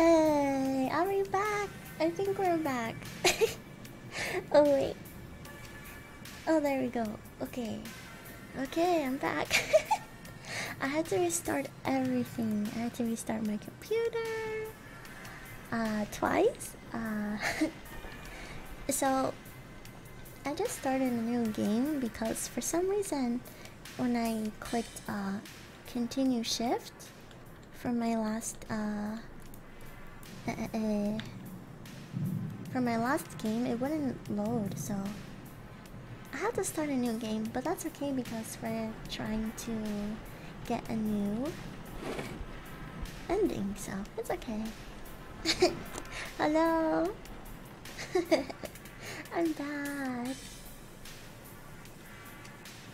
Hey, are we back? I think we're back. Oh wait. Oh, there we go. Okay. Okay, I'm back. I had to restart everything. I had to restart my computer twice. So I just started a new game because for some reason when I clicked continue shift from my last game, it wouldn't load, so I had to start a new game. But that's okay because we're trying to get a new ending, so it's okay. Hello. I'm back.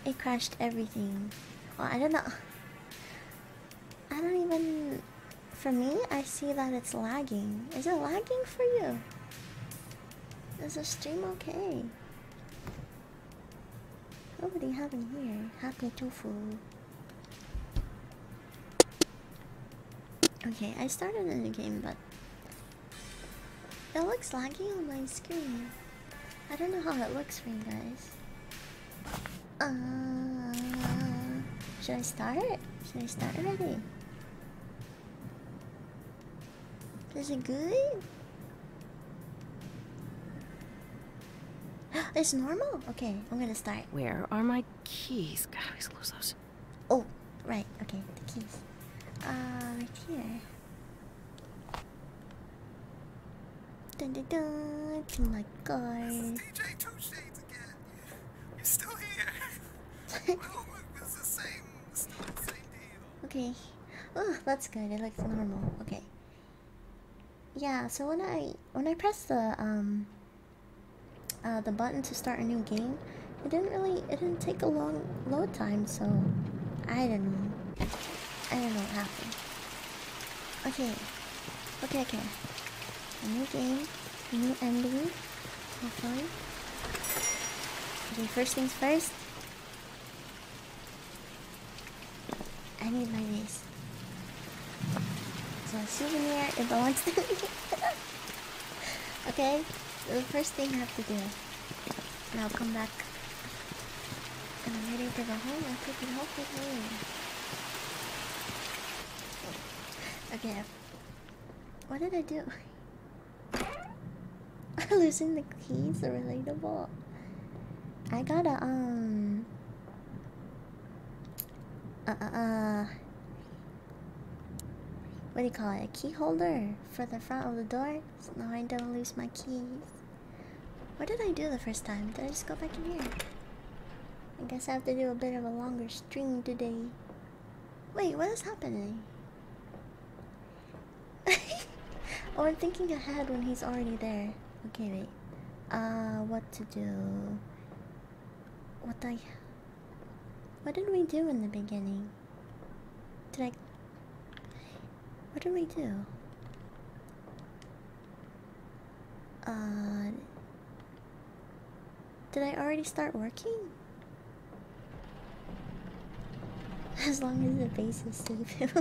It crashed everything. Well, I don't know. I don't even... For me, I see that it's lagging. Is it lagging for you? Is the stream okay? What do they have in here? Happy tofu. Okay, I started a new game, but it looks laggy on my screen. I don't know how it looks for you guys. Should I start? Should I start already? Is it good? It's normal? Okay, I'm gonna start. Where are my keys? God, I always lose those. Oh, right, okay, the keys. Right here. Dun dun dun, oh my god. This is DJ Two Shades again. You're still here. Well, it's the same, still the same deal. Okay. Oh, that's good, it looks normal, okay. Yeah, so when I press the button to start a new game, it didn't take a long load time, so I don't know what happened. Okay. A new game, a new ending. Hopefully. Okay, first things first. I need my vase. So a souvenir, it belongs to me. Okay, so the first thing I have to do. And I'll come back. And I'm ready to go home. I'll take it home with me. Okay. What did I do? Losing the keys are relatable. I gotta what do you call it? A key holder for the front of the door. So now I don't lose my keys. What did I do the first time? Did I just go back in here? I guess I have to do a bit of a longer string today. Wait, what is happening? Oh, I'm thinking ahead when he's already there. Okay, wait. What to do? What did we do in the beginning? What did we do? Did I already start working? As long as the base is safe, it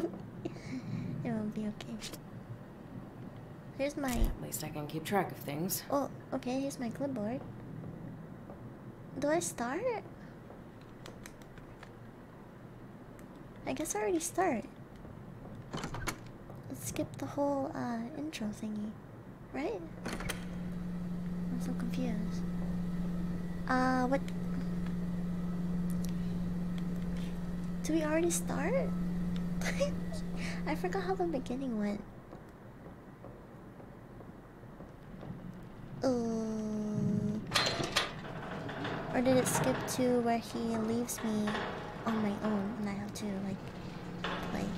will be okay. Here's my... At least I can keep track of things. Oh, okay, here's my clipboard. Do I start? I guess I already start. Skip the whole intro thingy, right? I'm so confused. What? Do we already start? I forgot how the beginning went. Or did it skip to where he leaves me on my own and I have to like play? Wait.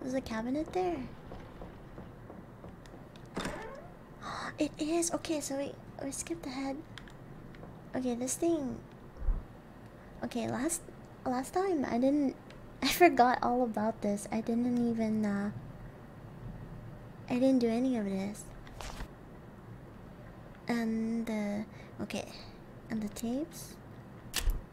There's a cabinet there. It is! Okay, so we skipped ahead. Okay, this thing... Okay, last time I didn't... I forgot all about this. I didn't even... I didn't do any of this. And the... Okay. And the tapes.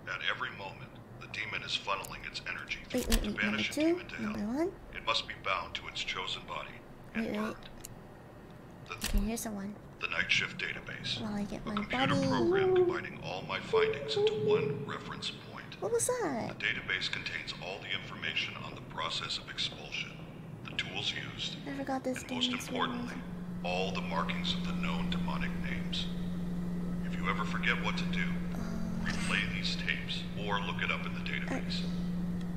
At every moment, the demon is funneling its energy to banish a demon to hell. It must be bound to its chosen body and burned. Okay, here's the one. The night shift database. Well, I get my computer program combining all my findings into one reference point. What was that? The database contains all the information on the process of expulsion, the tools used, I forgot this, and most importantly, all the markings of the known demonic names. If you ever forget what to do, replay these tapes or look it up in the database.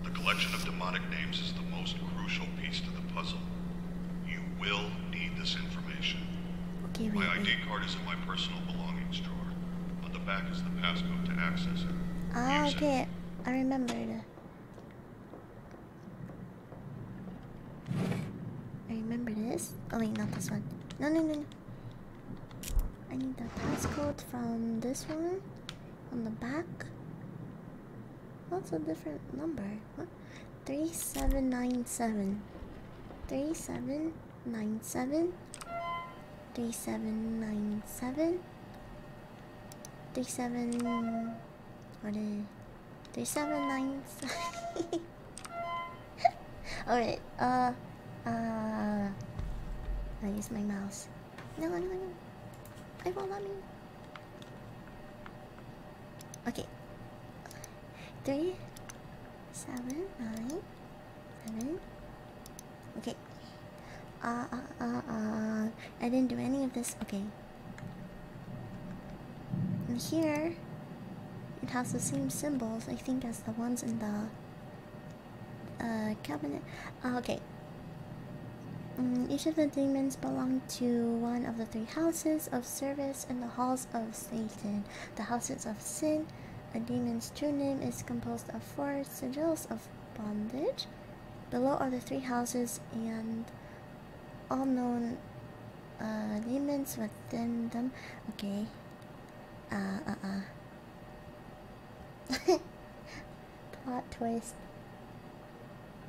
The collection of demonic names is the most crucial piece to the puzzle. You will need this information. Okay, my ID card is in my personal belongings drawer. On the back is the passcode to access it. Ah, okay. I remembered. I remember this. Oh wait, not this one. No, no, no, no. I need the passcode from this one. On the back? What's a different number? What? 3797. 3797. 3797. 37... What is it? 3797. Alright, I use my mouse. No, no, no. I won't let me. Okay. 3797. Okay. I didn't do any of this. Okay. And here, it has the same symbols, I think, as the ones in the cabinet. Okay. Each of the demons belong to one of the three houses of service and the halls of Satan, the houses of sin. A demon's true name is composed of four sigils of bondage. Below are the three houses and all known demons within them. Okay. Plot twist.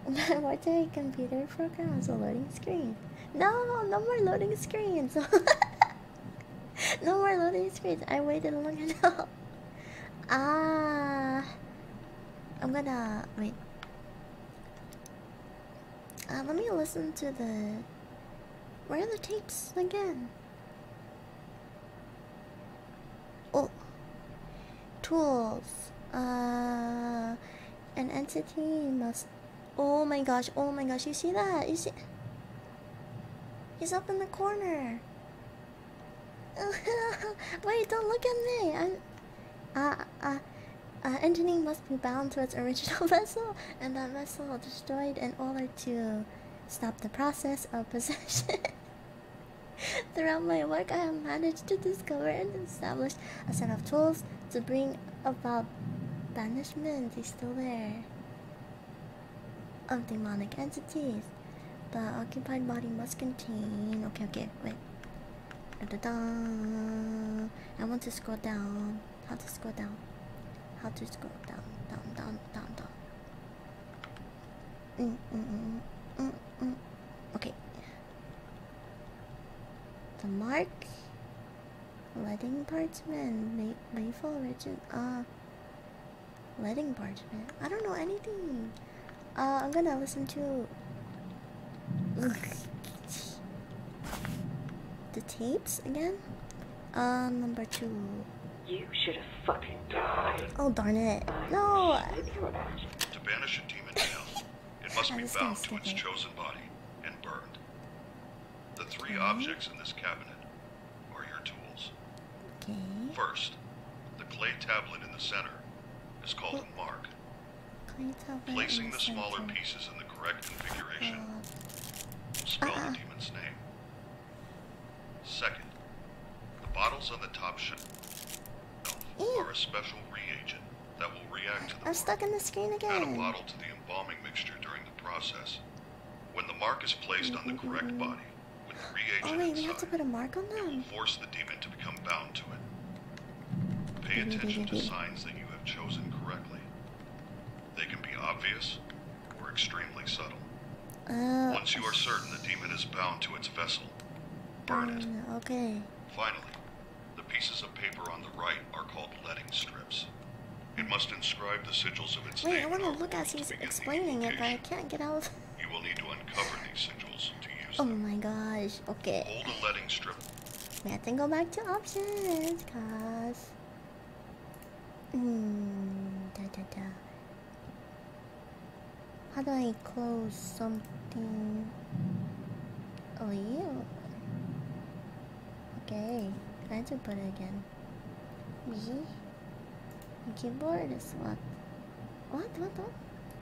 What a computer program has a loading screen. No, no more loading screens. No more loading screens. I waited long enough. I'm gonna wait. Let me listen to the. Where are the tapes again? Oh. Tools. An entity must. Oh my gosh, oh my gosh, you see that? You see? He's up in the corner. Wait, don't look at me. Entity must be bound to its original vessel, and that vessel destroyed in order to stop the process of possession. Throughout my work, I have managed to discover and establish a set of tools to bring about banishment. He's still there. Of demonic entities. The occupied body must contain... Okay, okay, wait. Da-da-da. I want to scroll down. How to scroll down? How to scroll down? Down, down, down, down. Okay. The mark. Wedding parchment. Mayful origin. Wedding parchment. I don't know anything. I'm gonna listen to the tapes again. Number two. You should have fucking died. Oh darn it! No. To banish a demon now, it must be bound to its chosen body and burned. The three objects in this cabinet are your tools. Okay. First, the clay tablet in the center is called a mark. Placing the smaller pieces in the correct configuration will spell the demon's name. Second, the bottles on the top shelf are a special reagent that will react to the mark. I'm stuck in the screen again. Add a bottle to the embalming mixture during the process. When the mark is placed on the correct body, with the reagent inside, we have to put a mark on them. It will force the demon to become bound to it. Pay attention to signs that you have chosen correctly. They can be obvious or extremely subtle. Once you are certain the demon is bound to its vessel, burn it. Okay. Finally, the pieces of paper on the right are called letting strips. It must inscribe the sigils of its name. Wait, I want to look as he's explaining it, but I can't get out of... You will need to uncover these sigils to use them. Oh my gosh, okay. Hold a letting strip. Let's go back to options, cause... How do I close something? Oh, yeah. Okay, I have to put it again. Me? The keyboard is what? What?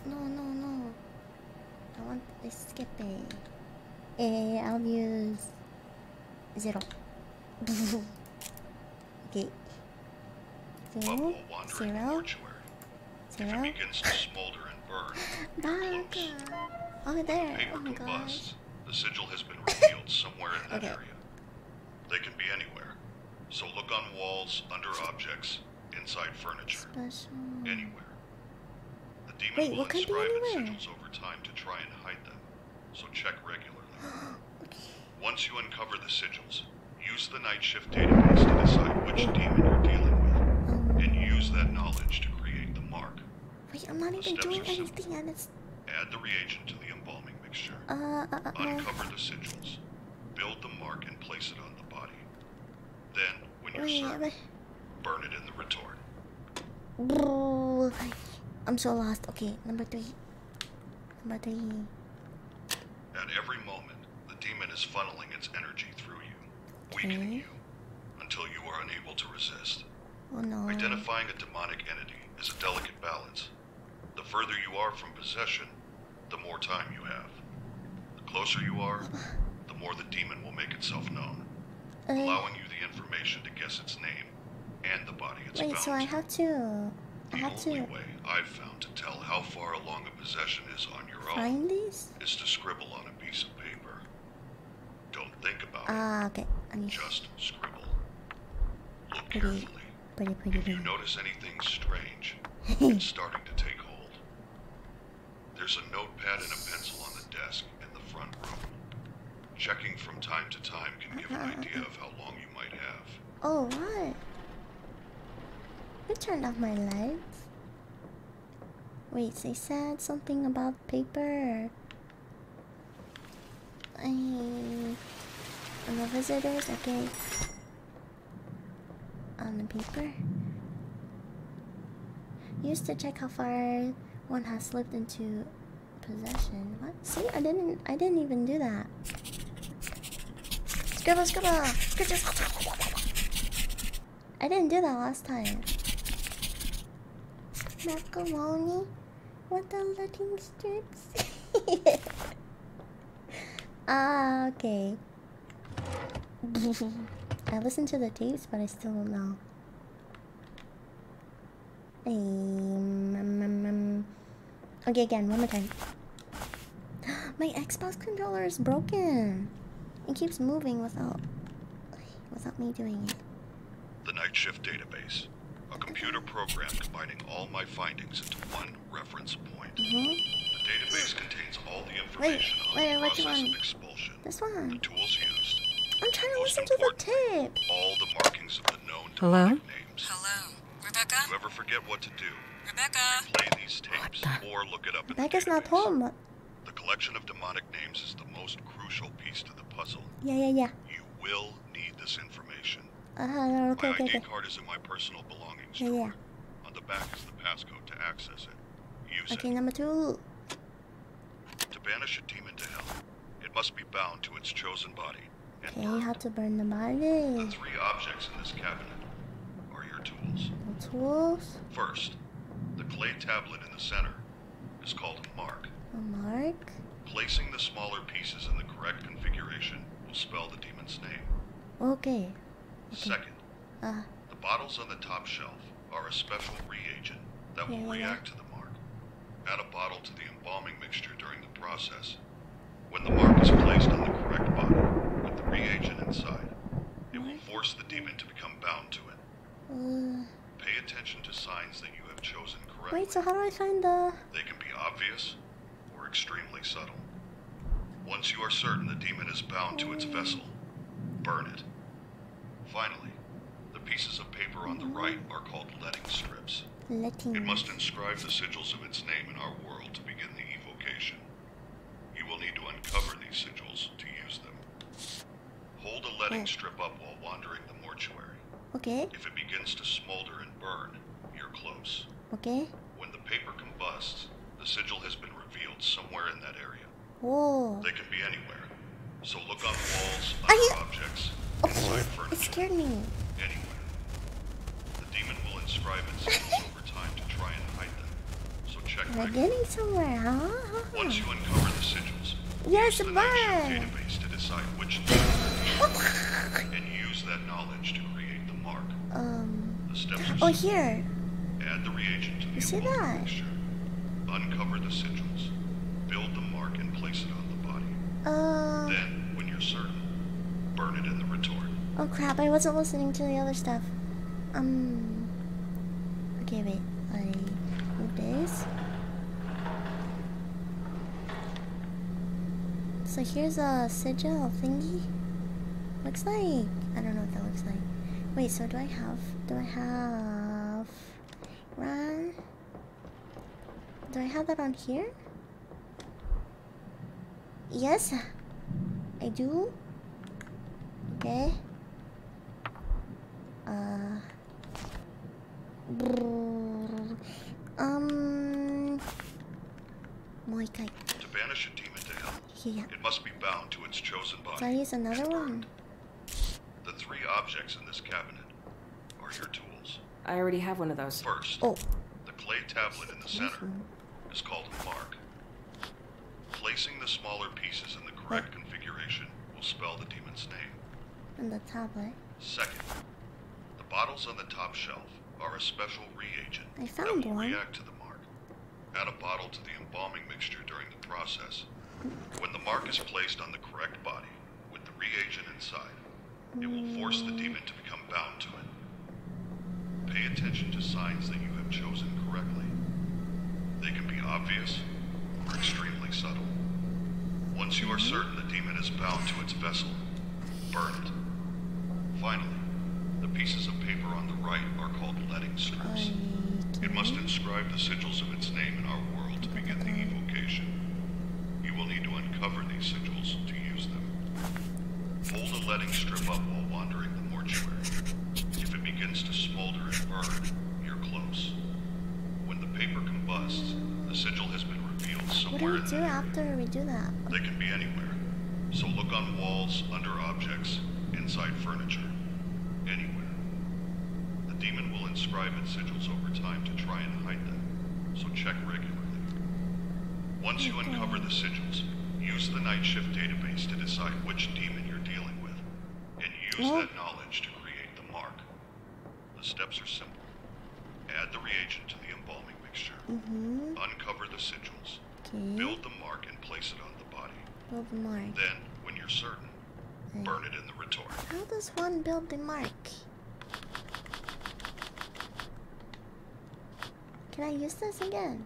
No. I want escape. I'll use 0. Okay. 0, 0, 0. Begins to smolder and burn. Oh, there. Oh my gosh. The sigil has been revealed somewhere in that area. They can be anywhere. So look on walls, under objects, inside furniture, anywhere. The demon will inscribe its sigils over time to try and hide them, so check regularly. Once you uncover the sigils, use the night shift database to decide which demon you're dealing with, and use that knowledge to create the mark. Wait, I'm not even doing anything, and it's... Add the reagent to the embalming mixture. Uncover the sigils, build the mark, and place it on the body. Then, when you're served, burn it in the retort. Bro, I'm so lost. Okay, number 3. At every moment, the demon is funneling its energy through you, weakening you, until you are unable to resist. Oh no. Identifying a demonic entity is a delicate balance. The further you are from possession, the more time you have. The closer you are, the more the demon will make itself known, allowing you the information to guess its name and the body it's bound to. So I have to... The only way I've found to tell how far along a possession is on your own is to scribble on a piece of paper. Don't think about it. Okay. Just scribble. Look carefully. If you notice anything strange, it's starting to take hold. There's a notepad and a pencil on the desk in the front room. Checking from time to time can give an idea of how long you might have. Oh, what? You turned off my lights. Wait, they said something about paper. And the visitors, okay. On the paper. Used to check how far one has slipped into possession. What? See, I didn't even do that. Scribble. I didn't do that last time. Macaroni with the letting strips. Okay. I listened to the tapes, but I still don't know. Okay, again, one more time. My Xbox controller is broken. It keeps moving without me doing it. The Night Shift Database. A computer program combining all my findings into one reference point. The database contains all the information on the process of expulsion, the tools used, I'm trying to listen to the tip. All the markings of the known demonic names. Hello? Rebecca? If you ever forget what to do, play these tapes or look it up in the database. Rebecca's not home. The collection of demonic names is the most crucial piece to the puzzle. Yeah. You will need this information. My ID card is in my personal belongings drawer. On the back is the passcode to access it. Use it. Number 2. To banish a demon to hell, it must be bound to its chosen body. You have to burn the body. The 3 objects in this cabinet are your tools. The tools? First, the clay tablet in the center is called a mark. A mark? Placing the smaller pieces in the correct configuration will spell the demon's name. Okay. Second, the bottles on the top shelf are a special reagent that will react to the mark. Add a bottle to the embalming mixture during the process. When the mark is placed on the correct bottle with the reagent inside, it will force the demon to become bound to it. Pay attention to signs that you have chosen correctly. Wait, so how do I find the... They can be obvious or extremely subtle. Once you are certain the demon is bound to its vessel, burn it. Finally, the pieces of paper on the right are called letting strips. It must inscribe the sigils of its name in our world to begin the evocation. You will need to uncover these sigils to use them. Hold a letting strip up while wandering the mortuary. Okay. If it begins to smolder and burn, you're close. Okay. When the paper combusts, the sigil has been revealed somewhere in that area. Whoa. They can be anywhere. So look on walls, other objects, inside furniture. It scared me. Anywhere. The demon will inscribe its sigils over time to try and hide them. So check back. We're getting somewhere, huh? Once you uncover the sigils, use the nation database to decide which and use that knowledge to create the mark. The steps are here. Add the reagent to the mixture. Uncover the sigils. Build the mark and place it on the body. Then, when you're certain, burn it in the retort. Oh crap, I wasn't listening to the other stuff. Okay, wait. I move this. So here's a sigil thingy. Looks like, I don't know what that looks like. Wait, so do I have run? Do I have that on here? Yes, I do. Okay. Moikai. To banish a demon to hell, it must be bound to its chosen body. So I use another one. The three objects in this cabinet are your tools. I already have one of those. First, the clay tablet in the center is called a mark. Placing the smaller pieces in the correct configuration will spell the demon's name. And the tablet. Second, the bottles on the top shelf are a special reagent that will react to the mark. Add a bottle to the embalming mixture during the process. When the mark is placed on the correct body with the reagent inside, it will force the demon to become bound to it. Pay attention to signs that you have chosen correctly. They can be obvious or extremely subtle. Once you are certain the demon is bound to its vessel, burn it. Finally, the pieces of paper on the right are called letting strips. It must inscribe the sigils of its name in our world to begin the evocation. You will need to uncover these sigils to use them. Fold a letting strip up while wandering the mortuary. If it begins to smolder and burn, you're close. When the paper combusts, the sigil has been revealed somewhere in the area. What do we do after we do that? They can be anywhere. So look on walls, under objects, inside furniture. Anywhere. The demon will inscribe its sigils over time to try and hide them. So check regularly. Once you uncover the sigils, use the Night Shift database to decide which demon you're dealing with, and use that knowledge to create the mark. The steps are simple. Add the reagent to the embalming mixture. Uncover the sigils. Build the mark and place it on the body. Build the mark. Then, when you're certain, burn it in the retort. How does one build the mark? Can I use this again?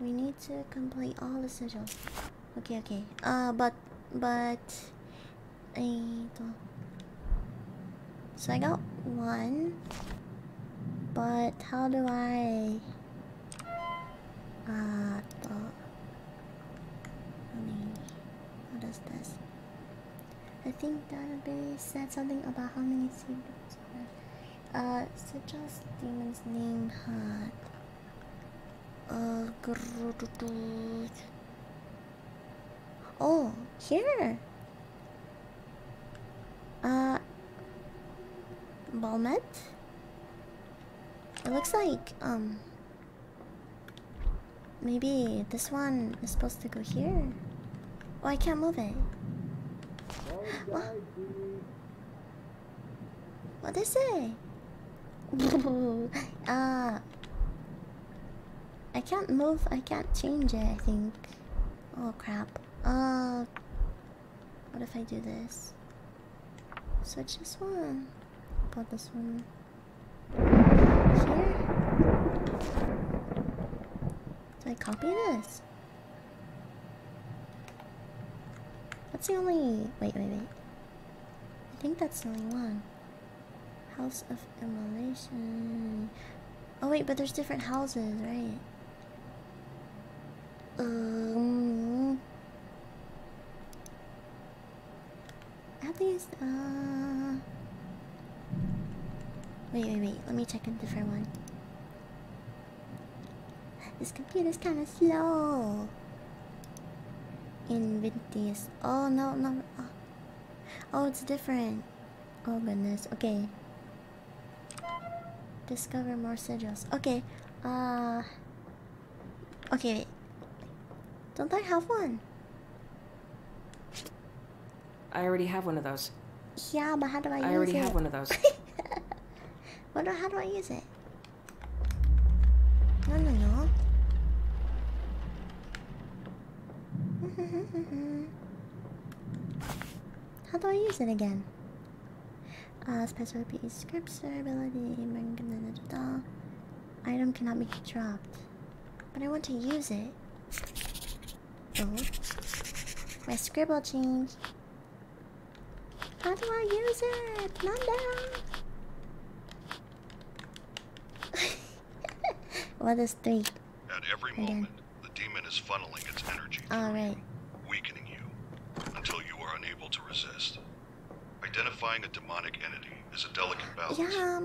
We need to complete all the sigils. Okay. So I got one. But how do I? What is this? I think database said something about how many sigils. Sigils, demon's name had. Here. Balmet. It looks like maybe this one is supposed to go here. Oh, I can't move it. What did I say? I can't move, I can't change it, I think. Oh crap. What if I do this? Switch this one. Put this one here. Do I copy this? That's the only... Wait. I think that's the only one. House of Immolation. Oh wait, but there's different houses, right? At least, Wait, let me check a different one. This computer's kinda slow. Inventius. Oh no, no. Oh, it's different. Oh goodness, okay. Discover more sigils. Okay, okay, wait. Don't I have one? I already have one of those. Yeah, but how do I use it? I already have one of those. How do I use it? No. How do I use it again? Special repeat scripture ability. Item cannot be dropped. But I want to use it. Oh. My scribble changed. How do I use it? What is 3? At every moment, the demon is funneling its energy through you, weakening you, until you are unable to resist. Identifying a demonic entity is a delicate balance. Yeah,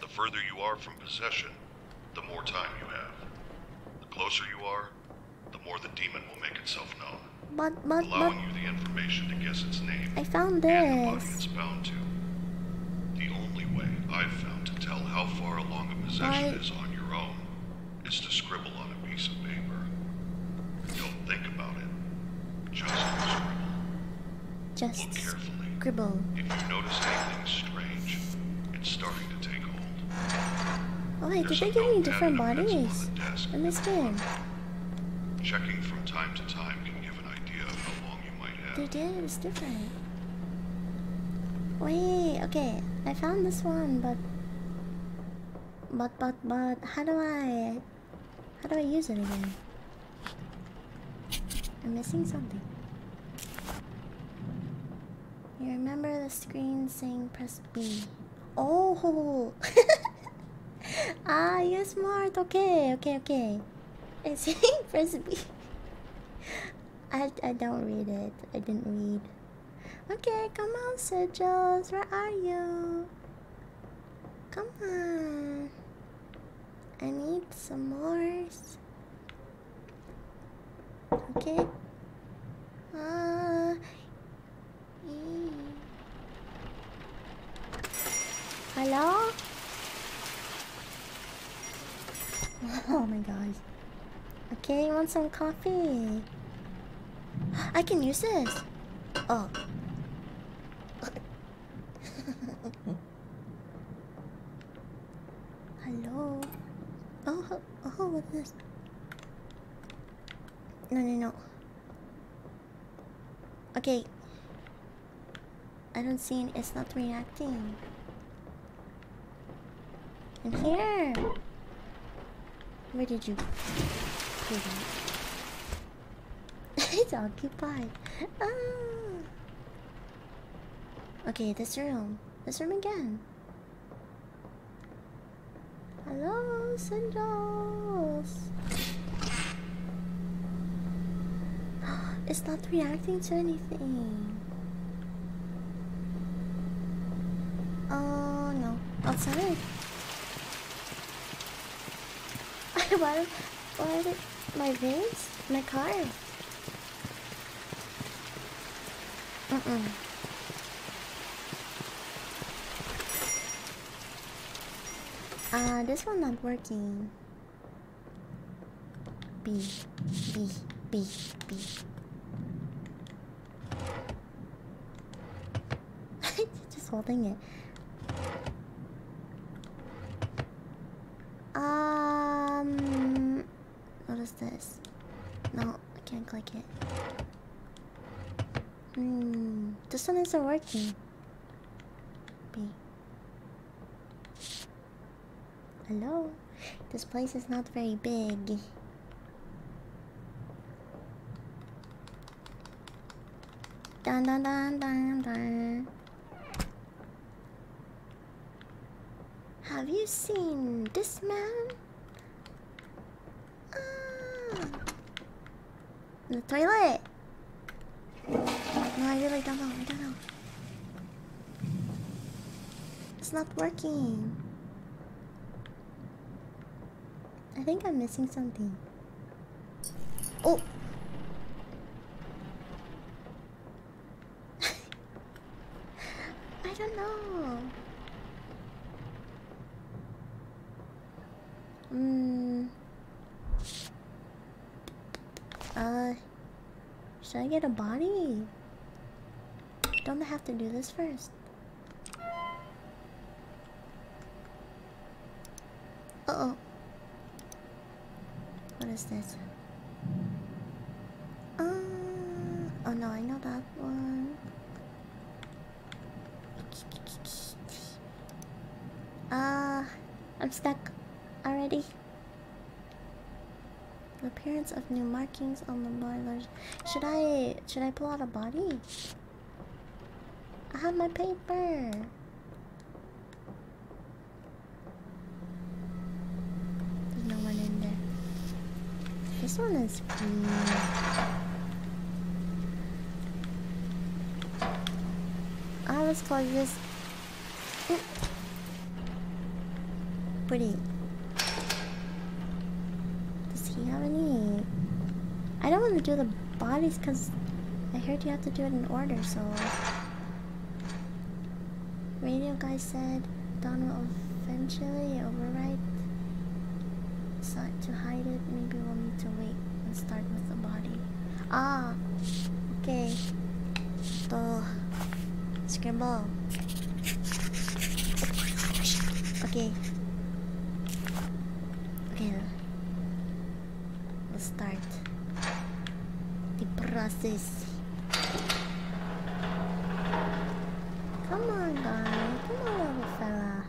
the further you are from possession, the more time you have. The closer you are, the more the demon will make itself known. But allowing you the information to guess its name. I found this. And the body it's bound to. The only way I've found to tell how far along a possession is on your own is to scribble on a piece of paper. Don't think about it. Just scribble. Just look carefully. Scribble. If you notice anything strange, it's starting to take hold. Oh wait, did they give me different bodies in this game? Checking from time to time can give an idea of how long you might have. They did, it was different. Wait, okay, I found this one, but how do I use it again? I'm missing something. You remember the screen saying press B. Oh! Ah, you're smart, okay. It's saying press B. I don't read it. I didn't read. Okay, come on, sigils. Where are you? Come on. I need some more. Okay. Hello? Oh my gosh. Okay, you want some coffee? I can use this! Oh. Hello? Oh, what's this? No. Okay. I don't see it. It's not reacting. In here! Where did you... It's occupied. Okay, this room. This room again. Hello, sigils. It's not reacting to anything. Oh no, outside. Why did my veins? My car? This one not working. B. Just holding it. What is this? No, I can't click it. This one isn't working. B. Hello? This place is not very big. Dun dun dun dun dun. Have you seen this man? In the toilet. No, I really don't know. I don't know. It's not working. I think I'm missing something. Oh! I don't know. Should I get a body? Don't I have to do this first? Uh-oh. What is this? Oh no, I know that one. I'm stuck already. The appearance of new markings on the boilers. Should I pull out a body? I have my paper. There's no one in there. This one is clean. Let's close this. Ooh. Pretty. I don't want to do the bodies because I heard you have to do it in order, so... Radio guy said Don will eventually override. So to hide it, maybe we'll need to wait and start with the body. Ah! Okay. The... Scribble. Okay. Okay. We'll start the process. Come on, guy. Come on, little fella.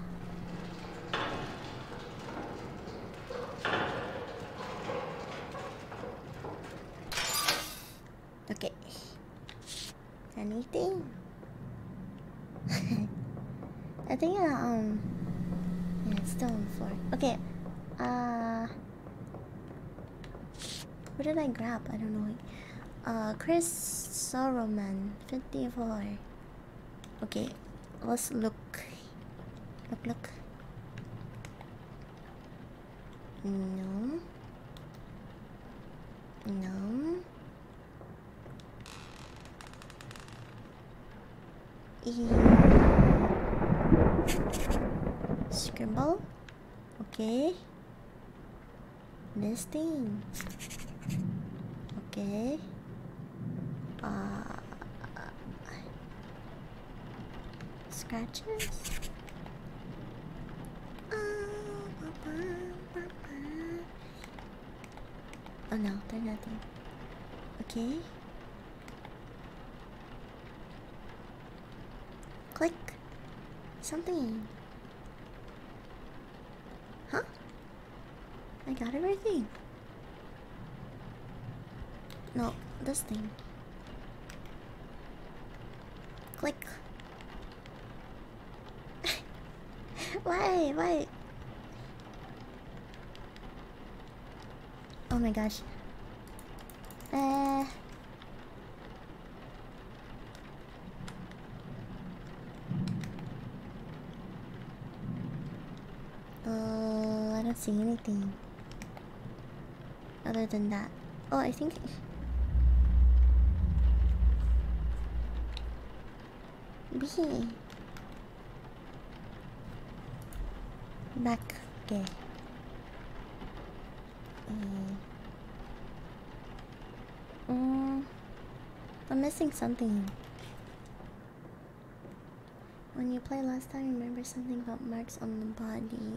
Okay. Anything? I think yeah, it's still on the floor. Okay. What did I grab? I don't know. Chris Soroman, 54. Okay, let's look. Look. No. No. Scribble. Okay. This thing. Okay. Scratches. Oh no, they're nothing. Okay. Click. Something. Huh? I got everything. No, this thing. Click. Why? Oh my gosh. I don't see anything other than that. Oh, I think. Back. Okay. I'm missing something. When you played last time, remember something about marks on the body.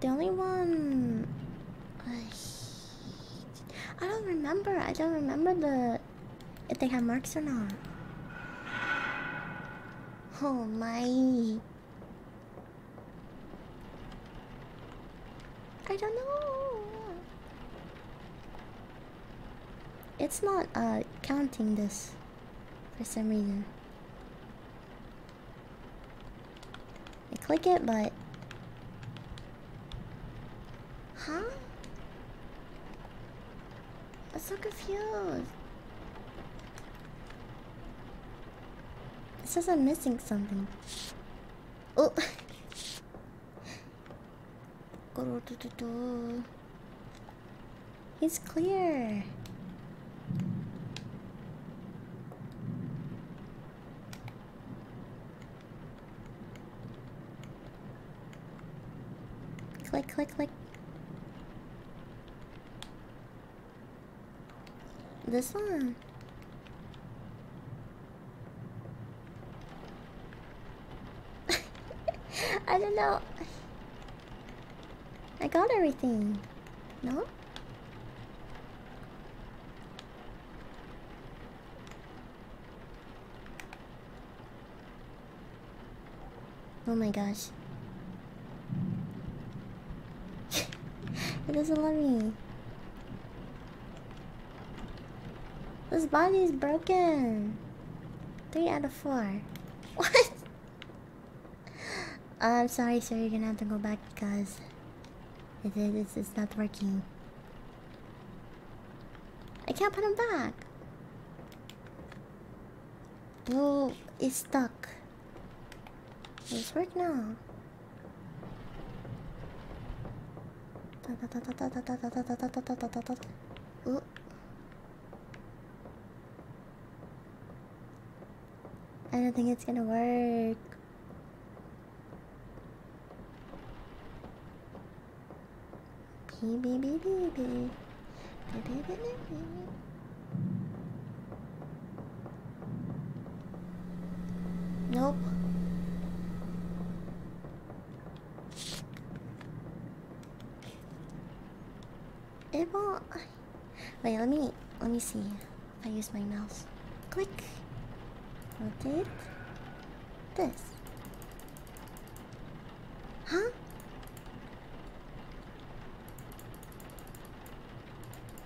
The only one... I don't remember. I don't remember if they have marks or not. Oh my! I don't know. It's not counting this. for some reason. I click it, but... Huh? I'm so confused. It says I'm missing something. Oh! It's clear. Click, click, click. This one. I don't know. I got everything. No? Oh my gosh. It doesn't let me. This body is broken. 3 out of 4. What? I'm sorry, sir. You're gonna have to go back because it's not working. I can't put him back. Blue is stuck. It's work now. Ooh. I don't think it's gonna work. Nope. It won't. Wait, let me see. I use my mouse. Click. Rotate. This. Huh?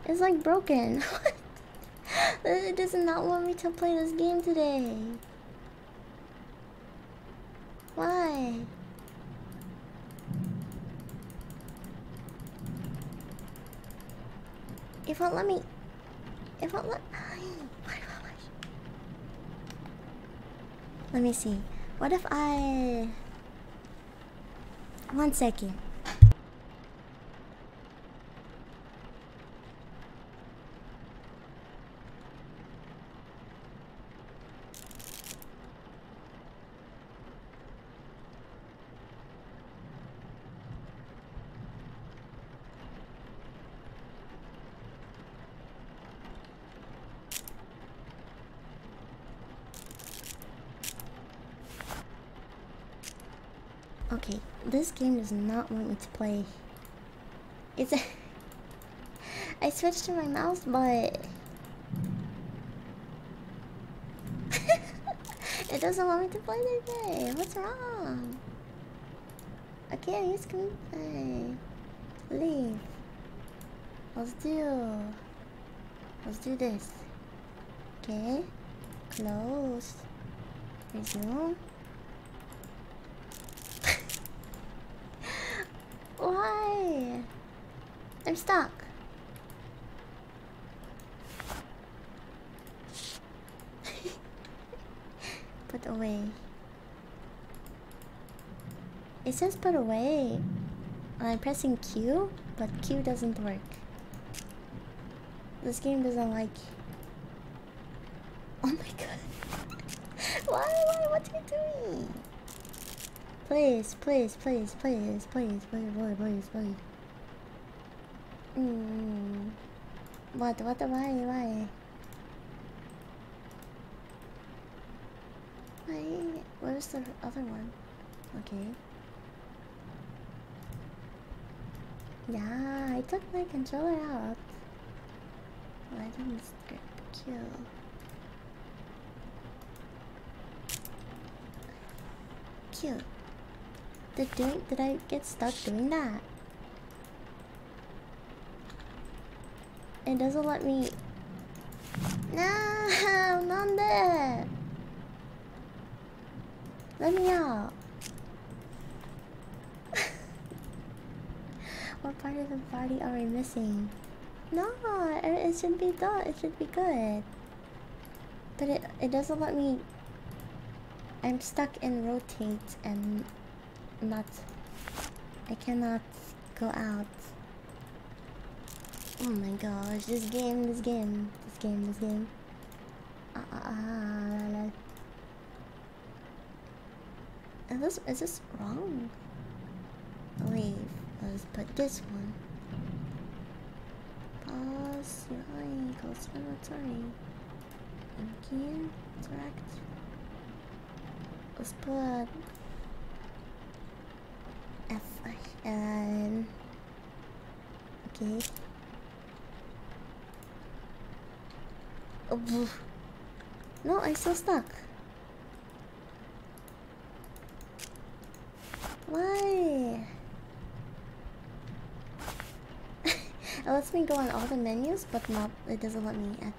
It's like broken. What? It does not want me to play this game today. Why? It won't let me. It won't let. Let me see. What if I? 1 second. Okay, this game does not want me to play. It's I switched to my mouse, but it doesn't want me to play today. What's wrong? I can't use computer. Leave. Let's do this. Okay. Close. Resume. Why? I'm stuck. Put away. It says put away. I'm pressing Q, but Q doesn't work. This game doesn't like. Oh my god. Why? What are you doing? Please. Why? Where's the other one? Okay. Yeah, I took my controller out. Why didn't it kill? Cute. Did I get stuck doing that? It doesn't let me. No,なんで Let me out. What part of the body are we missing? No, it should be done. It should be good. But it doesn't let me. I'm stuck in rotate and not. I cannot go out. Oh my gosh! This game. Is this wrong? Wait, let's put this one. Pause your eye equals inventory. Again, direct. Let's put F1. Okay. Oh, no, I'm still stuck. Why? It lets me go on all the menus, but not. It doesn't let me at.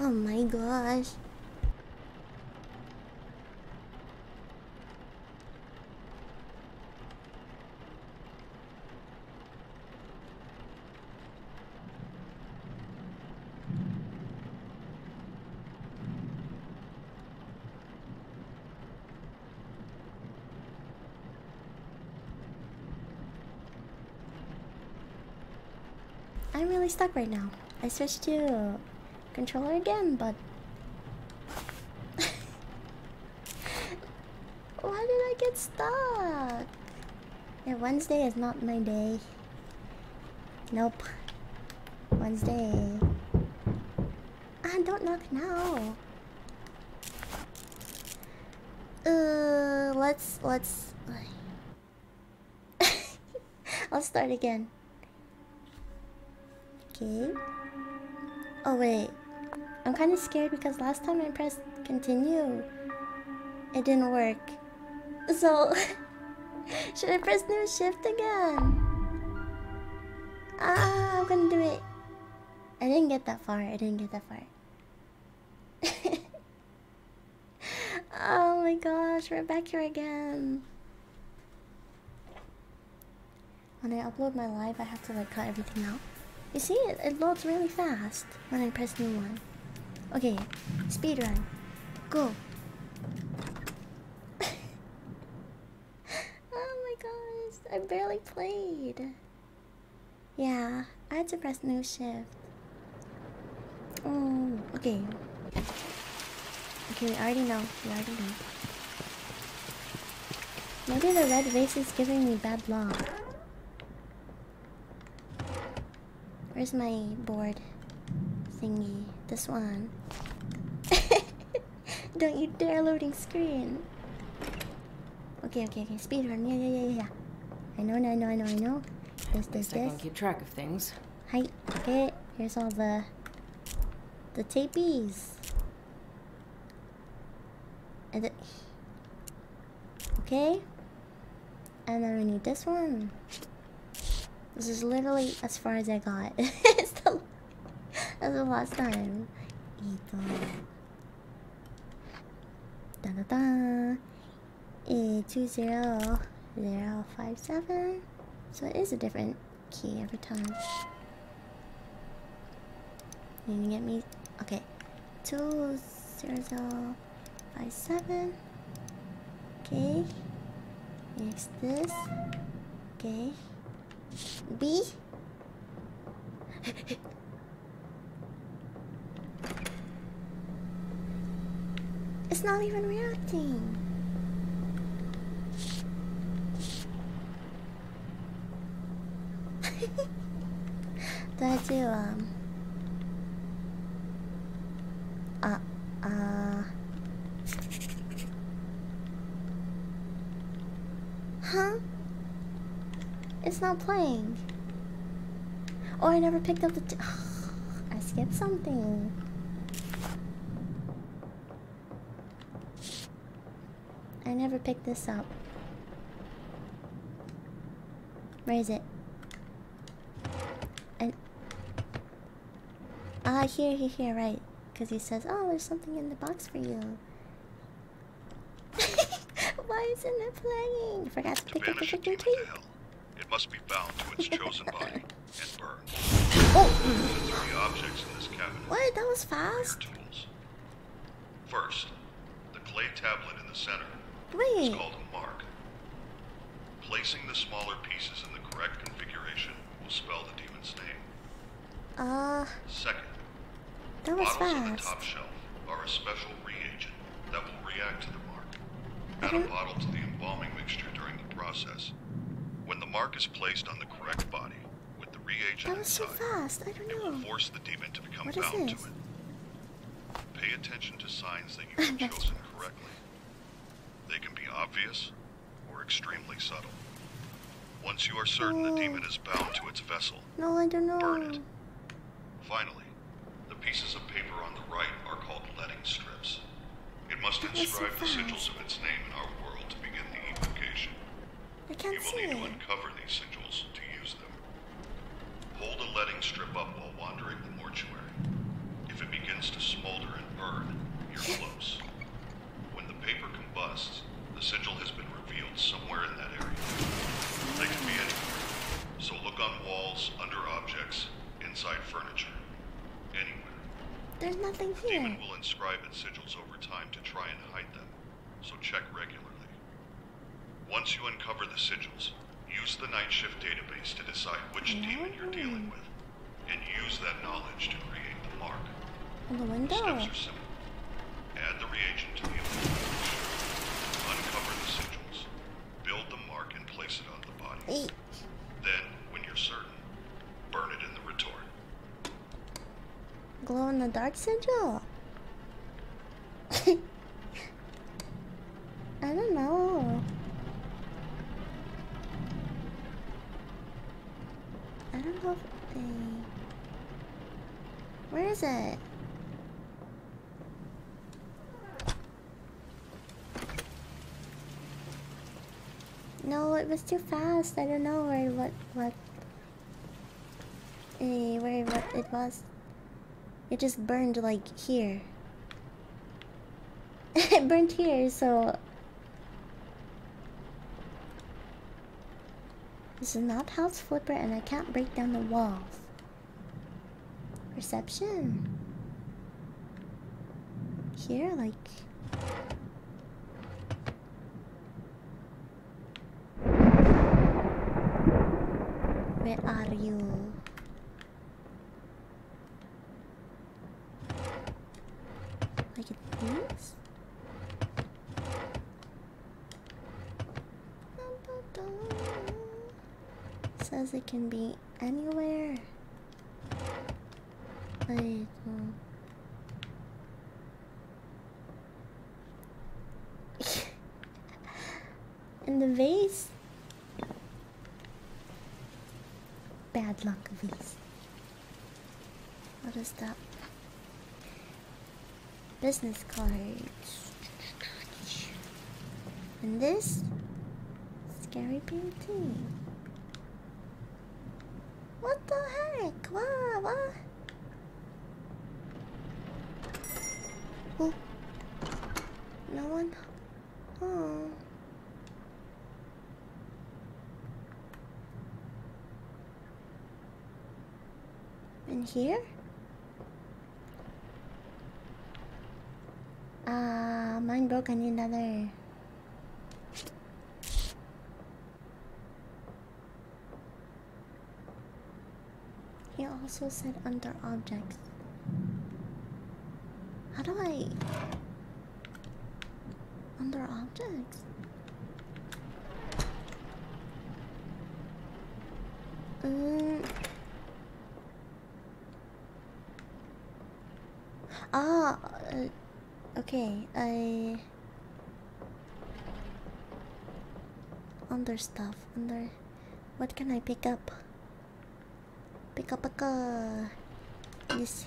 Oh my gosh. I'm really stuck right now. I switched to controller again, but why did I get stuck? Yeah, Wednesday is not my day. Nope. Wednesday. Ah, don't knock now. Let's I'll start again. Okay. Oh wait, I'm kind of scared because last time I pressed continue, it didn't work. So, should I press new shift again? Ah, I'm gonna do it. I didn't get that far. Oh my gosh, we're back here again. When I upload my live, I have to like cut everything out. You see, it loads really fast when I press new one. Okay, speedrun. Go. Oh my gosh, I barely played. Yeah, I had to press new shift. Oh, okay. Okay, we already know. Maybe the red vase is giving me bad luck. Where's my board thingy? This one. Don't you dare loading screen. Okay. Speedrun. Yeah. I know. This. I can keep track of things. Hi. Okay. Here's all the tapees. Okay. And then we need this one. This is literally as far as I got. That's the last time. It's 20057. So it is a different key every time. You can get me. Okay. 20057. Okay. Next this. Okay. B. It's not even reacting. Do I do Huh? It's not playing. Oh, I never picked up the. I skipped something. I never picked this up. Where is it? Ah, here, right. Because he says, oh, there's something in the box for you. Why isn't it playing? Forgot to pick up the freaking key. It must be bound to its chosen body and burned. Oh! The three objects in this cabinet. What? That was fast? First, the clay tablet in the center. Wait. It's called a mark. Placing the smaller pieces in the correct configuration will spell the demon's name. Second, that was bottles on the top shelf are a special reagent that will react to the mark. Add a bottle to the embalming mixture during the process. When the mark is placed on the correct body with the reagent that was inside, so fast. I don't know. It will force the demon to become bound to it. Pay attention to signs that you have chosen correctly. They can be obvious or extremely subtle. Once you are certain the demon is bound to its vessel, I don't know. Burn it. Finally, the pieces of paper on the right are called letting strips. It must inscribe the sigils of its name in our world to begin the invocation. I can't see. You will need to uncover these sigils to use them. Hold a letting strip up while wandering the mortuary. If it begins to smolder and burn, you're close. When the paper combusts, the sigil has been revealed somewhere in that area. They can be anywhere, so look on walls, under objects, inside furniture, anywhere. There's nothing here. The demon will inscribe its sigils over time to try and hide them, so check regularly. Once you uncover the sigils, use the Night Shift database to decide which demon you're dealing with, and use that knowledge to create the mark. On the window. The steps are simple. Add the reagent to the embalming. Uncover the sigils, build the mark, and place it on the body. Then, when you're certain, burn it in the retort. Glow in the dark sigil. I don't know. I don't know if they... Where is it? No, it was too fast. I don't know where what it was. It just burned like here. It burned here, so this is not House Flipper, and I can't break down the walls. Perception. Here, like. Where are you? Like it is? Says it can be anywhere. Wait, in the vase? Bad luck vase. What is that? Business cards. And this? Scary painting. What the heck? What? Oh. No one. Oh. In here? Ah, mine broke. I need another. He also said under objects. How do I... Under objects? Okay, under stuff, under... What can I pick up? Yes.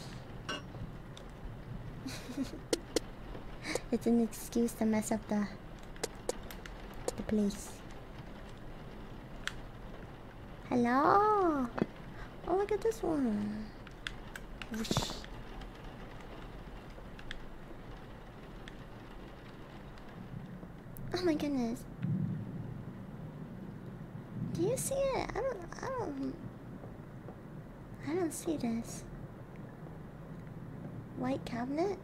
It's an excuse to mess up the place. Hello! Oh, look at this one. Whoosh. my goodness. Do you see it? I don't see this. White cabinet?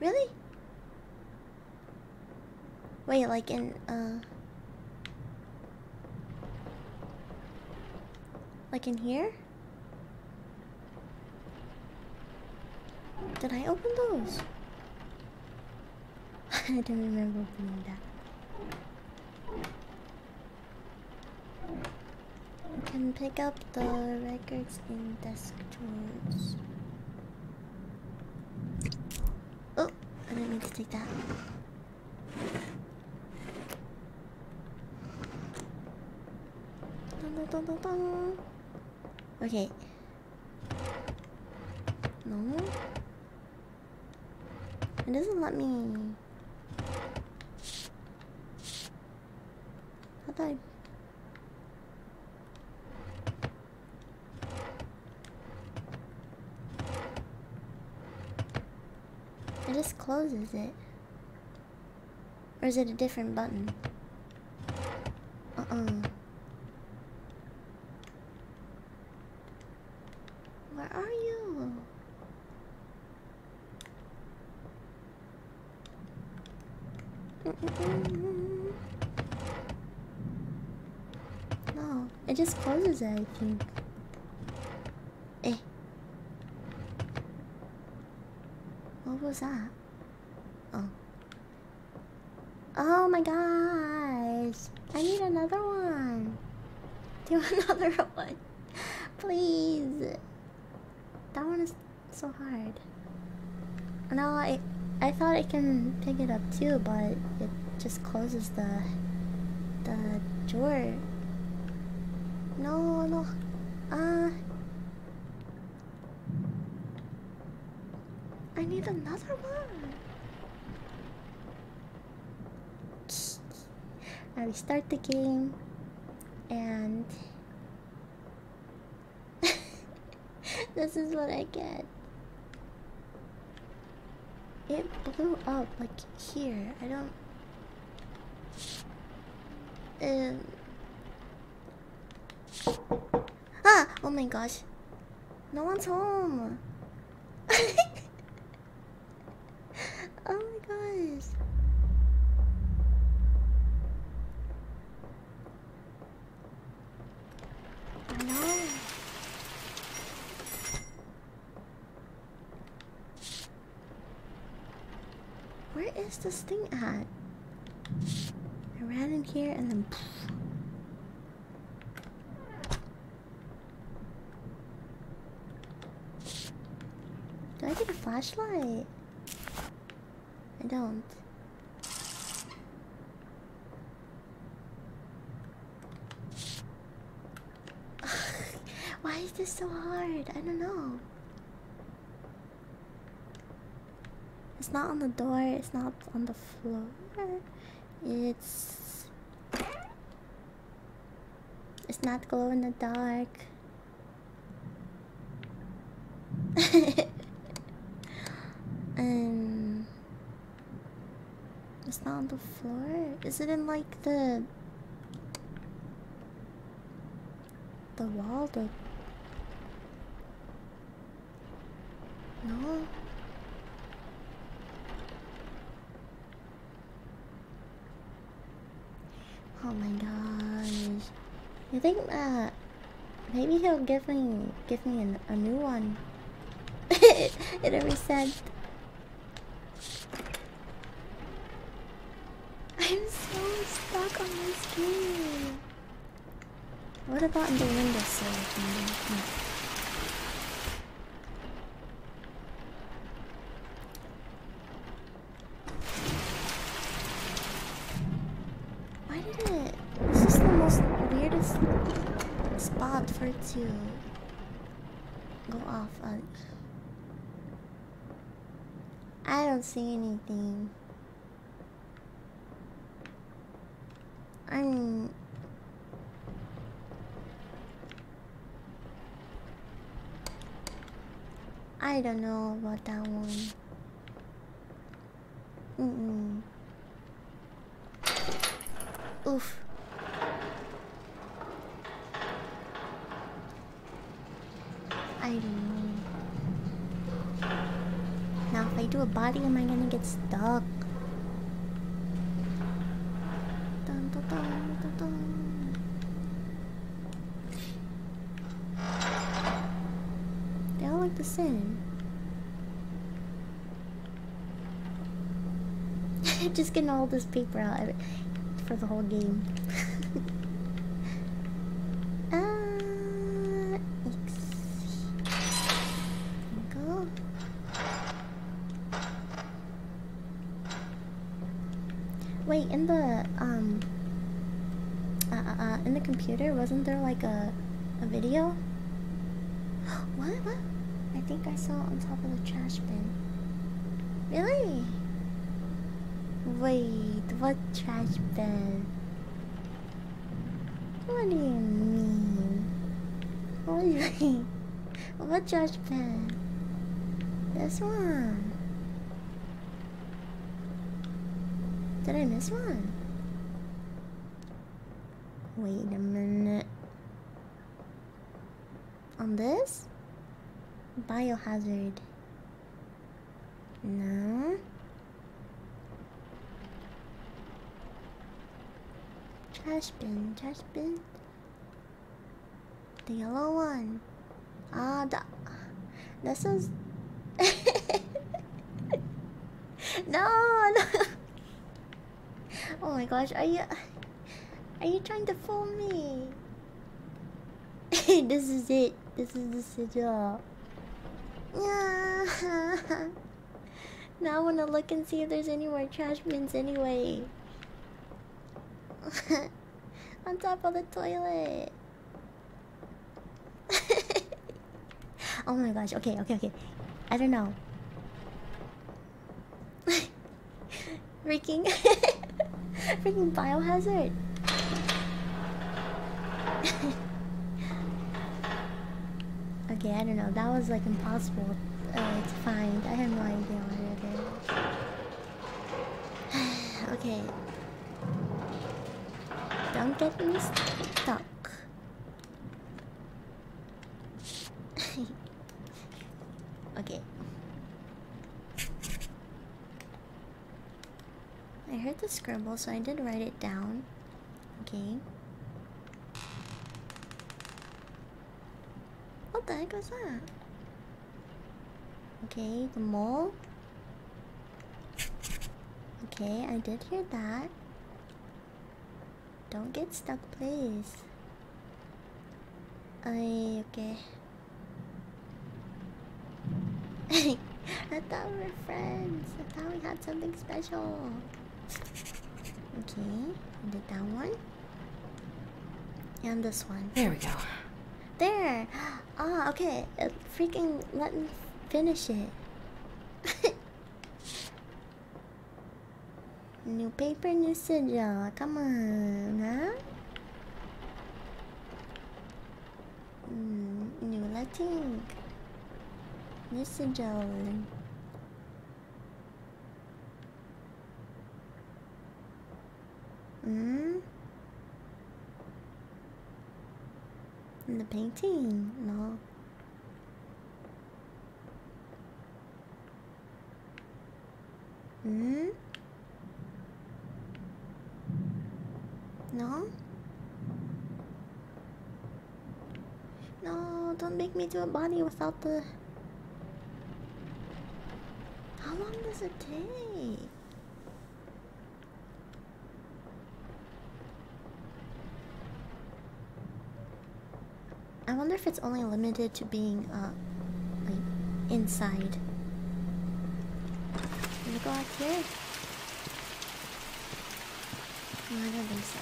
Really? Wait, like in, like in here? Did I open those? I don't remember opening that. You can pick up the records in desk drawers. Oh, I didn't mean to take that. Dun, dun, dun, dun. Okay. No. It doesn't let me. How do I? It just closes it. Or is it a different button? Where are you? No, it just closes it, I think. Eh. What was that? Oh. Oh my gosh. I need another one. Do another one. Please. That one is so hard. No, I thought I can pick it up too, but it just closes the drawer. No. I need another one. I restart the game and this is what I get. It blew up like here. I don't. Ah! Oh my gosh! No one's home. Oh my gosh! Where is this thing at? I ran in here and then poof. Do I get a flashlight? I don't. Why is this so hard? I don't know. It's not on the door, it's not on the floor. It's not glow in the dark. It's not on the floor. Is it in like the wall? No. Oh my gosh! You think maybe he'll give me a new one? It reset. I'm so stuck on this game. What about in the windowsill? To go off on. I don't see anything. I mean, I don't know about that one. Oof. I mean, now if I do a body, am I gonna get stuck? Dun, dun, dun, dun, dun. They all look the same. Just getting all this paper out for the whole game. Go. Wait, in the computer, wasn't there like a video? What? What? I think I saw it on top of the trash bin. Really? Wait, what trash bin? What do you mean? What do you mean? What trash bin? This one. Did I miss one? Wait a minute. On this? Biohazard. No. Trash bin, the yellow one. Ah, this is no, no. Oh my gosh, are you trying to fool me? This is it. This is the sigil. Yeah. Now I wanna look and see if there's any more trash bins anyway. On top of the toilet. Oh my gosh, okay, okay, okay. I don't know. Freaking freaking biohazard. Okay, I don't know. That was like impossible to find. I have no idea what it is. Okay. Don't get me stuck. Okay. I heard the scribble, so I did write it down. Okay. What the heck was that? Okay, the mole. Okay, I did hear that. Don't get stuck, please. Okay. I thought we were friends. I thought we had something special. Okay, I did that one. And this one. There we go. There! Ah, oh, okay. Freaking let me finish it. New paper, new sigil. Come on, huh? New letting. New sigil. The painting? No. No? No, don't make me do a body without the... How long does it take? I wonder if it's only limited to being, like, inside. Let me go out here. No, I don't think so,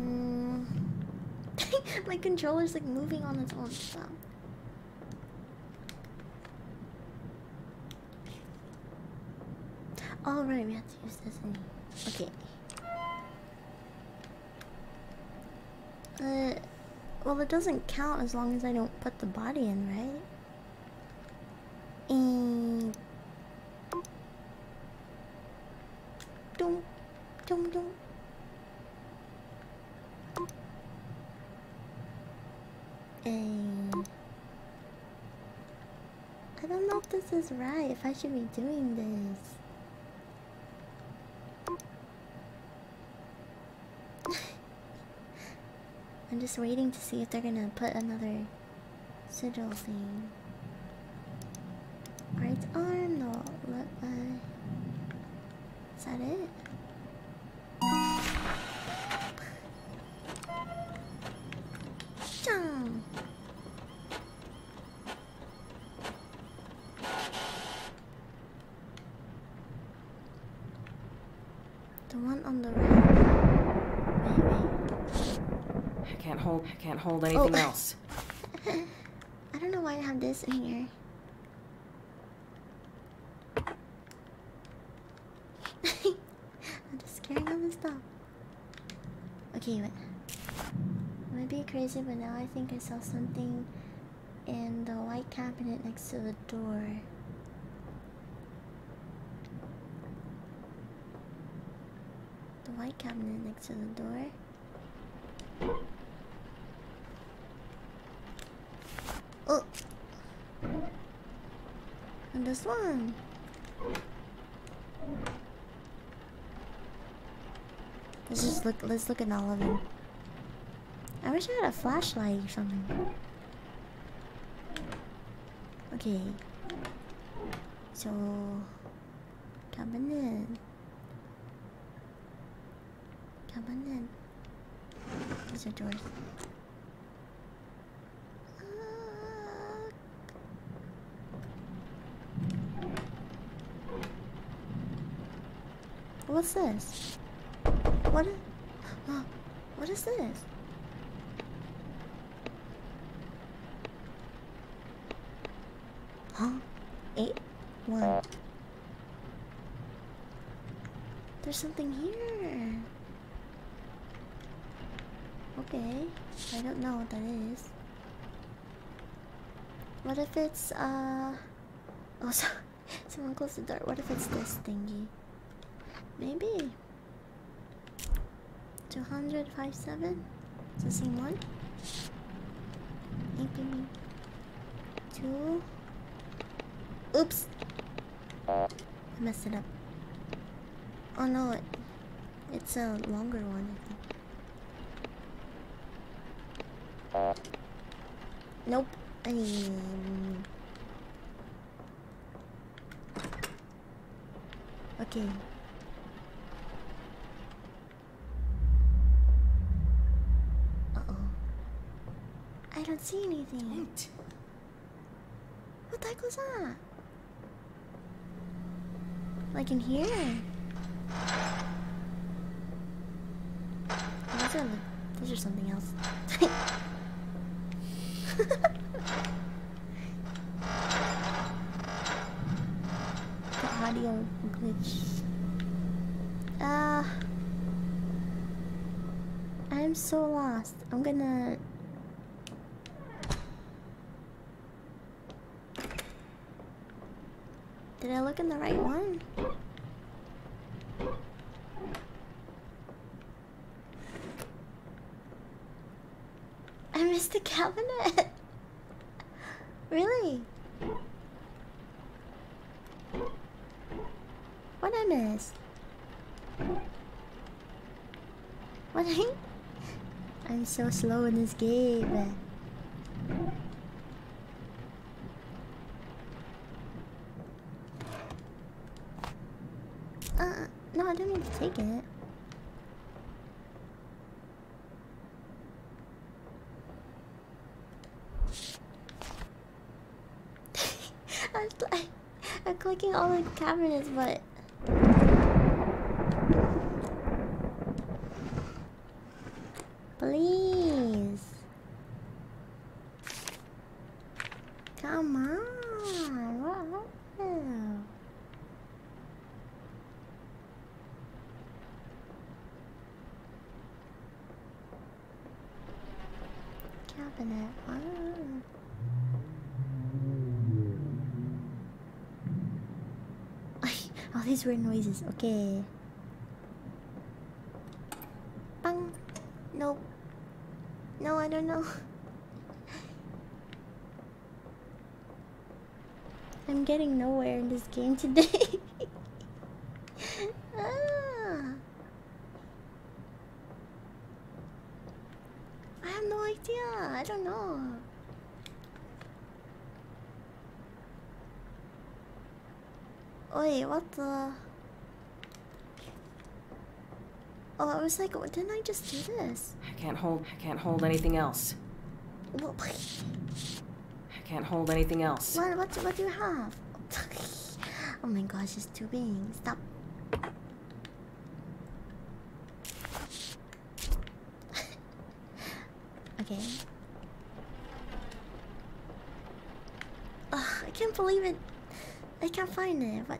I don't think so. My controller's like moving on its own, so... Alright, we have to use this in here. Okay. Well, it doesn't count as long as I don't put the body in, right? Dum, dum, dum. I don't know if this is right, if I should be doing this. I'm just waiting to see if they're gonna put another sigil thing. Right arm, no, left eye. Is that it? The one on the right. I can't hold. I can't hold anything else. I don't know why I have this in here. I'm just scaring all this stuff. Okay, wait. It might be crazy, but now I think I saw something in the white cabinet next to the door. The white cabinet next to the door. Oh! And this one! Let's just look, let's look at all of them. I wish I had a flashlight or something. Okay. So... cabinet. Cabinet. These are doors. What's this? What is this? Huh? 8-1. There's something here. Okay, I don't know what that is. What if it's oh, sorry. Someone closed the door. What if it's this thingy? Maybe. 200 57. It's the same one. Two. Oops. I messed it up. Oh no, it's a longer one, I think. Nope. Okay. I don't see anything. Wait. What the heck was that? Like in here? Those are something else. The audio glitch. I'm so lost. I'm gonna. Did I look in the right one? I missed the cabinet. Really? What I missed? What I? I'm so slow in this game. No, I didn't mean to take it. I'm clicking all the cabinets, but... Please! Come on! What happened? Cabinet one. All these weird noises. Okay. Nope. No, I don't know. I'm getting nowhere in this game today. Ah. I have no idea. I don't know. Oi, what the... Oh, I was like, didn't I just do this? I can't hold anything else. Well, I can't hold anything else. What do you have? Oh my gosh, it's too big. Stop. Okay. Ugh, I can't believe it. I can't find it, but...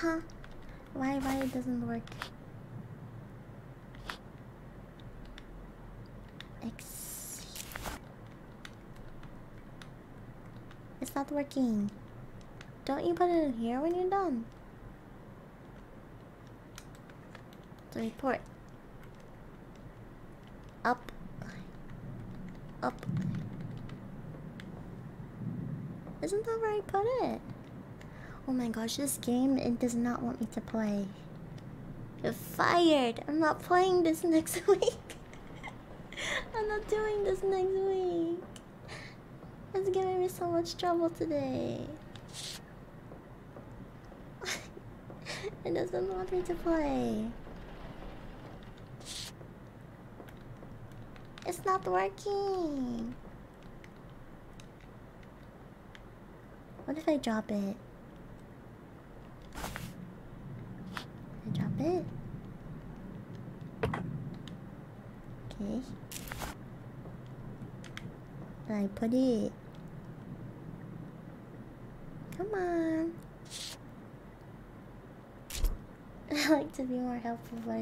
Huh? Why it doesn't work? X... It's not working. Don't you put it in here when you're done? The report. Up. Up. Isn't that where I put it? Oh my gosh, this game, it does not want me to play. You're fired! I'm not playing this next week. I'm not doing this next week. It's giving me so much trouble today. It doesn't want me to play. It's not working. What if I drop it? It. Okay. I put it. Come on. I like to be more helpful, but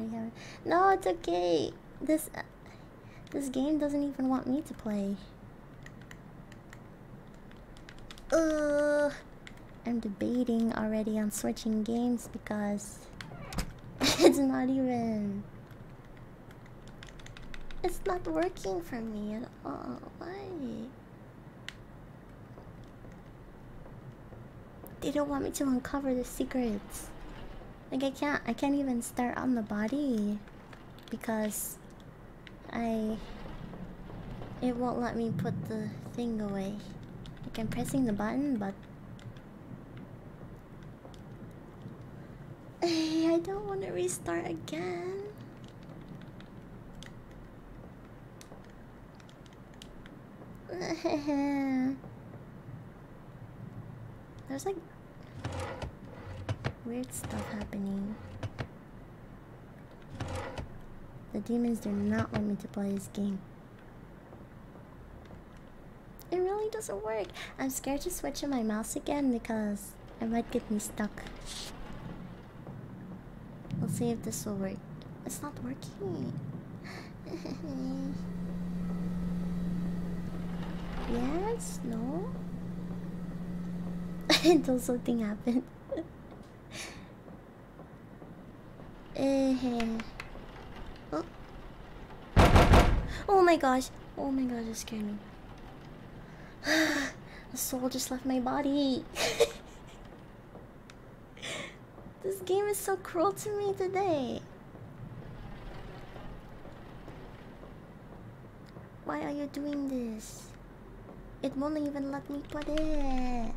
no, it's okay. This game doesn't even want me to play. I'm debating already on switching games because. It's not even... It's not working for me at all. Why? They don't want me to uncover the secrets. Like I can't even start on the body because it won't let me put the thing away. Like I'm pressing the button, but I don't want to restart again. There's like weird stuff happening. The demons do not want me to play this game. It really doesn't work. I'm scared to switch on my mouse again because I might get me stuck. Let's see if this will work. It's not working. Yes? No? Until something happened. Oh. Oh my gosh. Oh my gosh, it scared me. The soul just left my body. This game is so cruel to me today. Why are you doing this? It won't even let me put it.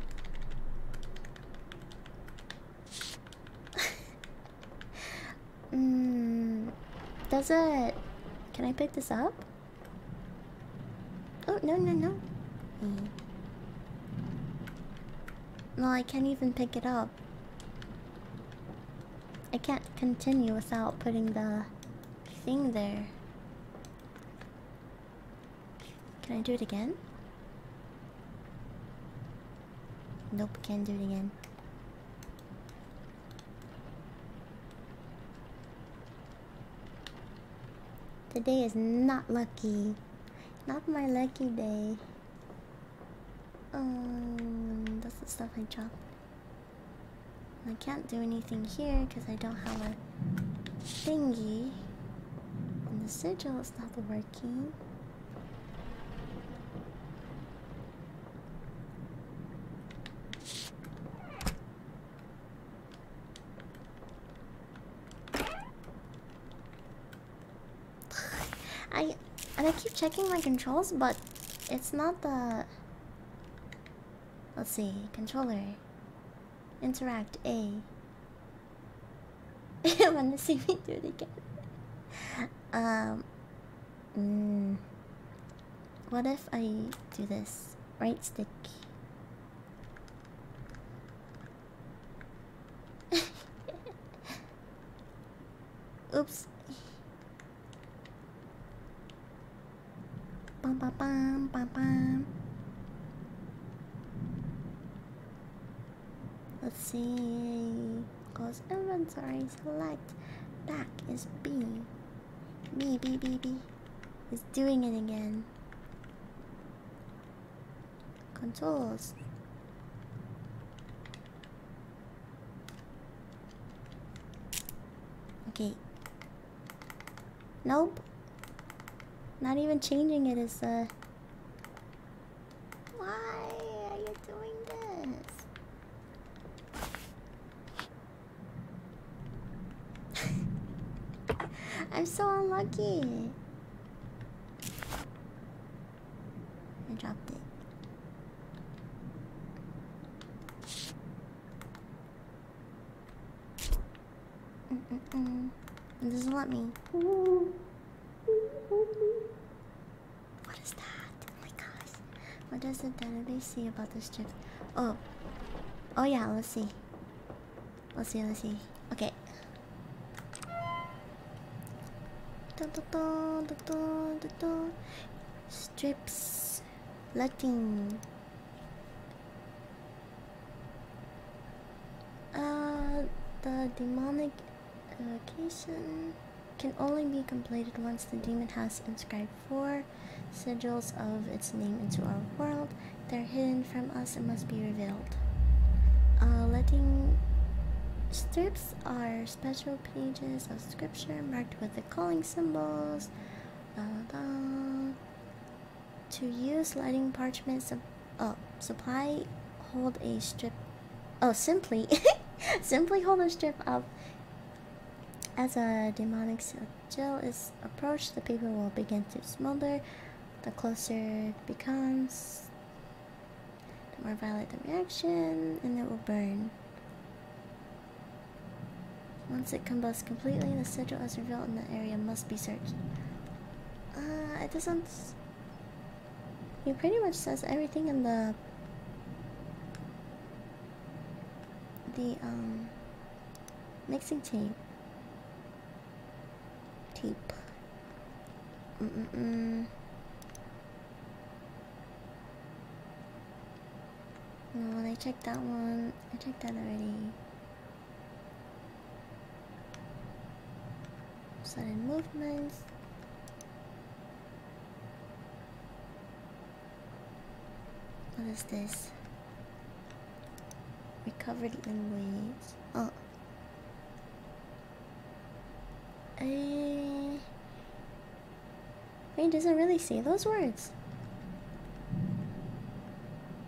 Does it... Can I pick this up? Oh, no. No, I can't even pick it up. I can't continue without putting the thing there. Can I do it again? Nope, can't do it again. Today is not lucky. Not my lucky day. That's the stuff I dropped. I can't do anything here because I don't have a thingy. And the sigil is not working. I keep checking my controls, but it's not the... Let's see, controller. Interact A. You wanna see me do it again? What if I do this? Right stick. Oops. Bum, bum, bum, bum, bum. Let's see. Close inventory. Select. Back is B. B, B, B, B. It's doing it again. Controls. Okay. Nope. Not even changing it is why are you doing this? I'm so unlucky. I dropped it. It doesn't let me. What is that? Oh my gosh. What does the database see about this chip? Oh. Oh yeah, let's see. Let's see. Okay. Strips. Letting. The demonic evocation can only be completed once the demon has inscribed 4 sigils of its name into our world. They're hidden from us and must be revealed. Letting strips are special pages of scripture marked with the calling symbols. To use letting parchments supply, hold a strip. Oh, simply hold a strip up. As a demonic sigil is approached, the paper will begin to smolder. The closer it becomes, the more violent the reaction, and it will burn. Once it combusts completely, the sigil is revealed and the area must be searched. It doesn't... It pretty much says everything in the... mixing tape. No, when I checked that one, I checked that already. Sudden movements. What is this? Recovered language. Oh. Wait, it doesn't really say those words.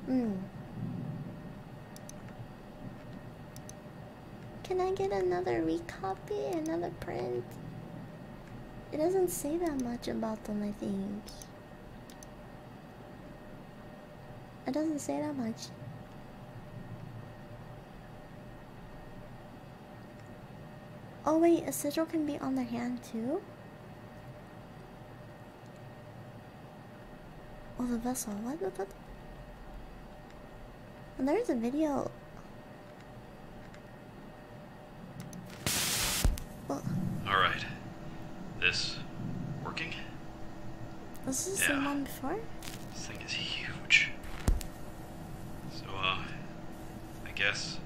Can I get another recopy, another print? It doesn't say that much about them, I think. It doesn't say that much. Oh wait, a sigil can be on their hand too? Oh, the vessel, what? And there is a video. Oh. Alright. This... working? Was this the same one before? This thing is huge. So, I guess,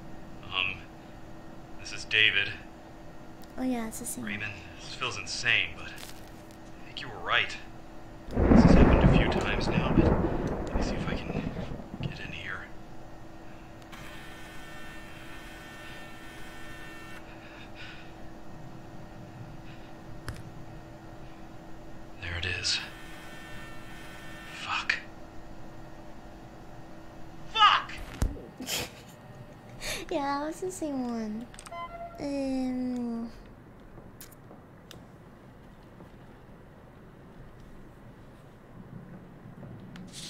this is David. Oh yeah, it's the same. Raymond, this feels insane, but I think you were right. This has happened a few times now, but let me see if I can get in here. There it is. Fuck. Fuck! Yeah, I was the same one.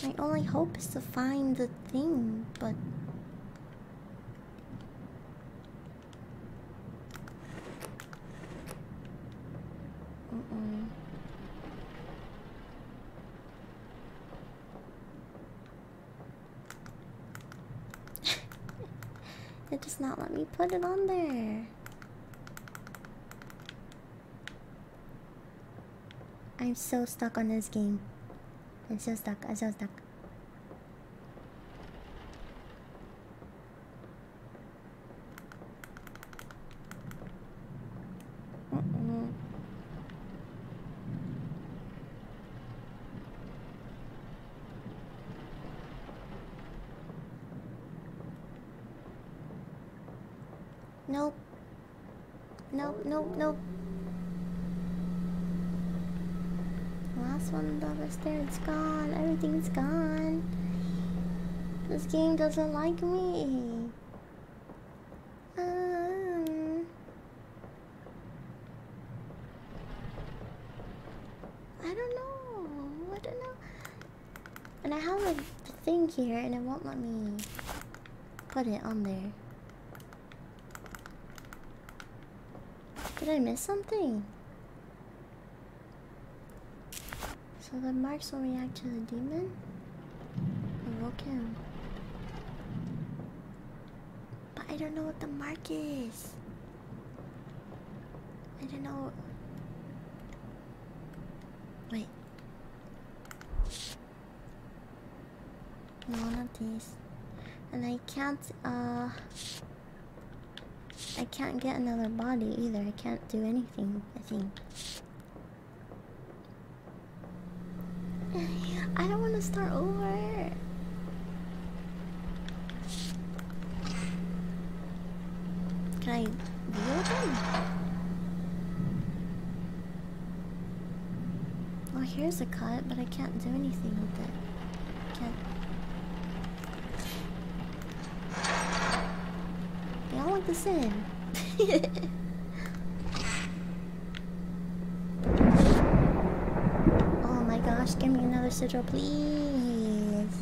My only hope is to find the thing, but... It does not let me put it on there. I'm so stuck on this game. I'm so stuck. Nope. Last one that was there, it's gone. Everything's gone. This game doesn't like me. I don't know. And I have a thing here and it won't let me put it on there. Did I miss something? So the marks will react to the demon? Invoke him. But I don't know what the mark is. I don't know. Wait. No, not these. And I can't get another body either. I can't do anything, I think. I don't want to start over. Can I deal them? Oh, here's a cut, but I can't do anything with it. I can't. This in. Oh my gosh, give me another sigil, please.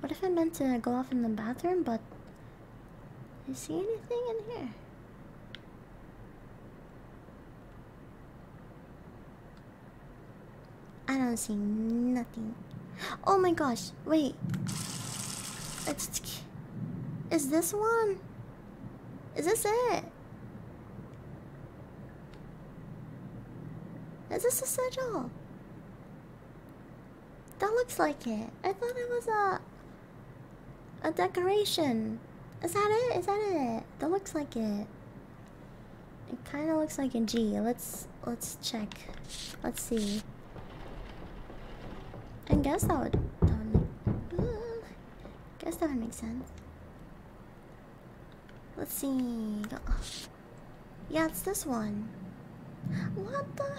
What if I meant to go off in the bathroom, but you see anything in here? I don't see nothing. Oh my gosh, wait. Is this one? Is this it? Is this a sigil? That looks like it. I thought it was a decoration. Is that it? Is that it? That looks like it. It kind of looks like a G. Let's check. Let's see. I guess that would make sense. Let's see. Yeah, it's this one. What the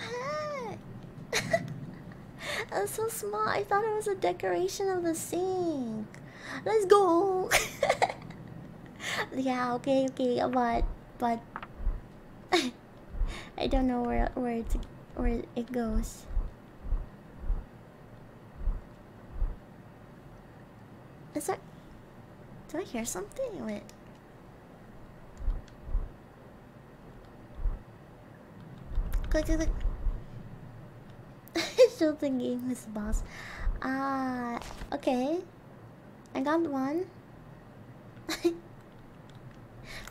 heck? That's so small. I thought it was a decoration of the sink. Let's go. Yeah, okay, but I don't know where it goes. Is that? Do I hear something? Wait. Click. Still thinking this boss. Okay. I got one.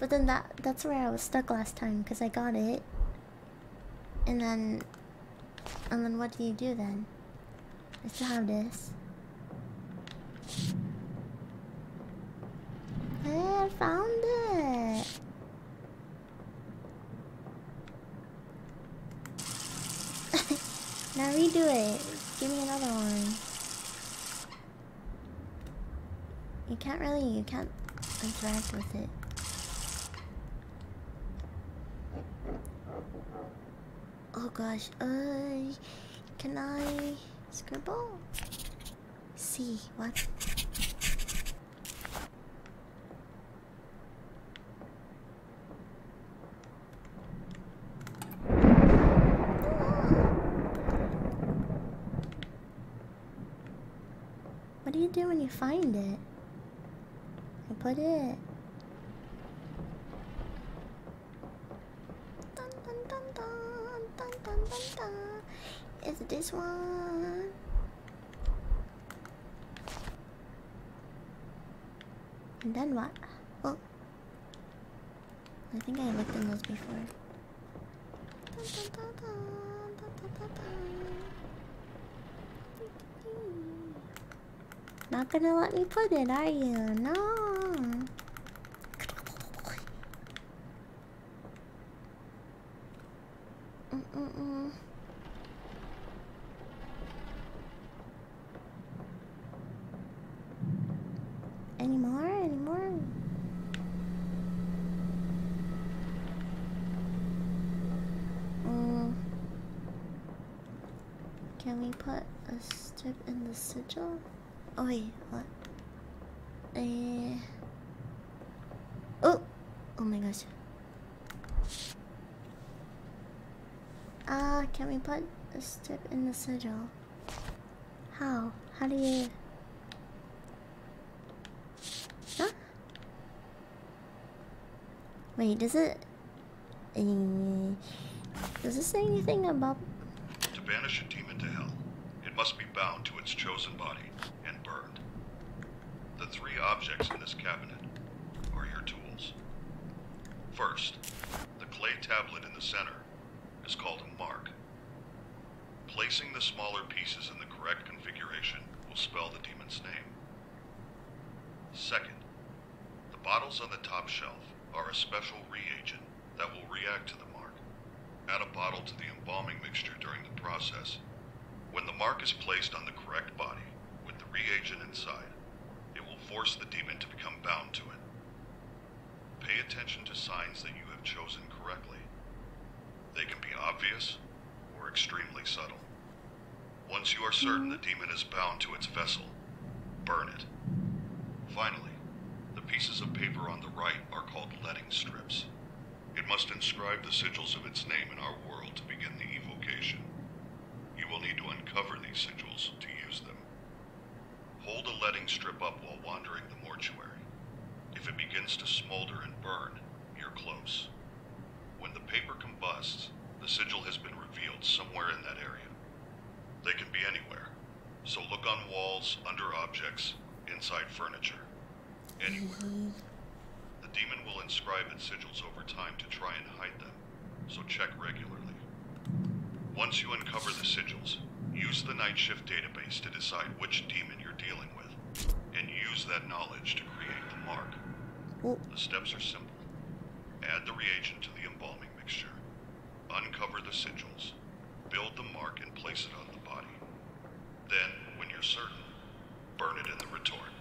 But then that's where I was stuck last time, because I got it. And then what do you do then? I still have this. Hey, I found it! Now redo it. Give me another one. You can't interact with it. Oh gosh, can I scribble? See, what? What do you do when you find it? I put it. Dun, dun, dun, dun, dun, dun, dun, dun. Is it this one? And then what? Oh, I think I looked in those before. Dun, dun, dun, dun, dun, dun, dun. Not gonna let me put it, are you? No. Mm-mm-mm. Any more? Can we put a strip in the sigil? Oh wait, what? Oh my gosh. Can we put a strip in the sigil? How? How do you? Huh? Wait, does it say anything about? To banish a demon to hell, it must be bound to its chosen body. Burned. The three objects in this cabinet are your tools. First, the clay tablet in the center is called a mark. Placing the smaller pieces in the correct configuration will spell the demon's name. Second, the bottles on the top shelf are a special reagent that will react to the mark. Add a bottle to the embalming mixture during the process. When the mark is placed on the correct body, reagent inside, it will force the demon to become bound to it. Pay attention to signs that you have chosen correctly. They can be obvious or extremely subtle. Once you are certain the demon is bound to its vessel, burn it. Finally, the pieces of paper on the right are called letting strips. It must inscribe the sigils of its name in our world to begin the evocation. You will need to uncover these sigils to use them. Hold a letting strip up while wandering the mortuary. If it begins to smolder and burn, you're close. When the paper combusts, the sigil has been revealed somewhere in that area. They can be anywhere, so look on walls, under objects, inside furniture, anywhere. The demon will inscribe its sigils over time to try and hide them, so check regularly. Once you uncover the sigils, use the Night Shift database to decide which demon you're dealing with, and use that knowledge to create the mark. Ooh. The steps are simple. Add the reagent to the embalming mixture. Uncover the sigils. Build the mark and place it on the body. Then, when you're certain, burn it in the retort.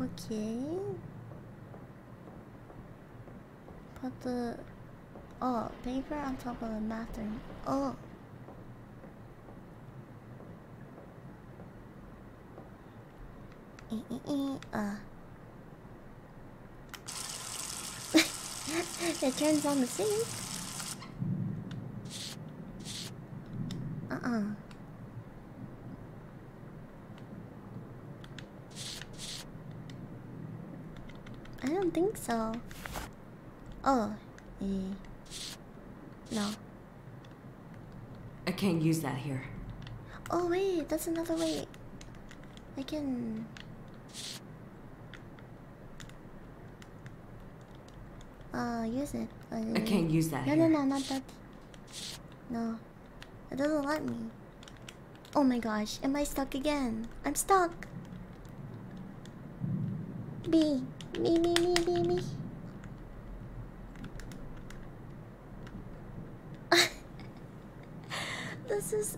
Okay. Put the paper on top of the bathroom. Oh, it turns on the sink. I don't think so. Oh, no. I can't use that here. Oh wait, that's another way. I can. Use it. I can't use that. No, not that. No, it doesn't let me. Oh my gosh, am I stuck again? I'm stuck. Me. This is...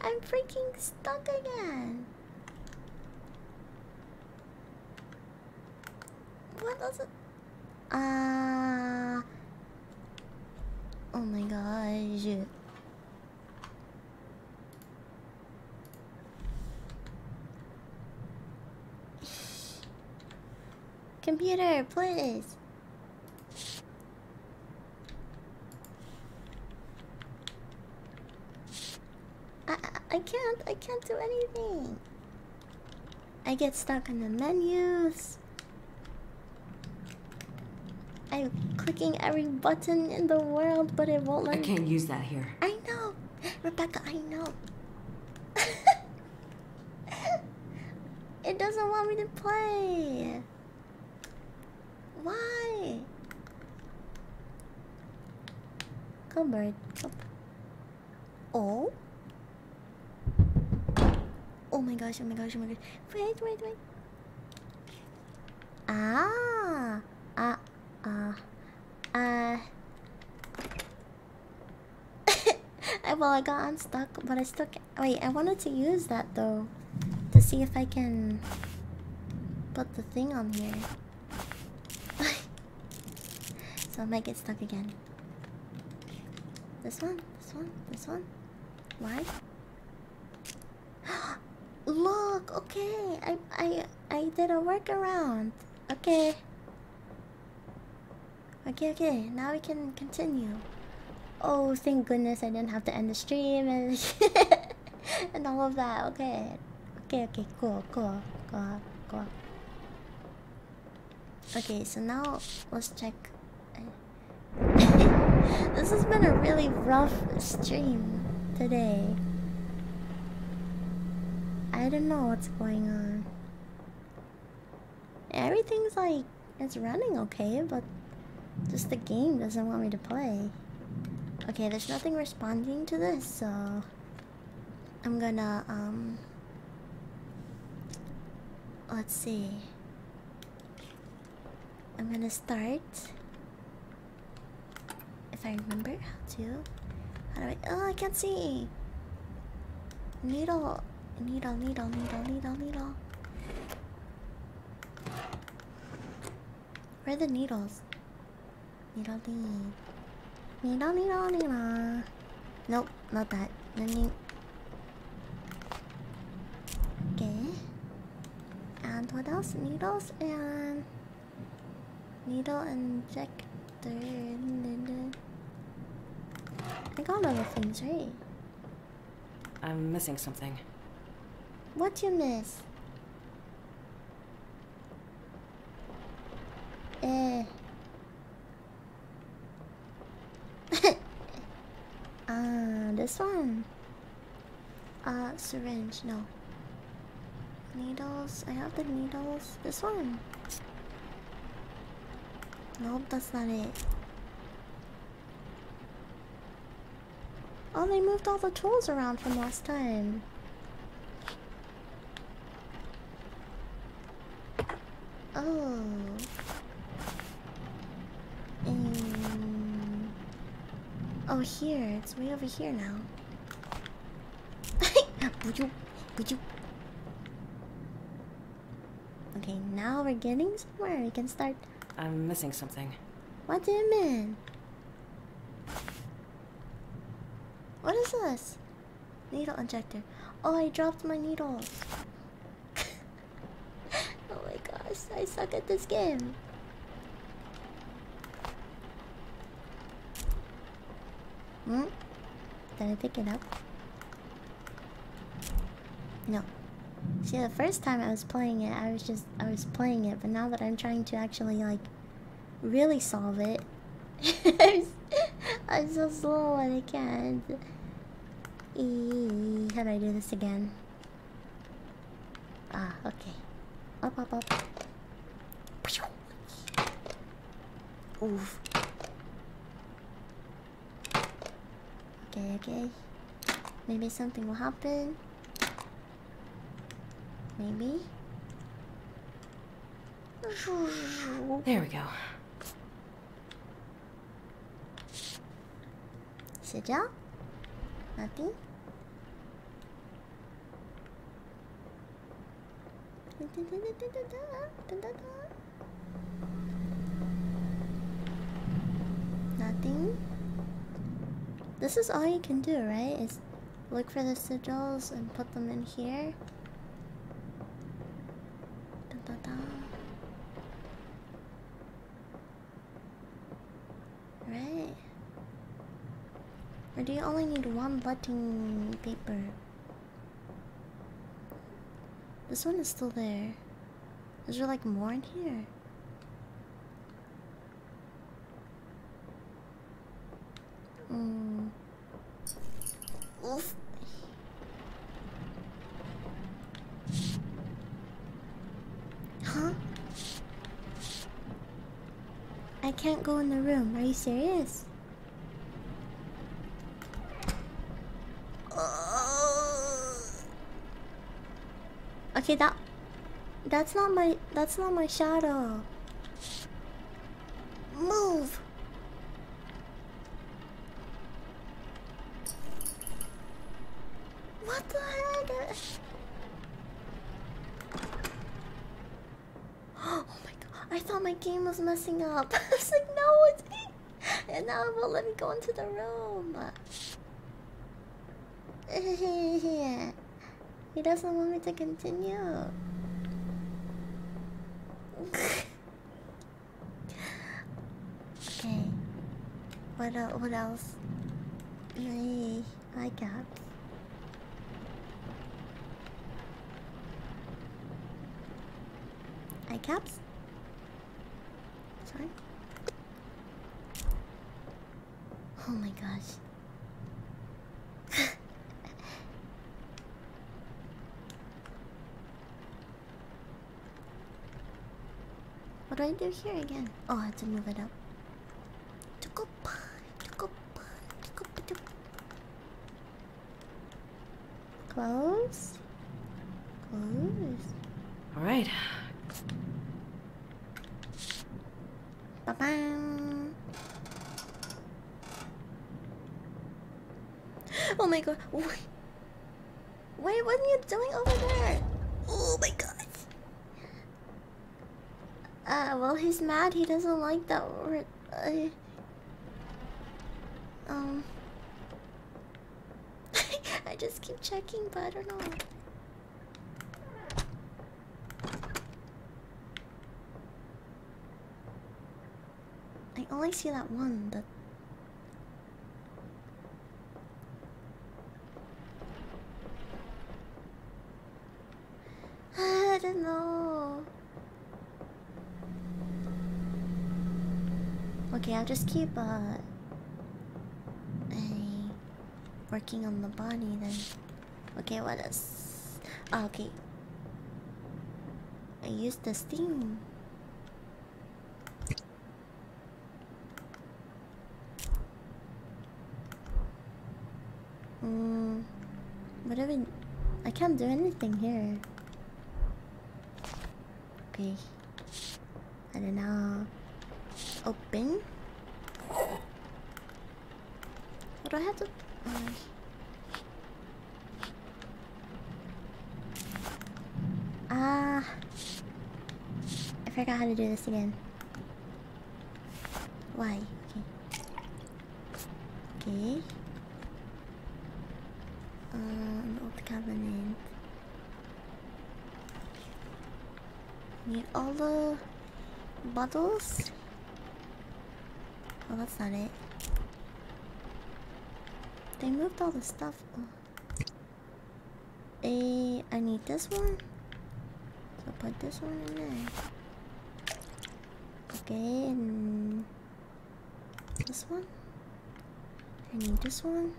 I'm freaking stuck again. What does it... Oh my gosh. Computer, please. I can't do anything. I get stuck on the menus. I'm clicking every button in the world, but it won't let me. I can't use that here. I know. Rebecca, I know. It doesn't want me to play. Why? Go bird. Oh? Oh my gosh. Wait. Well, I got unstuck, but I stuck. Wait, I wanted to use that though, to see if I can put the thing on here. So I might get stuck again. This one. Why? Look, okay. I did a workaround. Okay. Now we can continue. Oh, thank goodness I didn't have to end the stream and and all of that. Okay. Cool. Okay, so now let's check. This has been a really rough stream today. I don't know what's going on. Everything's like, it's running okay, but just the game doesn't want me to play. Okay, there's nothing responding to this, so I'm gonna, let's see. I'm gonna start. If I remember how do I, oh, I can't see. Needle. Where are the needles? Needle. Nope, not that. Okay. And what else? Needles and... needle injector. I got all the things right. I'm missing something. What you miss? This one. Syringe, no. Needles, I have the needles. This one. Nope, that's not it. Oh, they moved all the tools around from last time. Oh. Oh, here. It's way over here now. Would you? Okay, now we're getting somewhere. We can start. I'm missing something. What do you mean? What is this? Needle injector. Oh, I dropped my needles. Oh my gosh, I suck at this game. Did I pick it up? No. See, the first time I was playing it, I was playing it, but now that I'm trying to actually, like, really solve it, I'm so slow and I can't. How do I do this again? Ah, okay. Up. Oof. Okay. Maybe something will happen. maybe? There we go. Sejal? Nothing? Nothing? This is all you can do, right? Is look for the sigils and put them in here. Right. Or do you only need one blotting paper? This one is still there. Is there like more in here? Oof. Huh? I can't go in the room. Are you serious? Okay, that's not my shadow. Move. What the heck? Oh my god! I thought my game was messing up. I was like, no, it's me. And now it won't let me go into the room. He doesn't want me to continue. Okay. What else? Hey, I got. Eye caps? Sorry. Oh my gosh. What do I do here again? Oh, I have to move it up. Close. Close. All right. Ba-ba. Oh my god. Wait. Wait, what are you doing over there? Oh my god. Well, he's mad. He doesn't like that word. I just keep checking, but I don't know. I only see that one, but... I don't know. Okay, I'll just keep working on the body then. Okay, what else? Oh, okay. I used this thing. What do we... I can't do anything here. Okay. I don't know. Open. What do I have to... I forgot how to do this again. Why? Okay. Okay. Old Covenant. Need all the bottles? Oh, that's not it. They moved all the stuff. Hey, I need this one. So put this one in there. Okay, and this one. I need this one.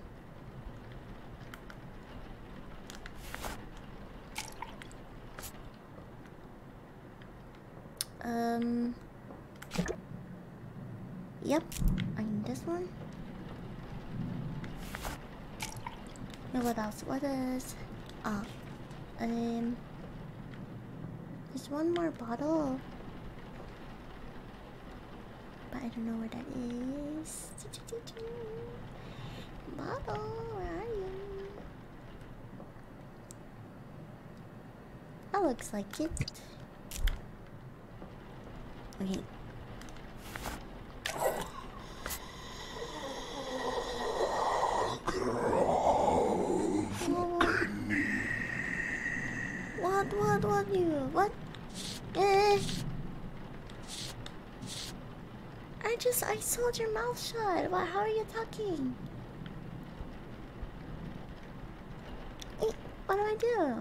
Yep, I need this one. And what else? What is... Oh. There's one more bottle, but I don't know where that is. Bottle, where are you? That looks like it. Okay. What you? What? I saw your mouth shut. What? How are you talking? What do I do?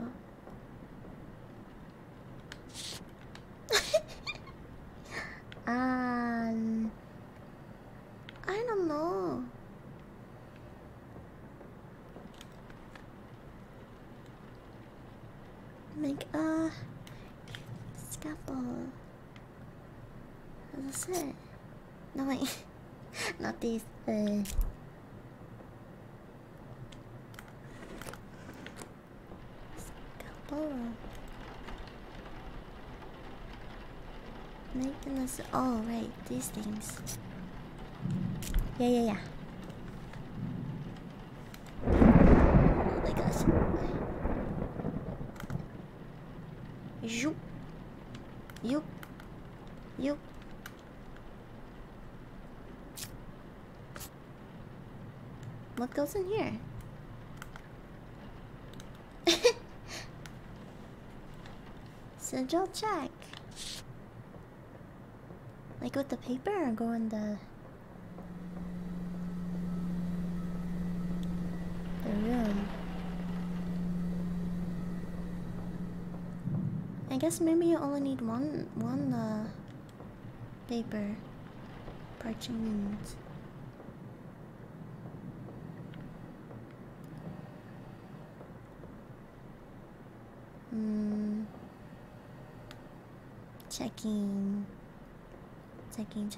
I don't know. Make a scalpel. That's it. No wait, not these. Scalpel. Making us. Oh right, these things. Yeah. Oh my gosh. You. What goes in here? Sigil check. Like with the paper or go in the. I guess maybe you only need one paper, parchment.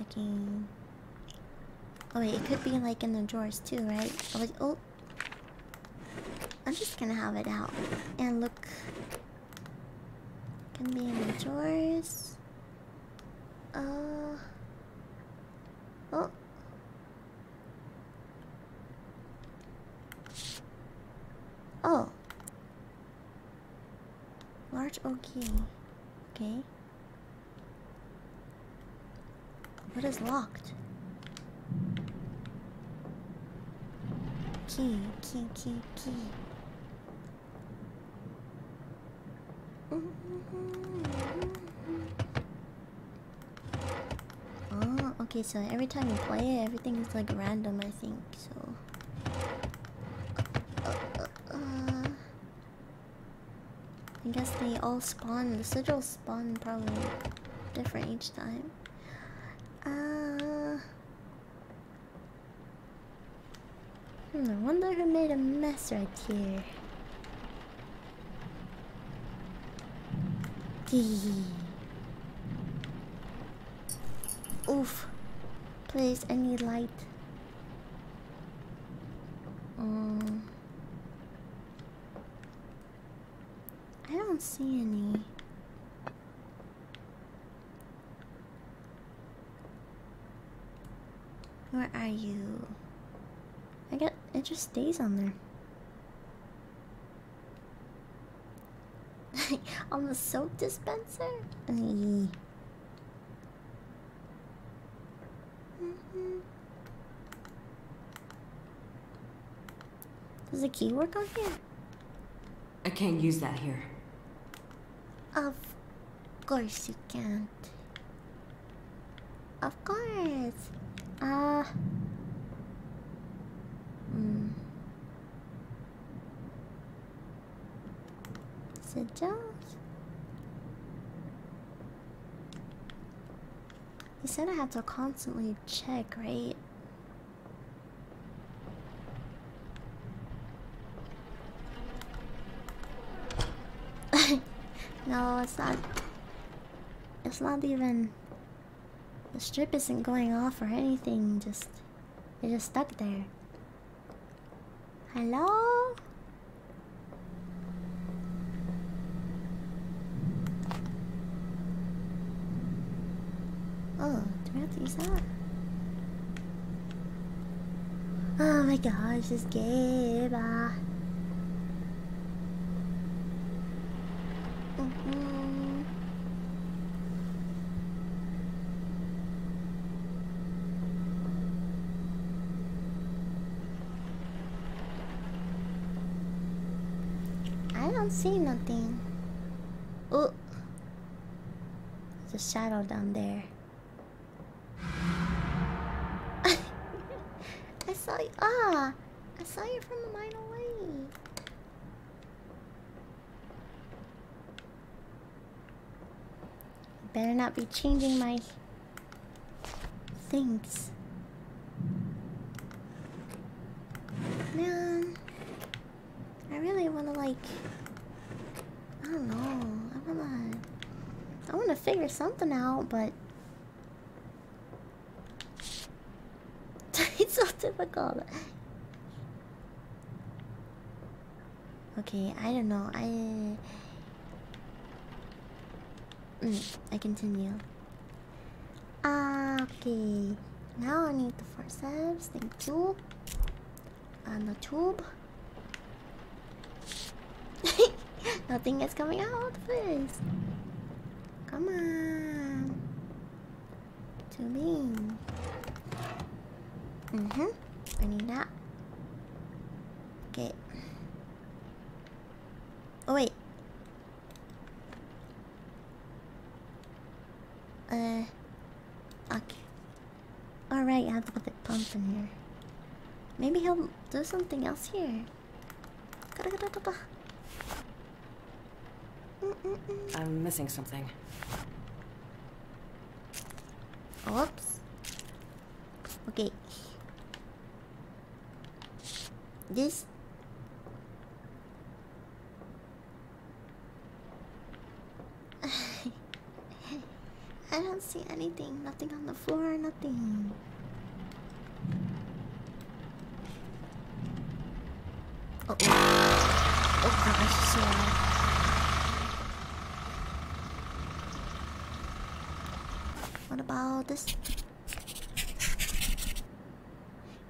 Checking. Oh wait, it could be like in the drawers too, right? Oh, I'm just gonna have it out and look. Can be in the drawers. Oh. Oh. Large oak key. Okay. What is locked? Key. Oh, okay, so every time you play it, everything is like random, I think, so... I guess they all spawn, the sigils spawn probably different each time. I wonder who made a mess right here. Oof. Please, I need light. I don't see any. Where are you? I guess it just stays on there. On the soap dispenser? Does the key work on here? I can't use that here. Of course you can't. Of course. Sigils? You said I have to constantly check, right? No, it's not. It's not even. The strip isn't going off or anything. Just it's just stuck there. Hello? is that? Oh my gosh, this game. I don't see nothing. Oh, there's a shadow down there. I saw you. Ah, I saw you from a mile away. Better not be changing my things. Man, I really wanna like, I don't know. I wanna figure something out, but it's so difficult. Okay, I don't know. I continue. Okay. Now I need the forceps. Thank you. And the tube. Nothing is coming out first. Come on. Tubing. I need that. Okay. Oh, wait. Okay. Alright, I have to put the pump in here. Maybe he'll do something else here. I'm missing something. Oops. Okay. This. I don't see anything. Nothing on the floor, nothing. Oh, oh. Oh gosh, so what about this?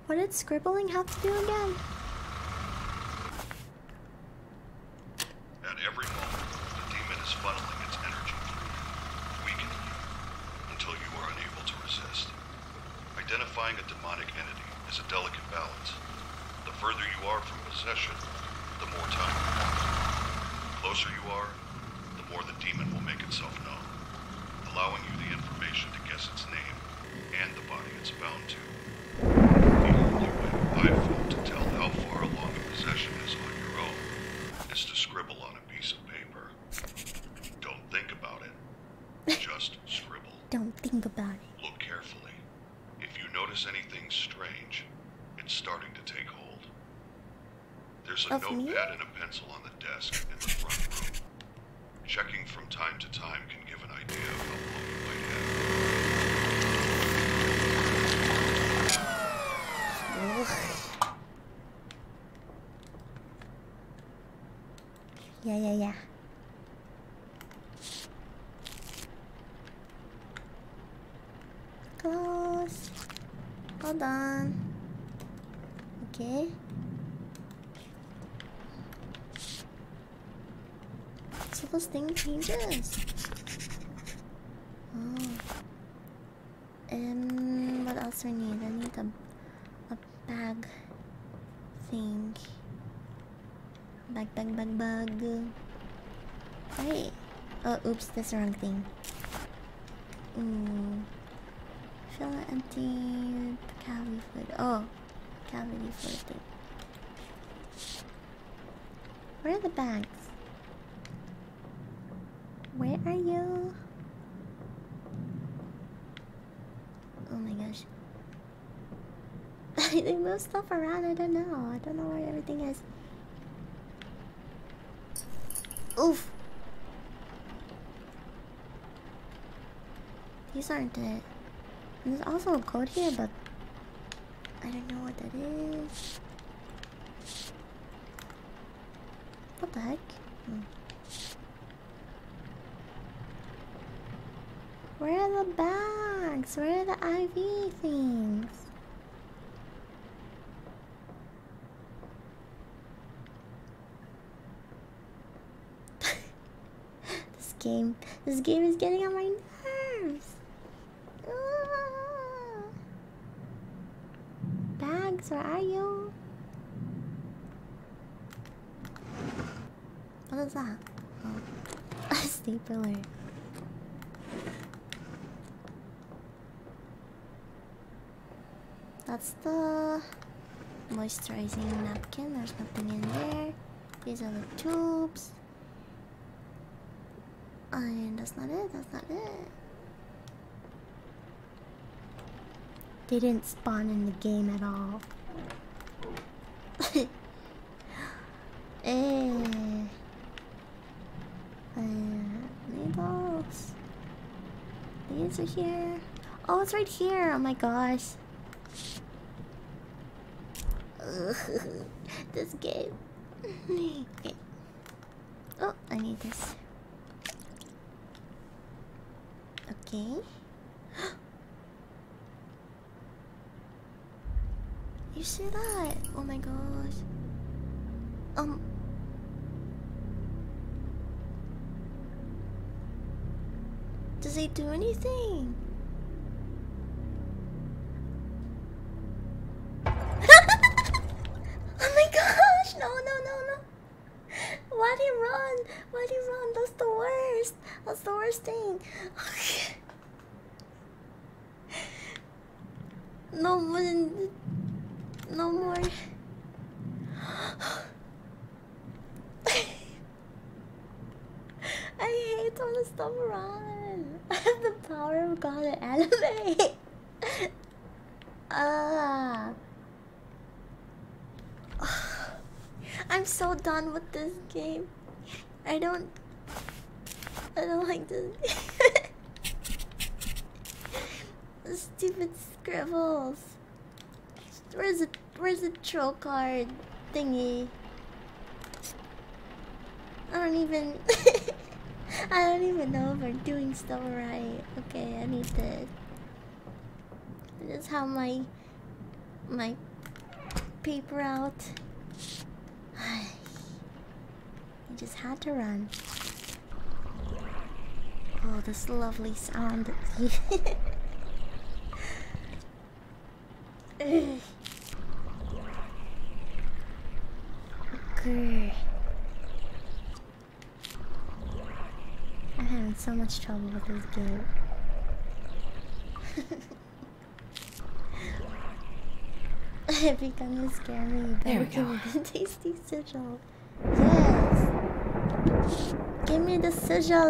What did scribbling have to do again? At every moment, the demon is funneling its energy through you, weakening you, until you are unable to resist. Identifying a demonic entity is a delicate balance. The further you are from possession, the more time you have. The closer you are, the more the demon will make itself known, allowing you the information to guess its name and the body it's bound to. The only way I feel to tell how far along a possession is on your own is to scribble on a piece of paper. Don't think about it. Just scribble. Don't think about it. Look carefully. If you notice anything strange, it's starting to take hold. There's a notepad and a pencil on the desk in the front room. Checking from time to time can give an idea of how long you might have. Yeah. Close. Hold on. Okay. So this thing changes. What else do I need? I need a bag thing. Bag. Wait. Oh, oops, that's the wrong thing. Fill it empty cavity food. Oh, cavity food thing. Where are the bags? Where are you? Oh my gosh. They move stuff around, I don't know where everything is. Oof. These aren't it. And there's also a code here, but I don't know what that is. What the heck? Where are the bags? bags? Where are the IV things? This game is getting on my nerves. Bags, where are you? What is that? Oh. A stapler. That's the moisturizing napkin. There's nothing in there. These are the tubes. And that's not it, that's not it. They didn't spawn in the game at all. Needles. These are here. Oh, it's right here. Oh my gosh. This game. Okay. Oh, I need this. Okay. You see that? Oh my gosh. Does it do anything? Oh my gosh! No! Why'd he run? Why'd he run? That's the worst. That's the worst thing. Okay. No more. I hate all the stuff around. I have the power of God and anime. I'm so done with this game. I don't like this game. Stupid scribbles. Where's the troll card thingy? I don't even know if we're doing stuff right. Okay, I need this. This is how my paper out. I just had to run. Oh, this lovely sound. Okay. I'm having so much trouble with this game. It began to scare me, but there we go. Tasty sigil. Yes! Give me the sigil!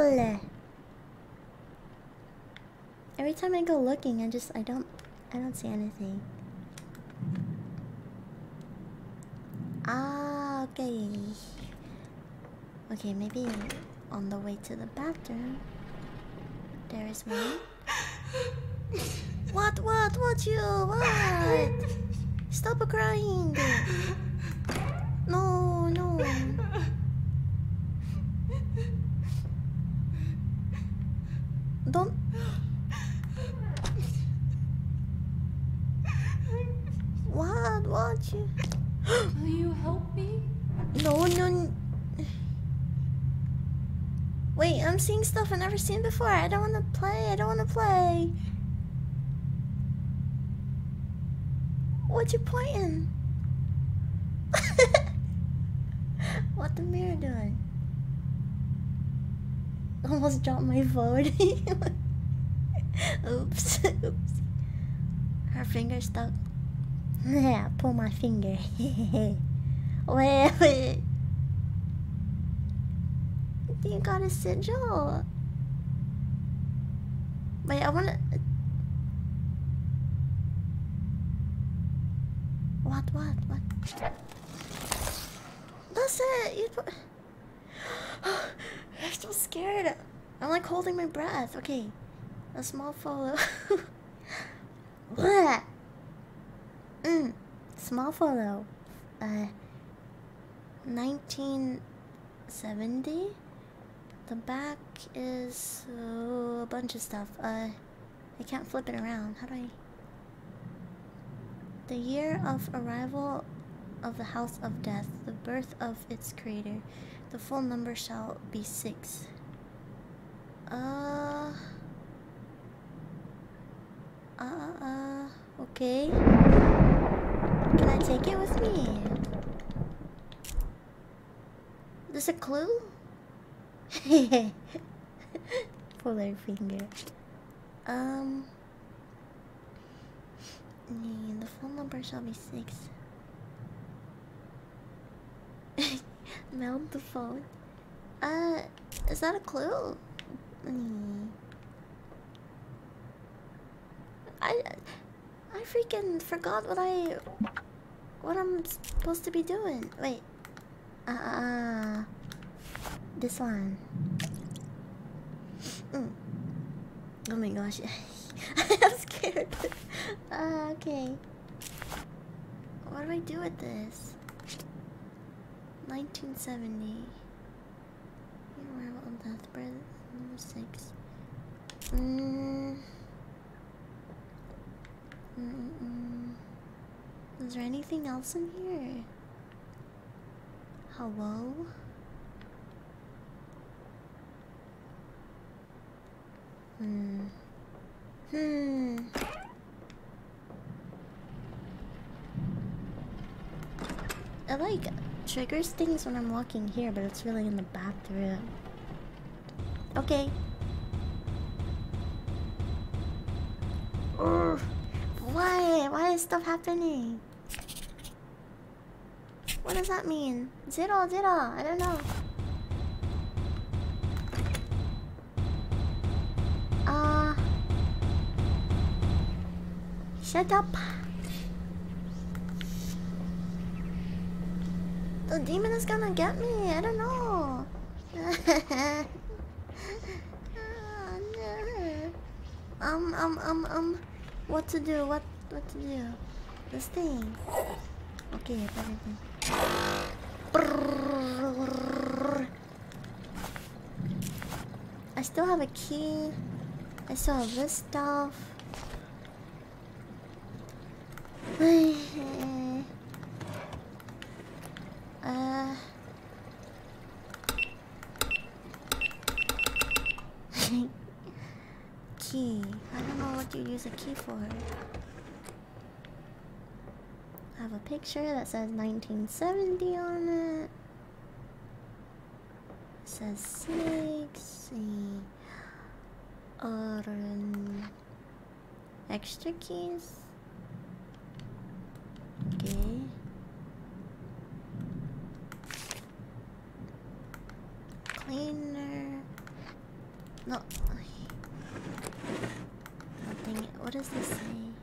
Every time I go looking, I don't see anything. Ah, okay. Okay, maybe on the way to the bathroom. There is one. What you? What? Stop crying! No. Don't. What you? Will you help me? No. Wait, I'm seeing stuff I've never seen before. I don't wanna play. What you pointing? What the mirror doing? Almost dropped my phone. Oops. Her finger stuck. Yeah, pull my finger. Wait. You got a sigil. Wait, I wanna. What? That's it. You put. I'm so scared. I'm like holding my breath. Okay, a small follow. What? Small follow. 1970. The back is a bunch of stuff. I can't flip it around. How do I... The year of arrival of the house of death, the birth of its creator, the full number shall be 6. Okay. Can I take it with me? This a clue? Pull their finger. The phone number shall be 6. Mount the phone. Is that a clue? I freaking forgot what I'm supposed to be doing. Wait. This one. Oh my gosh. I'm scared. Okay. What do I do with this? 1970. Arrival of death, birth number 6. Is there anything else in here? Hello? It like triggers things when I'm walking here, but it's really in the bathroom. Okay. Ugh. Why? Why is stuff happening? What does that mean? Zero. I don't know. Shut up! The demon is gonna get me, I don't know! What to do, what to do? This thing. Okay, I got everything. I still have a key. I still have this stuff. Key. I don't know what you use a key for. I have a picture that says 1970 on it. It says 6. Extra keys. Okay. Cleaner. No. Oh, dang it. What does this say?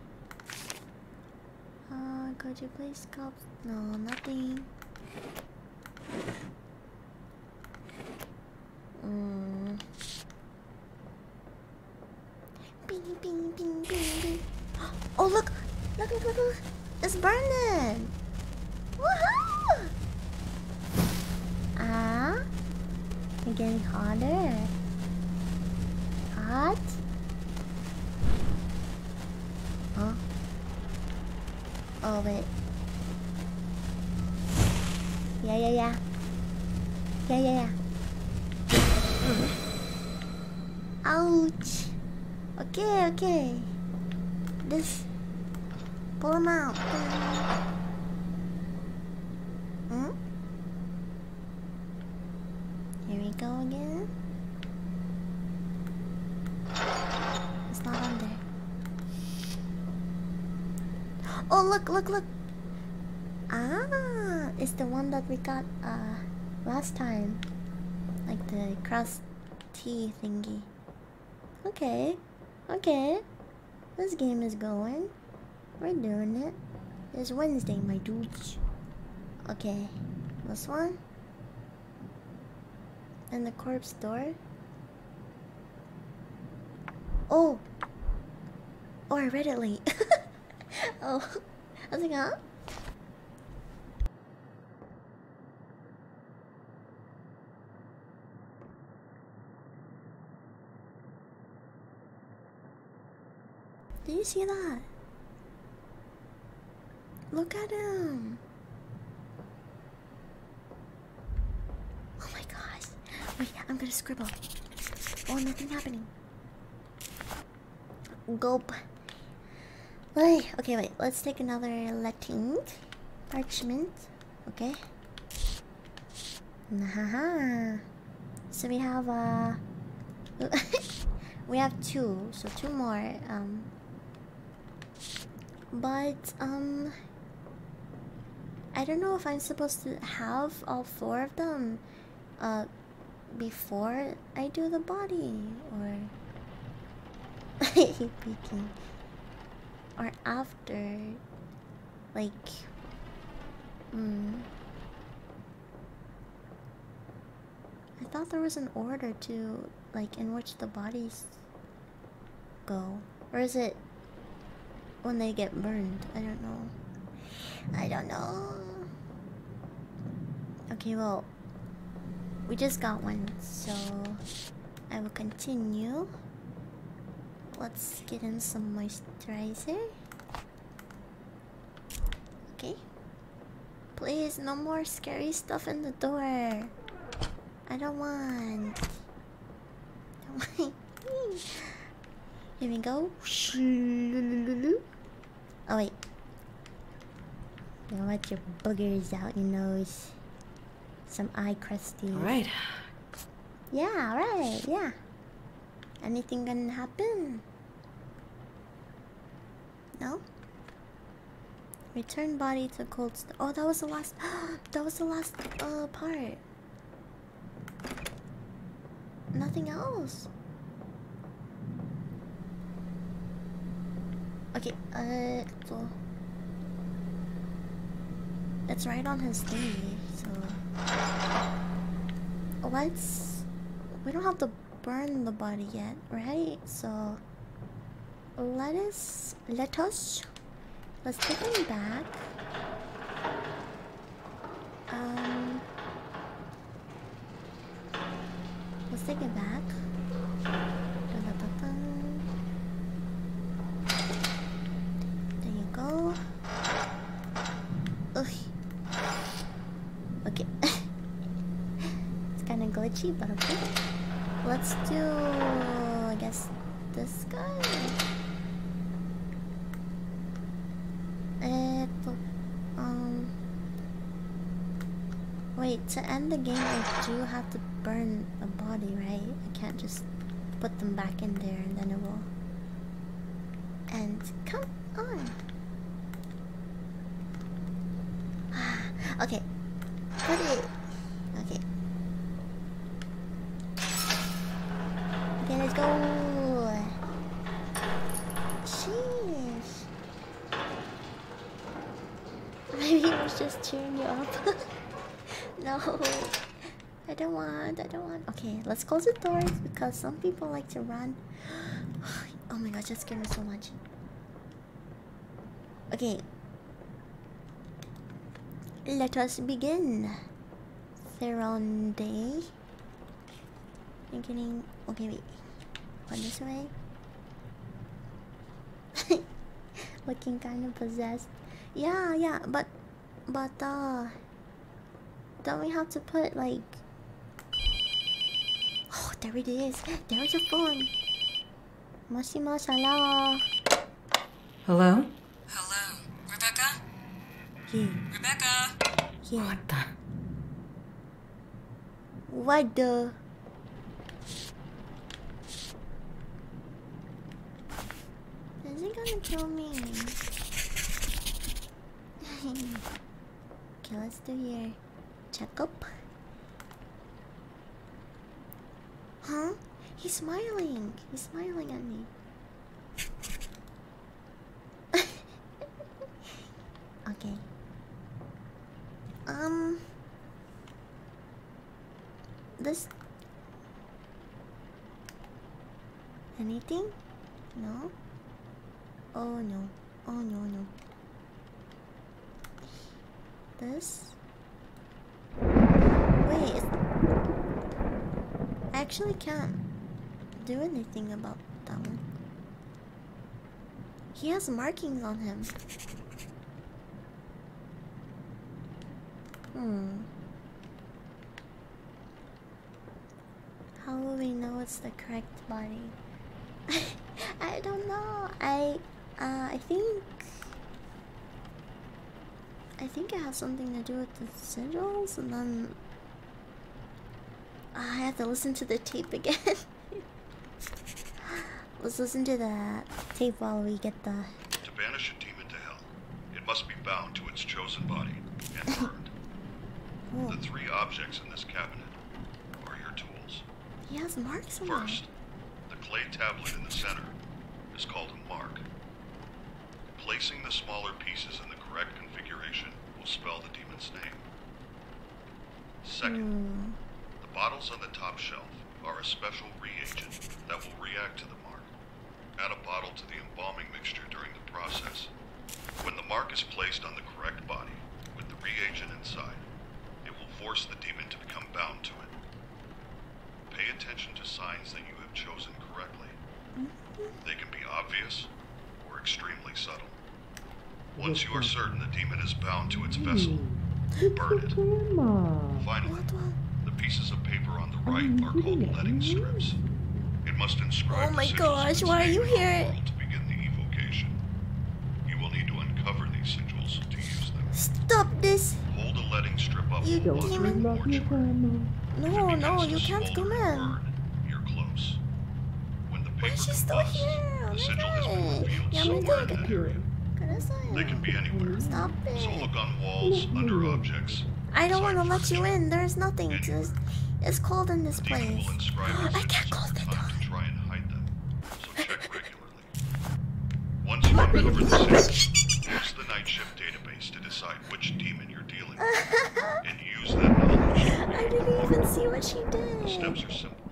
Could you play sculpt? No, nothing. Bing, bing, bing, bing, bing. Oh, look! Look! It's burning! Woohoo! Ah, you're getting hotter. Hot? Huh? Oh, wait. Yeah. Ouch! Okay. This... Pull them out. Here we go again. It's not on there. Oh, look. Ah, it's the one that we got last time. Like the cross T thingy. Okay. This game is going. We're doing it. It's Wednesday, my dudes. Okay, this one. And the corpse door. Oh, I read it late. Oh, I was like, huh? Do you see that? Look at him. Oh my gosh. Wait, I'm gonna scribble. Oh, nothing happening. Gulp. Okay, wait. Let's take another Latin parchment. Okay. Haha. So we have we have two, so two more. But I don't know if I'm supposed to have all four of them before I do the body, or I hate peeking, or after, like, I thought there was an order to, like, in which the bodies go, or is it when they get burned? I don't know. Okay, well, we just got one, so I will continue. Let's get in some moisturizer. Okay. Please, no more scary stuff in the door. I don't want. Here we go. Oh wait. Now let your boogers out your nose. Some eye crusty. Alright. Yeah, alright, yeah. Anything gonna happen? No? Return body to cold store. Oh, that was the last. That was the last part. Nothing else. Okay, so it's right on his thingy, so we don't have to burn the body yet, right? So let's take him back. Let's take it back. There you go. Ugh. Okay. It's kind of glitchy, but okay. Let's do, I guess, this guy. Wait, to end the game, I do have to burn a body, right? I can't just put them back in there and then it will end. Come on! Okay. Put it. Okay. Okay, let's go! Sheesh! Maybe it was just cheering you up. No, I don't want. Okay, let's close the doors because some people like to run. Oh my gosh, that scared me so much. Okay. Let us begin. Seronde. Okay, wait. Run this way. Looking kind of possessed. Yeah, but don't we have to put, like... Oh, there it is. There's a phone. Moshi, hello. Hello? Hello. Rebecca? Yeah. Rebecca? Yeah. What the... Is it gonna kill me? Okay, let's do here. Check up. Huh? He's smiling. He's smiling at me. Okay. This. Anything? No? Oh no. Oh no. This. Wait, I actually can't do anything about that one. He has markings on him. How will we know it's the correct body? I don't know. I think it has something to do with the sigils, and then I have to listen to the tape again. Let's listen to the tape while we get the... To banish a demon to hell, it must be bound to its chosen body and burned. Cool. The three objects in this cabinet are your tools. He has marks on them. First, the clay tablet in the center is called a mark. Placing the smaller pieces in the correct configuration will spell the demon's name. Second, the bottles on the top shelf are a special reagent that will react to the mark. Add a bottle to the embalming mixture during the process. When the mark is placed on the correct body, with the reagent inside, it will force the demon to become bound to it. Pay attention to signs that you have chosen correctly. They can be obvious or extremely subtle. Once you are certain the demon is bound to its vessel, burn it. Finally, the pieces of paper on the right are called letting strips. It must inscribe the sigils to begin the evocation. You will need to uncover these sigils to use them. Stop this! Hold a letting strip up to the mortuary. No, you can't come in. Burn, you're close. When the paper is still here, the sigil has been revealed somewhere in that area. They can be anywhere. Stop it. So look on walls, under objects. I don't want to let you in. There's nothing. It's cold in this place. I can't close the door. Try and hide them. So check regularly. Once you uncover the sigil, use the night shift database to decide which demon you're dealing with, and use that knowledge. I didn't even see what she did. The steps are simple.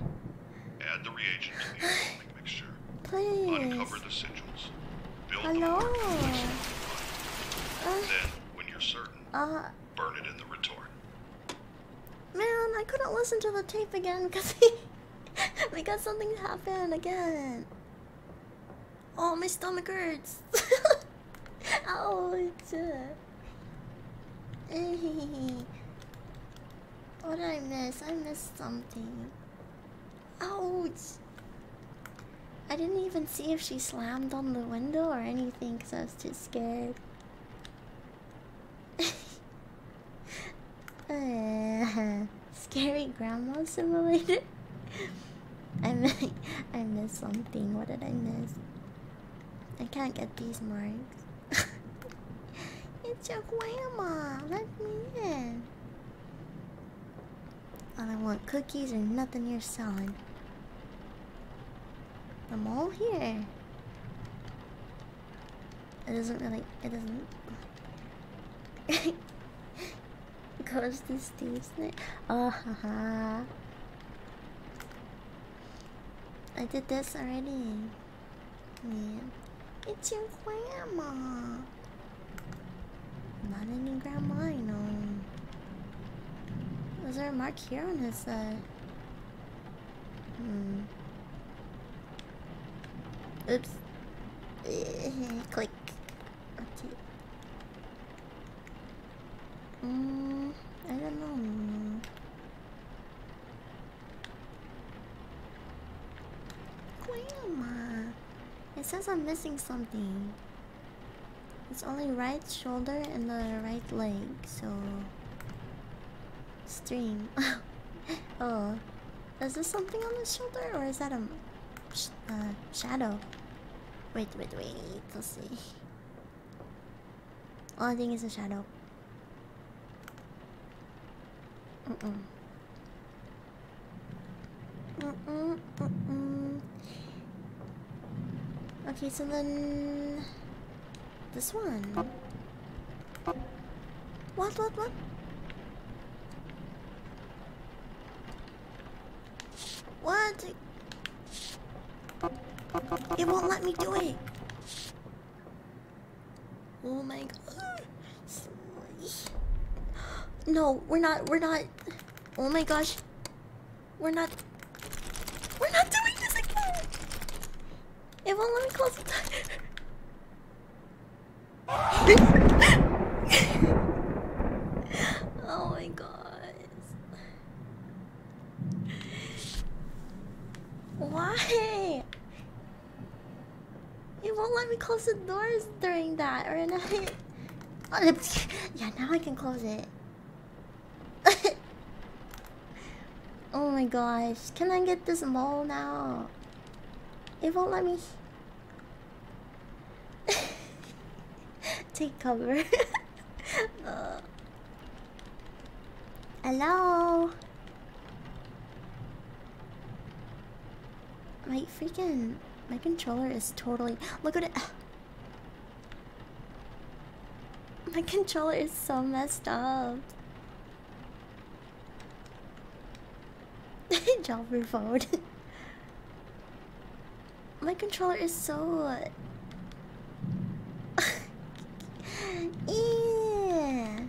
Add the reagent to the embalming mixture. Please. Uncover the sigils. Hello. Then, when you're certain, burn it in the retort. Man, I couldn't listen to the tape again because something happened again. Oh, my stomach hurts. Ouch. What did I miss? I missed something. Ouch. I didn't even see if she slammed on the window or anything because I was too scared. Scary grandma simulator? I missed something. What did I miss? I can't get these marks. It's your grandma. Let me in. I don't want cookies or nothing you're selling. I'm all here. It doesn't goes to Steve's neck. Oh, haha. I did this already. Man. It's your grandma. Not any grandma, I know. Was there a mark here on his Oops. Click. Okay. I don't know. Grandma. It says I'm missing something. It's only right shoulder and the right leg, so... Stream. Oh. Is this something on the shoulder, or is that a... shadow. Wait. Let's see. All I think is a shadow. Okay, so then this one. What? What? It won't let me do it. Oh my god. No, we're not. Oh my gosh. We're not doing this again. It won't let me close the door. Oh my god. Why? It won't let me close the doors during that, or not. Oh, yeah, now I can close it. Oh my gosh, can I get this mole now? It won't let me take cover. Hello? My controller is totally... Look at it! My controller is so messed up. Jobber phone. My controller is so... Yeah.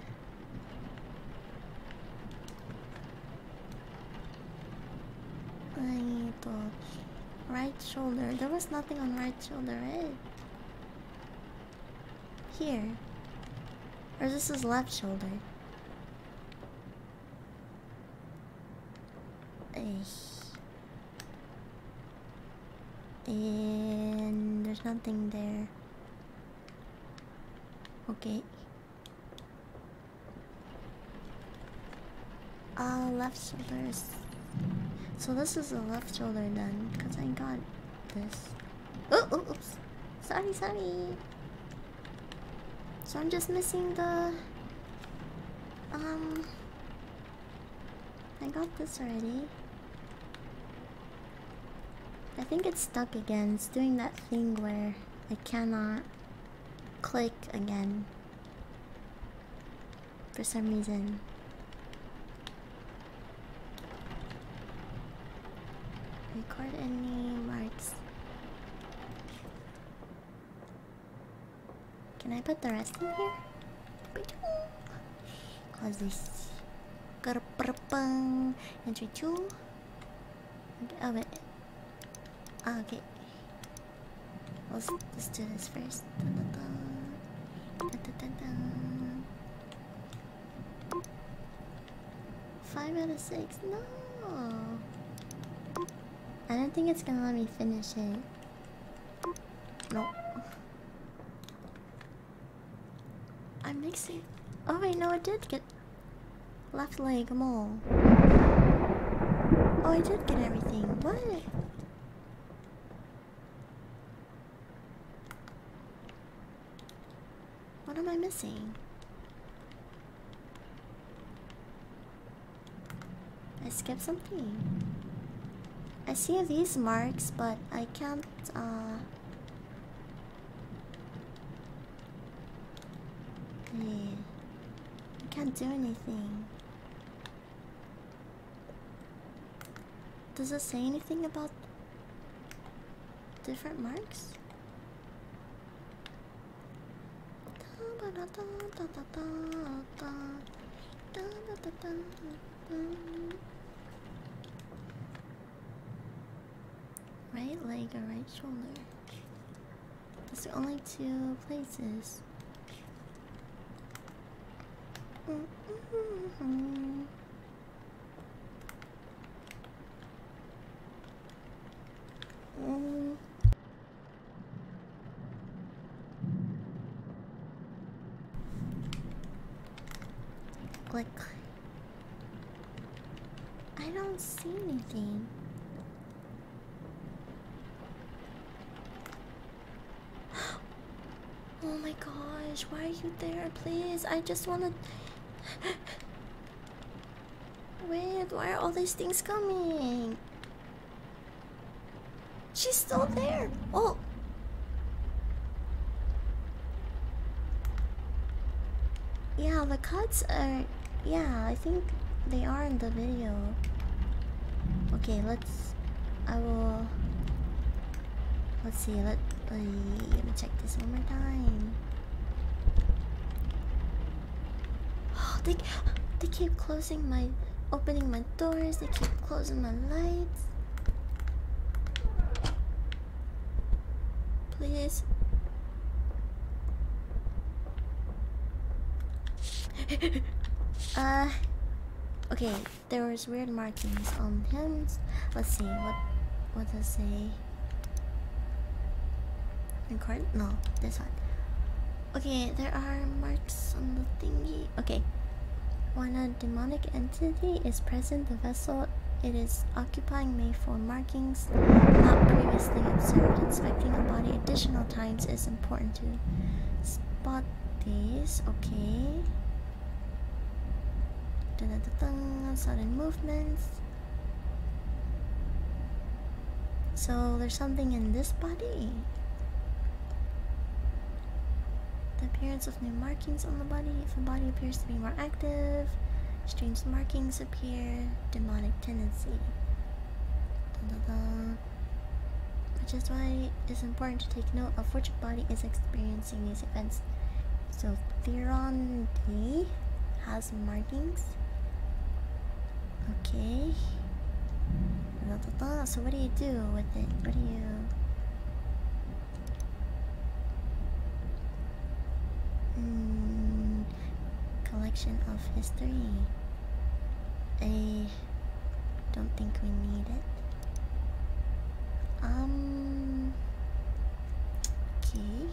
Right shoulder. There was nothing on right shoulder, right? Here. Or this is left shoulder. And there's nothing there. Okay. Left shoulder is... So this is the left shoulder then, because I got this. Oh, oops. Sorry. So I'm just missing the... I got this already. I think it's stuck again. It's doing that thing where I cannot click again for some reason. Record any marks. Can I put the rest in here? Close this. Entry 2. Oh wait. Okay. Let's do this first. Da-da-da. 5 out of 6. No. I don't think it's gonna let me finish it. No. I'm mixing. Oh wait, no, I did get left leg mole. Oh, I did get everything. What? What am I missing? I skipped something. I see these marks, but I can't, yeah. I can't do anything. Does it say anything about different marks? Right leg or right shoulder? There's only 2 places. Click. I don't see anything. Oh my gosh, why are you there? Please, I just wanna... Wait, why are all these things coming? She's still there! Oh! Yeah, the cuts are... Yeah, I think they are in the video. Okay, let's... I will... Let's see, let me check this one more time. Oh, they keep closing my... Opening my doors, they keep closing my lights. Please. Okay, there was weird markings on him. Let's see, what does it say? Record? No, this one. Okay, there are marks on the thingy. Okay. When a demonic entity is present, the vessel it is occupying may form markings not previously observed. Inspecting a body additional times is important to spot these. Okay. Sudden movements. So there's something in this body. The appearance of new markings on the body. If the body appears to be more active, strange markings appear. Demonic tendency. Which is why it's important to take note of which body is experiencing these events. So Theron D has markings. Okay. So what do you do with it? What do you... collection of history. I don't think we need it. Okay.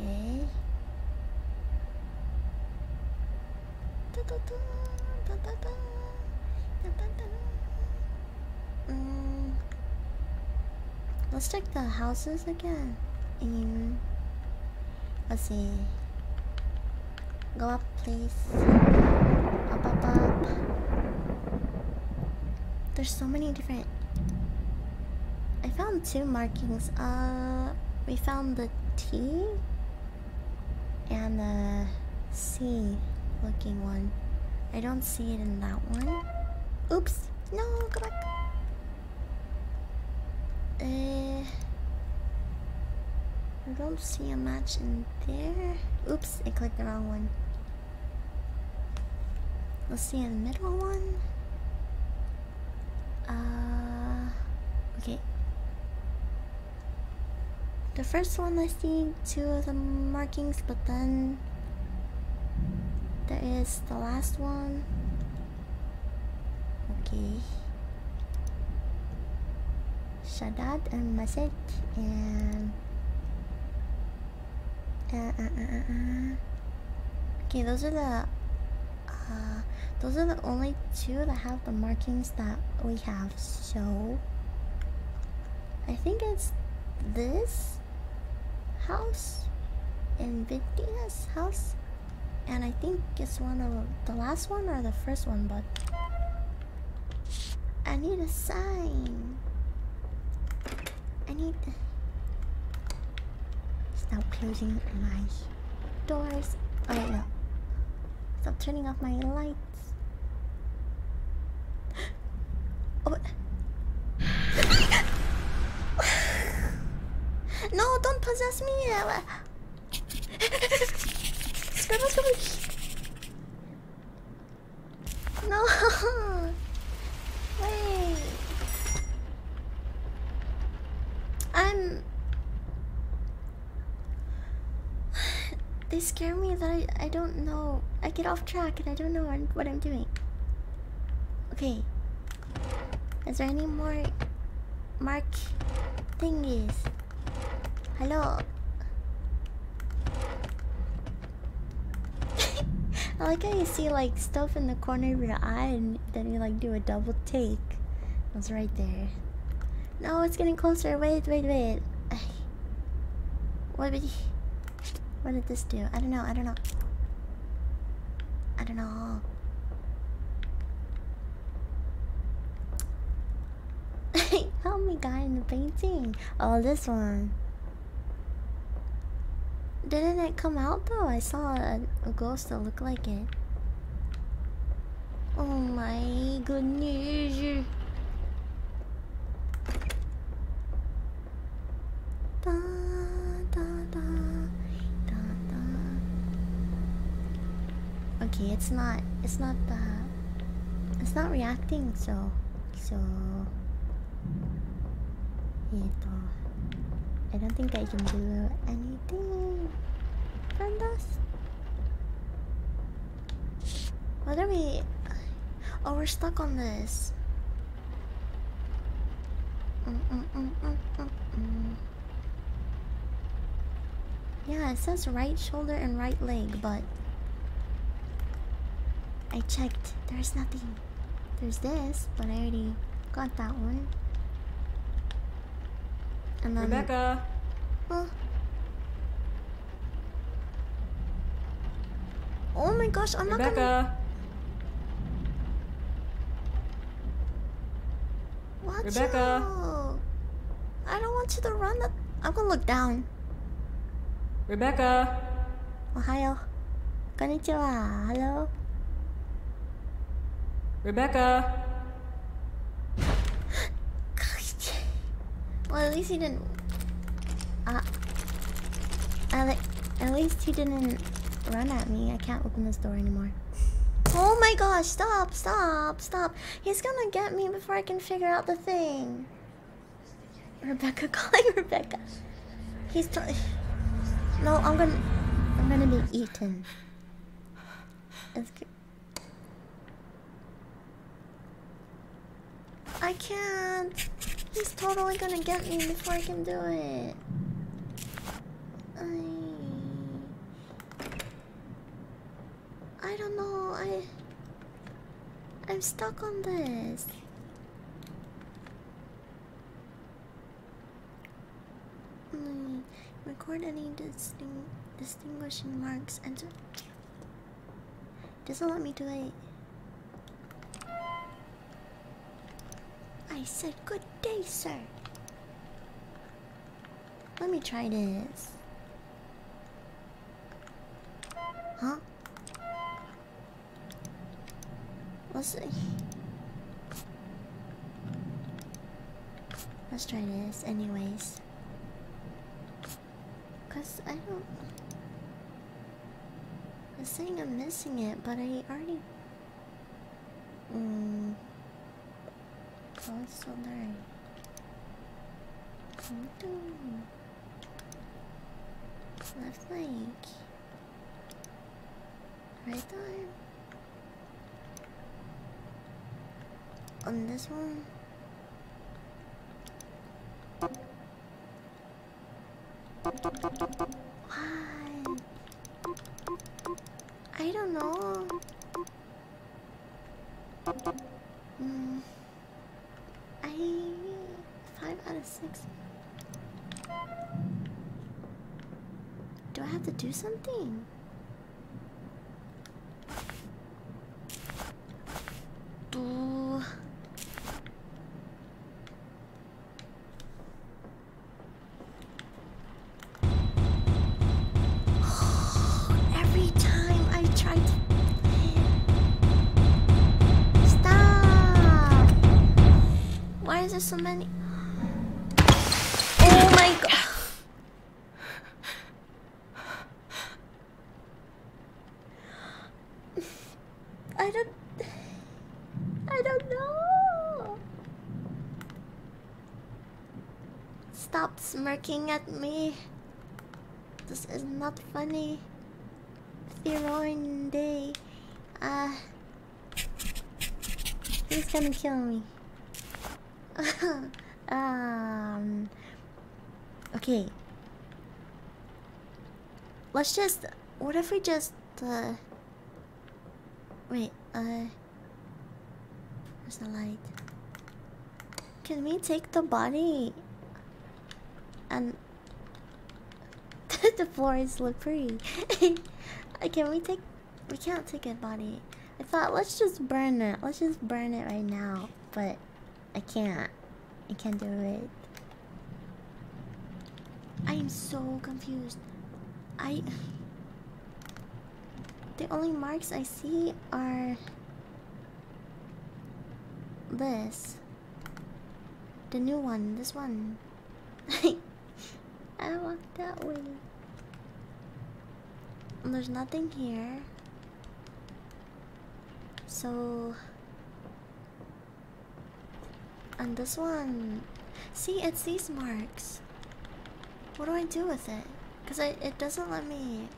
Okay. Let's check the houses again. Let's see. Go up, please. Up, up, up. There's so many different... I found two markings. We found the T and the C looking one. I don't see it in that one. Oops! No, go back! I don't see a match in there. Oops, I clicked the wrong one. Let's see in the middle one. Okay. The first one I see two of the markings, but then there is the last one. Okay. Shaddad and Masjid and okay, those are the only two that have the markings that we have. So I think it's this house and Vidya's house, and I think it's one of the last one or the first one, but I need a sign. I need to stop closing my doors. Oh wait, no. Stop turning off my lights. Oh. No, don't possess me. No. Wait. They scare me that I don't know. I get off track and I don't know what I'm doing. Okay. Is there any more mark thingies? Hello. I like how you see like stuff in the corner of your eye and then you like do a double take. That's right there. No, it's getting closer. Wait, wait, wait. What did this do? I don't know. Help me, guy in the painting. Oh, this one. Didn't it come out though? I saw a ghost that looked like it. Oh my goodness. Da, da, da, da, da. Okay, it's not reacting, so I don't think I can do anything from this. What are we... Oh, we're stuck on this. Yeah, it says right shoulder and right leg, but I checked. There's nothing. There's this, but I already got that one. And then Rebecca. Oh. Oh my gosh, I'm Rebecca. Not gonna. Watch Rebecca. Out. I don't want you to run that. I'm gonna look down. Rebecca. Ohio. Konnichiwa. Hello. Rebecca. Well, at least he didn't. At least he didn't run at me. I can't open this door anymore. Oh my gosh! Stop! Stop! Stop! He's gonna get me before I can figure out the thing. Rebecca, calling Rebecca. He's trying. No, I'm gonna be eaten. It's good. I can't. He's totally gonna get me before I can do it. I don't know. I'm stuck on this. Record any distinguishing marks and doesn't let me do it. I said good day, sir. Let me try this. Huh? Let's see. Let's try this anyways. Cause I don't... I'm saying I'm missing it, but I already... Oh, it's so dark. Left leg. Right arm. On this one. Why? I don't know. I 5 out of 6. Do I have to do something? Do every time I try to. Why is there so many? Oh my god! I don't know. Stop smirking at me. This is not funny. Fearoin day. He's gonna kill me. Okay. Let's just. What if we just? Wait. Where's the light? Can we take the body? And the floor is slippery. Can we take? We can't take a body. I thought let's just burn it. Let's just burn it right now. But. I can't do it. I am so confused. The only marks I see are this. The new one, this one. I walked that way. And there's nothing here. So... And this one, see, it's these marks. What do I do with it? Because it doesn't let me...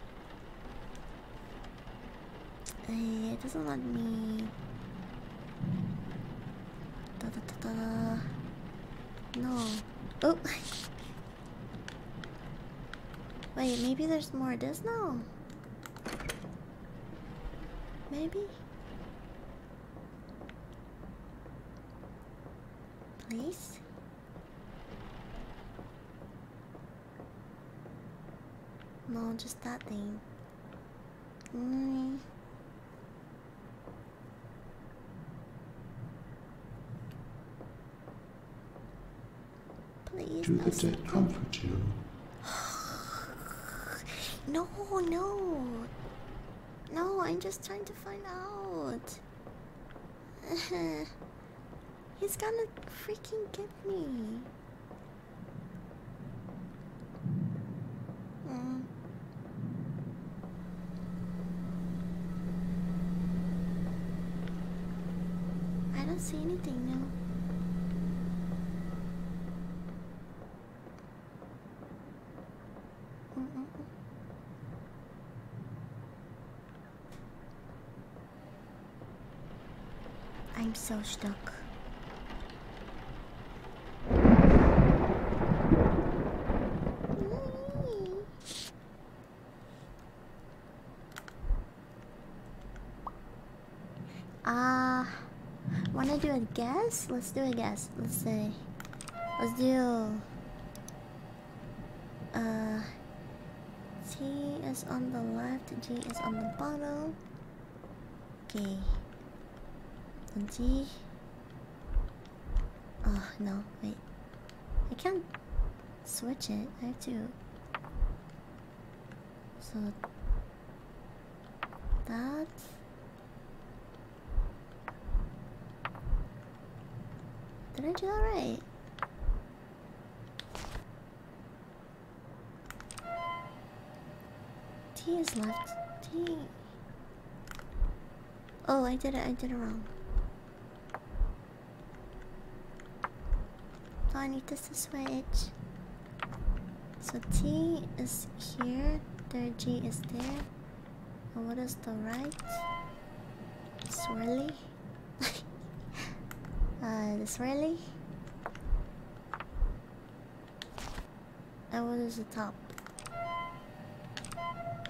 It doesn't let me... Da, da, da, da. No. Oh! Wait, maybe there's more of this now? Maybe? Please? No, just that thing. Mm. Please. Do the dead comfort you? No, no. No, I'm just trying to find out. He's gonna freaking get me. I don't see anything now. I'm so stuck. Wanna do a guess? Let's do a guess. Let's say, let's do. T is on the left, G is on the bottom. Okay. G. Oh no! Wait, I can't switch it. I have to. So that. Did I do that right? T is left. T. Oh, I did it. I did it wrong. Oh, I need this to switch. So T is here. There, G is there. And what is the right? Swirly. This really? What is the top? I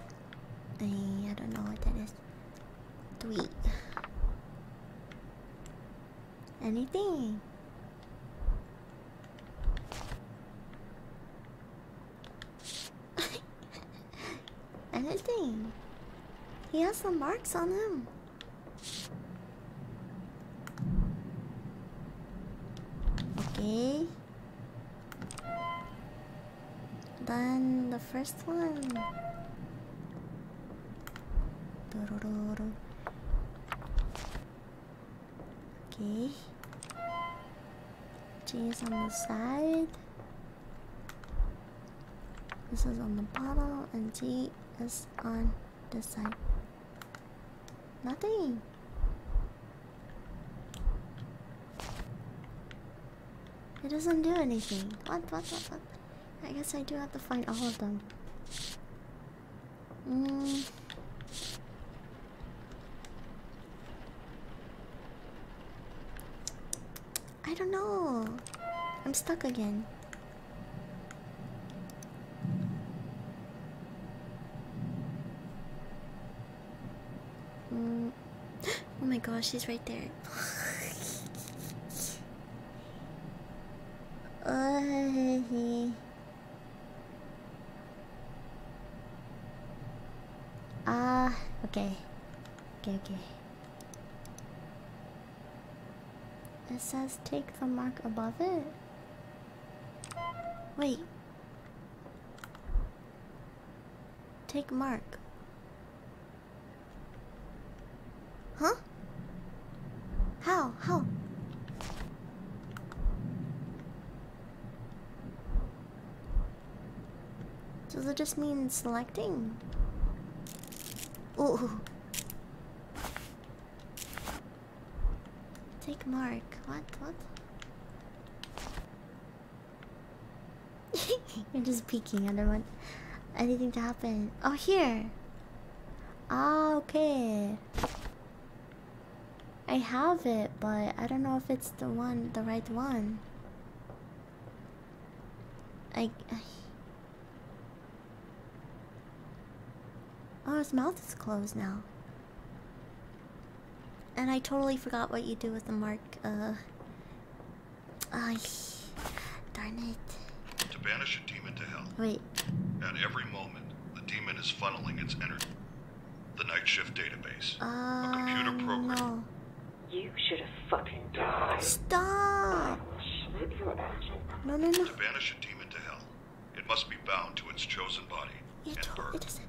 don't know what that is. 3. Anything? Anything? He has some marks on him. Okay. Then the first one. Okay. G is on the side. This is on the bottom, and G is on this side. Nothing. It doesn't do anything. What? I guess I do have to find all of them. I don't know. I'm stuck again. Oh my gosh, she's right there. Okay. It says take the mark above it. Wait. Take mark. Huh? How? Does it just mean selecting? Ooh. Take mark. What? You're just peeking. I don't want anything to happen. Oh, here. Ah, okay. I have it, but I don't know if it's the one, the right one. Oh, his mouth is closed now. And I totally forgot what you do with the mark. Darn it. To banish a demon to hell. Wait. At every moment, the demon is funneling its energy. The night shift database. A computer program. No. You should have fucking died. Stop! No, no, no. To banish a demon to hell, it must be bound to its chosen body and burned. It doesn't.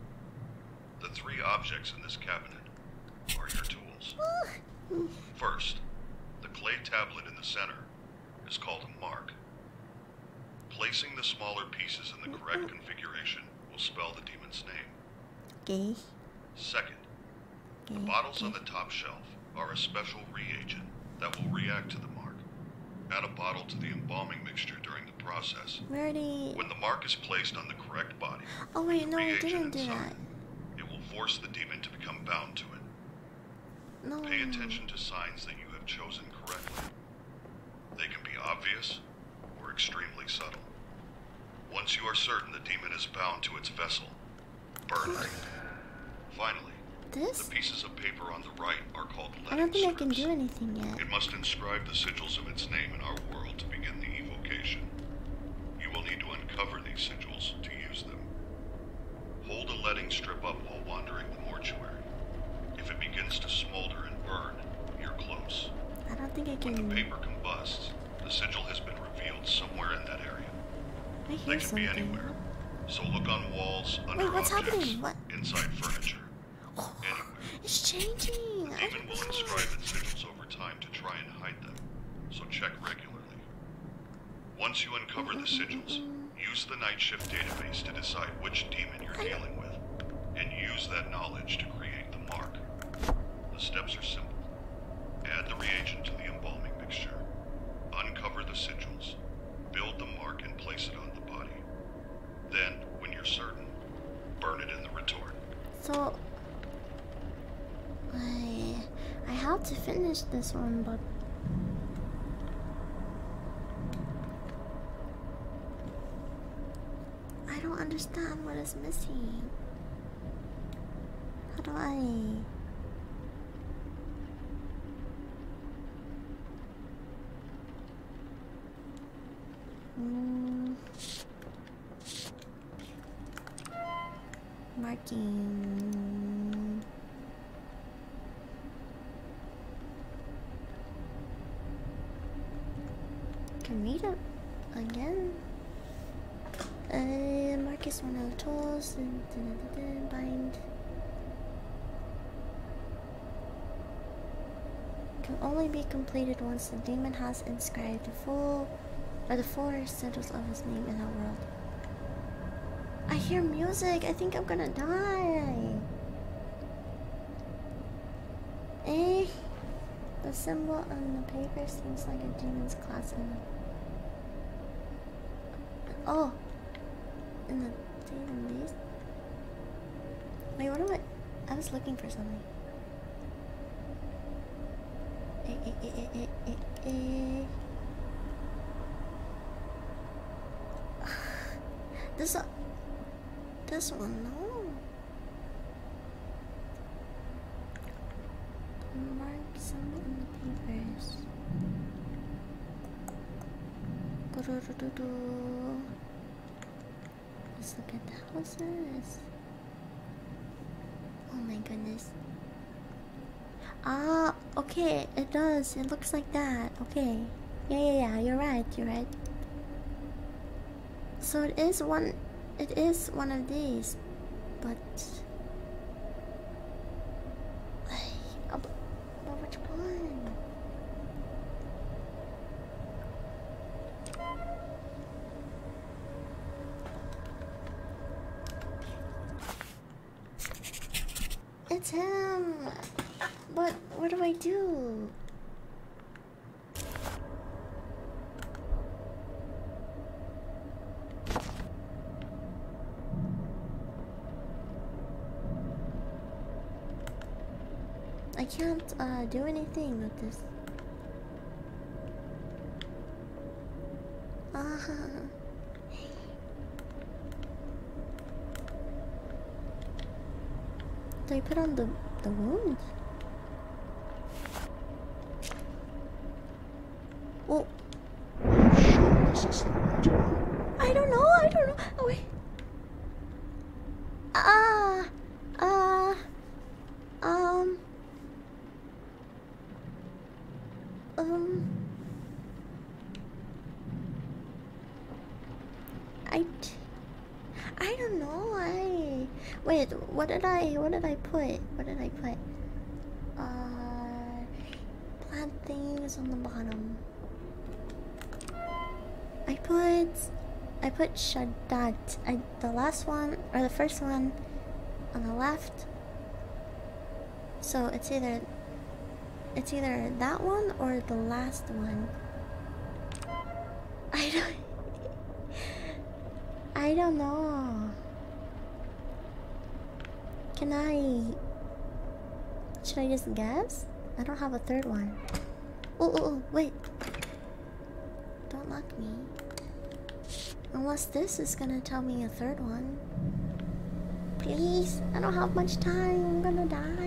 The three objects in this cabinet are your tools. First, the clay tablet in the center is called a mark. Placing the smaller pieces in the correct configuration will spell the demon's name. Okay. Second, the bottles on the top shelf are a special reagent that will react to the mark. Add a bottle to the embalming mixture during the process. When the mark is placed on the correct body, oh wait, no, I didn't do that. It will force the demon to become bound to it. No. Pay attention to signs that you have chosen correctly. They can be obvious or extremely subtle. Once you are certain the demon is bound to its vessel, burn it. Finally, the pieces of paper on the right are called legend. I don't think scripts. I can do anything yet. It must inscribe the sigils of its name in our world to begin the evocation. You will need to uncover these sigils to use them. Hold a letting strip up while wandering the mortuary. If it begins to smolder and burn, you're close. I don't think I can. When the paper combusts, the sigil has been revealed somewhere in that area. I hear something. They can be anywhere. So look on walls, under objects, inside furniture. Oh, it's changing. The demon will inscribe its sigils over time to try and hide them, so check regularly. Once you uncover the sigils, use the night shift database to decide which demon you're dealing with, and use that knowledge to create the mark. The steps are simple. Add the reagent to the embalming mixture, uncover the sigils, build the mark and place it on the body. Then, when you're certain, burn it in the retort. So I have to finish this one, but I don't understand what is missing. How do I? Marking. Read it again. Marcus, one of the tools, and bind. Can only be completed once the demon has inscribed the full, or the four sigils of his name in our world. I hear music. I think I'm gonna die. The symbol on the paper seems like a demon's classroom. Oh, in the database. Wait, what am I was looking for something. This one, no. Mark some on the papers. Let's look at the houses. Oh my goodness. Ah, okay, it does. It looks like that. Okay. Yeah, you're right. So it is one of these, but I can't do anything with this. Do I put on the wound? Oh. Are you sure this is the right one? I don't know. Oh, wait. I don't know. Wait, what did I put? Plant things on the bottom. I put Shadat. The last one or the first one on the left. So it's either that one or the last one. I don't know. Should I just guess? I don't have a third one. Oh, wait. Don't lock me. Unless this is gonna tell me a third one. Please, I don't have much time. I'm gonna die.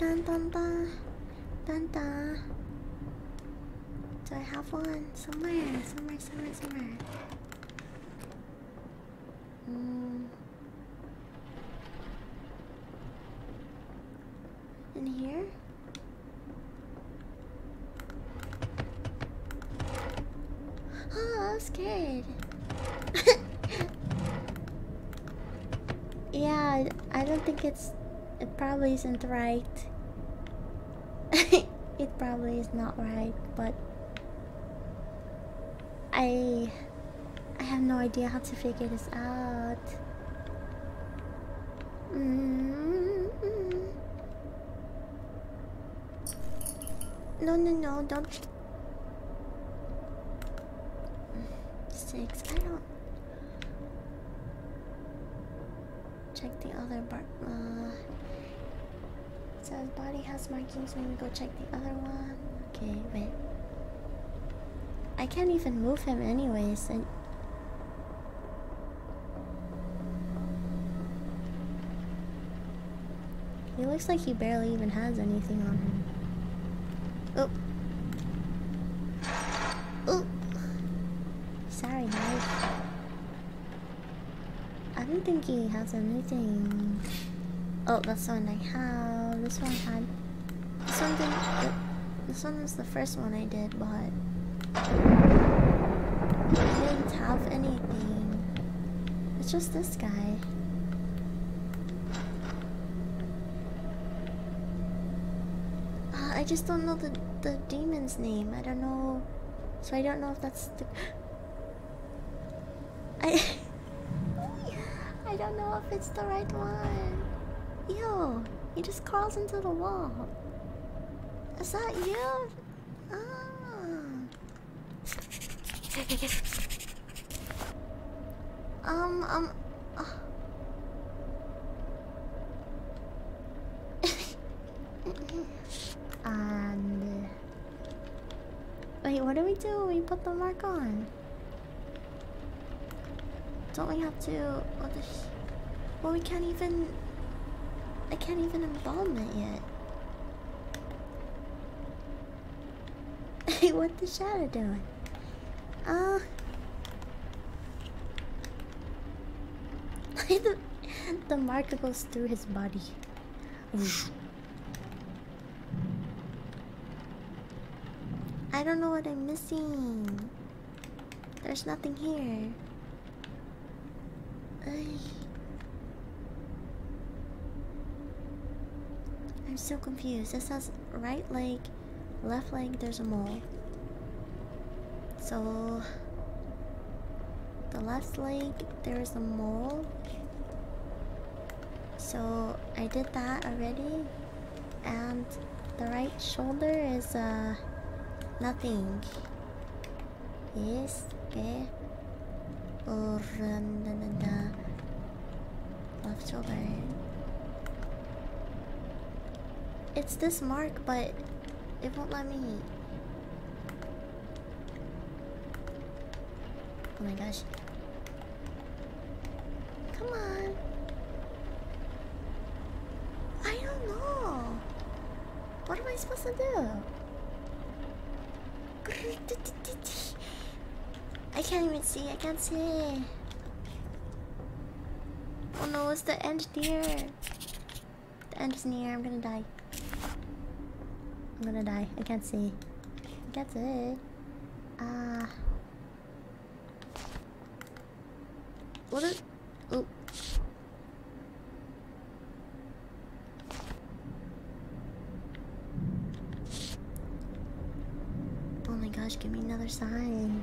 Dun dun dun dun dun. Do I have one somewhere? In here? Oh, I'm scared. Yeah, I don't think it probably isn't right. It probably is not right, but I have no idea how to figure this out. No, don't. 6. I don't. Check the other bar. It says body has markings. Maybe go check the other one. Okay, wait. I can't even move him anyways. He looks like he barely even has anything on him. Oh. Sorry, guys. I don't think he has anything. Oh, that's the one I have. This one was the first one I did, but I didn't have anything. It's just this guy. I just don't know the demon's name. I don't know. So I don't know if that's the... I don't know if it's the right one. Yo, he just crawls into the wall. Is that you? And wait, what do? We put the mark on. Don't we have to? Well, we can't even. I can't even embalm it yet. Hey, what the shadow doing? The mark goes through his body. I don't know what I'm missing. There's nothing here. I'm so confused. It says right leg, left leg, there's a mole. So the left leg, there is a mole. So I did that already. And the right shoulder is nothing. este or leftover. It's this mark, but it won't let me. Oh my gosh. Come on. I don't know. What am I supposed to do? I can't even see. I can't see. Oh no, it's the end near. The end is near. I'm gonna die. I'm gonna die. I can't see. I can't see. What is... Ooh. Oh my gosh, give me another sign.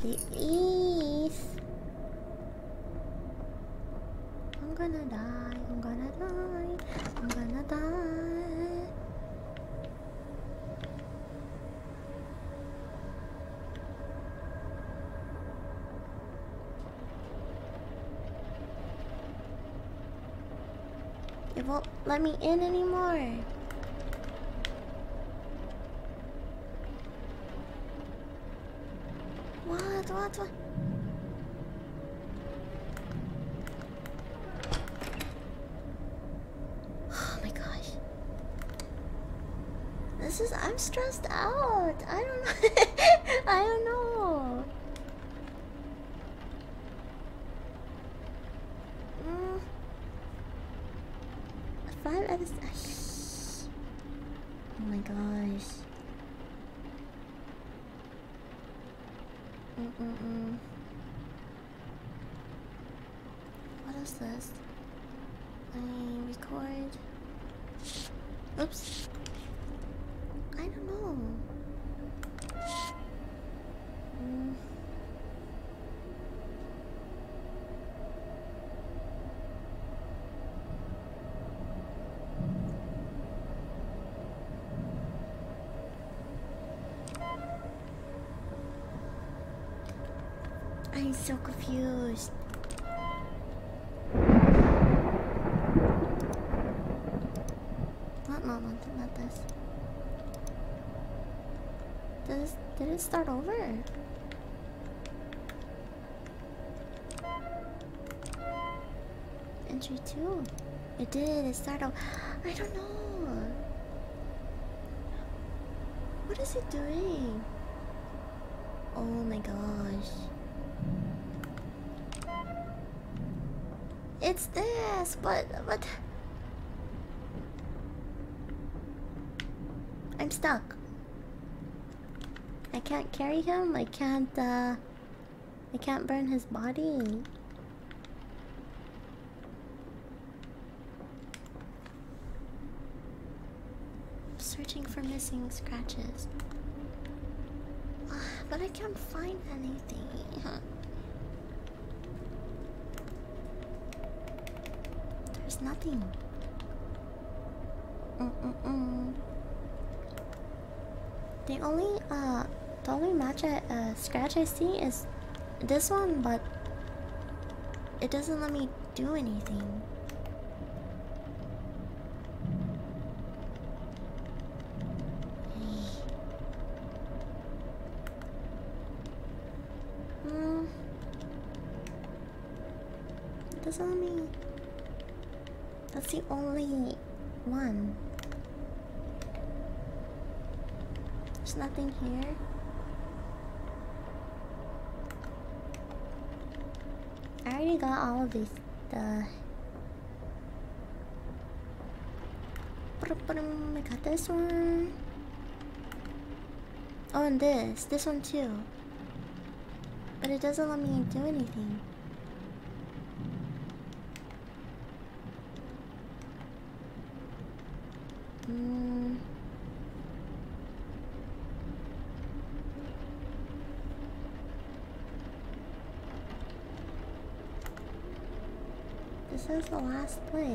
Please. I'm gonna die, I'm gonna die, I'm gonna die. It won't let me in anymore. What? Oh my gosh. This is... I'm stressed out. I don't know. I don't know. Five out of... Oh my gosh. What is this? I record. Oops. I don't know. I'm so confused. Not this. Did it start over? Entry 2. It did. It started over. I don't know. What is it doing? Oh my gosh. It's this, but I'm stuck. I can't carry him. I can't burn his body. I'm searching for missing scratches. But I can't find anything. There's nothing. The only match scratch I see is this one, but it doesn't let me do anything. It doesn't let me. That's the only one. There's nothing here. I already got all of these. I got this one. Oh, and this one too. But it doesn't let me do anything. This is the last place.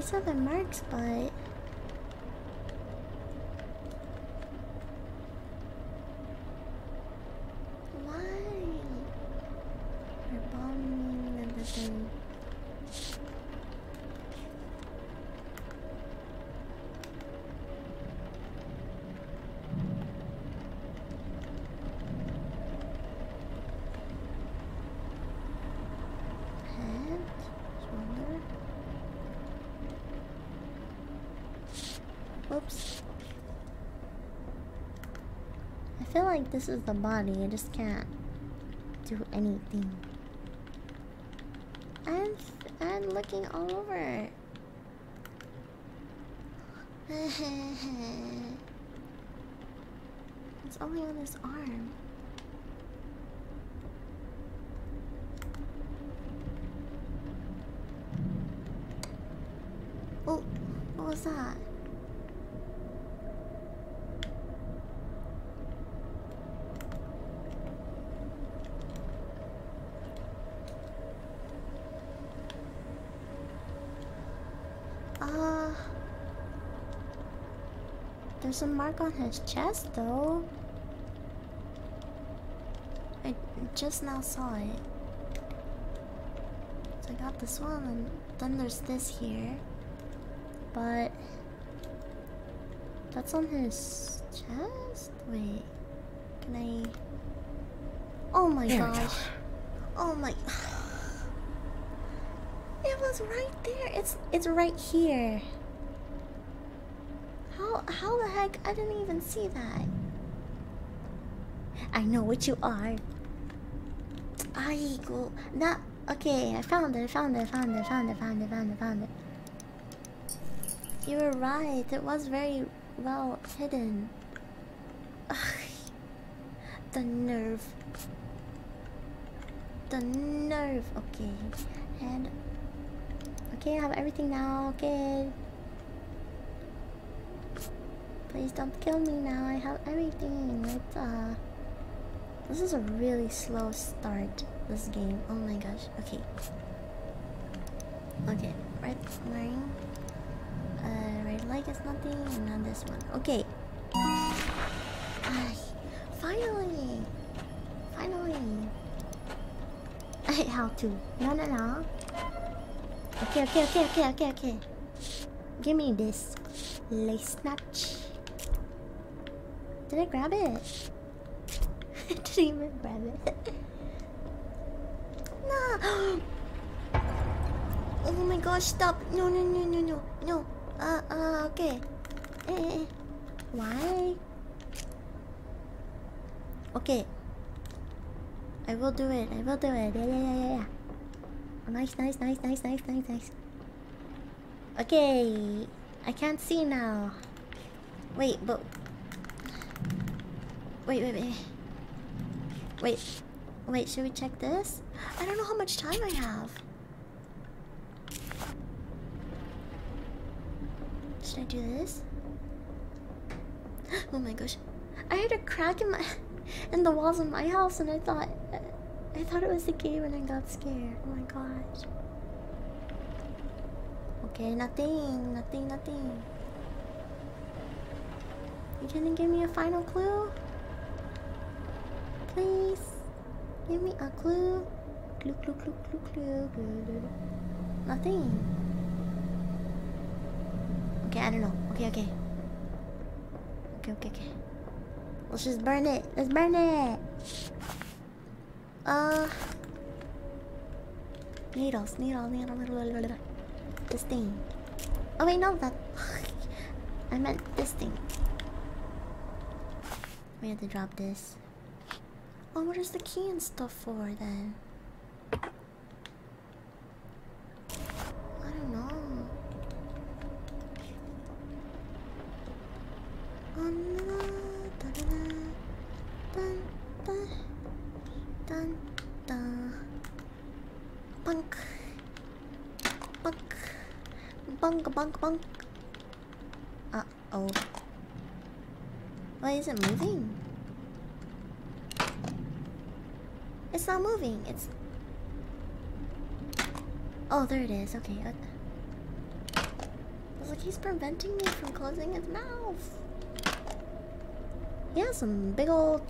These are the marks, but... Oops. I feel like this is the body, I just can't do anything. I'm looking all over. It's only on this arm. Oh, what was that? There's a mark on his chest, though. I just now saw it. So I got this one, and then there's this here. But... that's on his chest? Wait... can I... oh my gosh! Oh my... it was right there! It's right here! How the heck? I didn't even see that. I know what you are. I go that. Okay, I found it. I found it. You were right. It was very well hidden. The nerve. The nerve. Okay. And okay, I have everything now. Okay. Please don't kill me now, I have everything. It's, this is a really slow start, this game. Oh my gosh, okay. Okay, right line. Right leg is nothing, and then this one. Okay. Finally! How to? No. Okay. Give me this. Lace snatch. Did I grab it? I didn't even grab it. No! Oh my gosh, stop! No. Okay. Why? Okay. I will do it. Yeah. Oh, nice. Okay. I can't see now. Wait, but... Wait, should we check this? I don't know how much time I have. Should I do this? Oh my gosh. I had a crack in my... in the walls of my house, and I thought it was the game, and I got scared. Oh my gosh. Okay, nothing. You gonna give me a final clue? Please, give me a clue. Clue. Nothing. Okay, I don't know. Okay. Let's just burn it. Needle. This thing. Oh wait, no, that. I meant this thing. We have to drop this. Oh, what is the key and stuff for then? I don't know. Bunk. Uh-oh. Why is it moving? It's not moving, it's... oh, there it is, okay. Like, he's preventing me from closing his mouth. He has some big old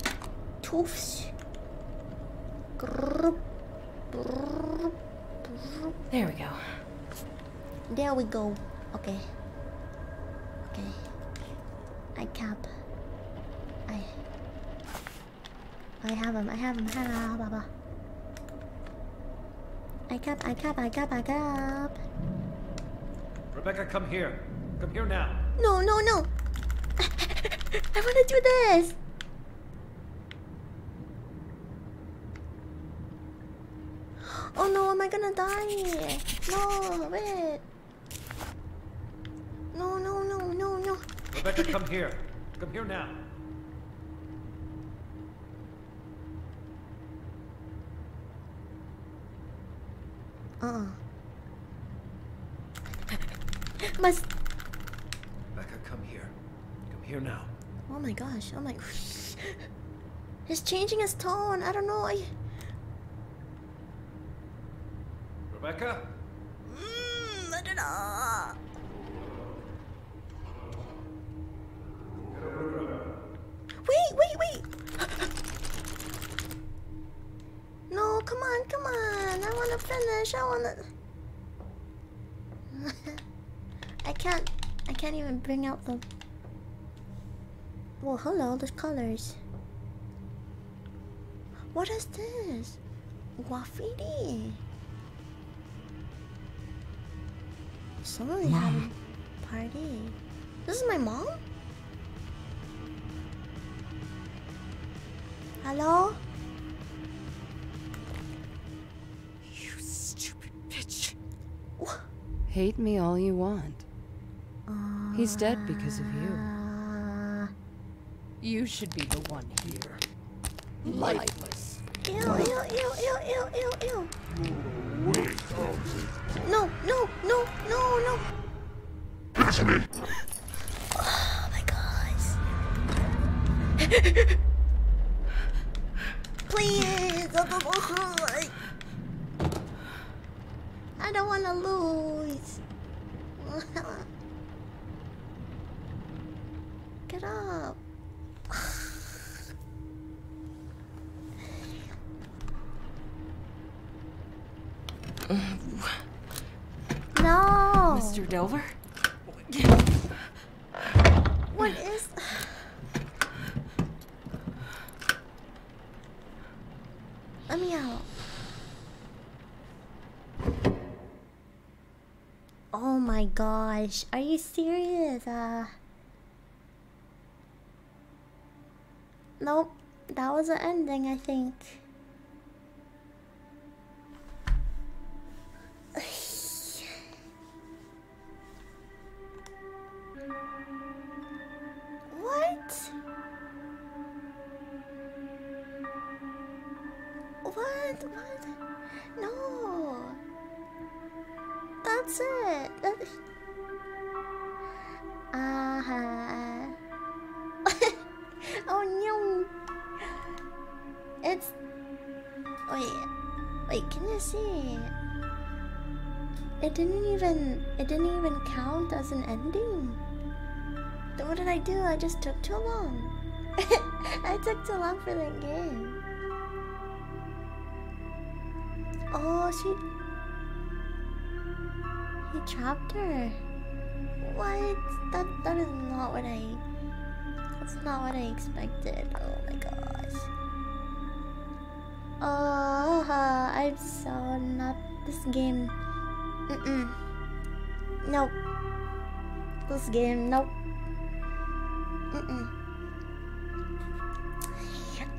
tooths. There we go. There we go. Okay. Okay. I cap. I have him. I have him. I cap. I cap. Rebecca, come here. Come here now. No, no, no. I want to do this. Oh no, am I gonna die? No, wait. No, no, no, no, no. Rebecca, come here. Come here now. Must. Rebecca, come here. Come here now. Oh my gosh. Oh my. He's changing his tone. I don't know. Rebecca? I don't know. Wait. No, come on. I want to finish. I can't even bring out the... Well, hello, those colors. What is this? Graffiti. Someone having a party. This is my mom? Hello? You stupid bitch. What? Hate me all you want. He's dead because of you. You should be the one here. Lifeless. Ew. No. Oh my gosh. Please. I don't want to lose. Get up. No. Mr. Delver? What is... Let me out. Oh my gosh. Are you serious? Nope, that was the ending, I think. What? No. That's it. Oh no! It's... Wait, can you see? It didn't even count as an ending. Then what did I do? I just took too long. I took too long for that game. Oh, he trapped her. What? That is not what I... That's not what I expected. Oh my gosh. Oh, I'm so not... This game... Nope. This game, nope.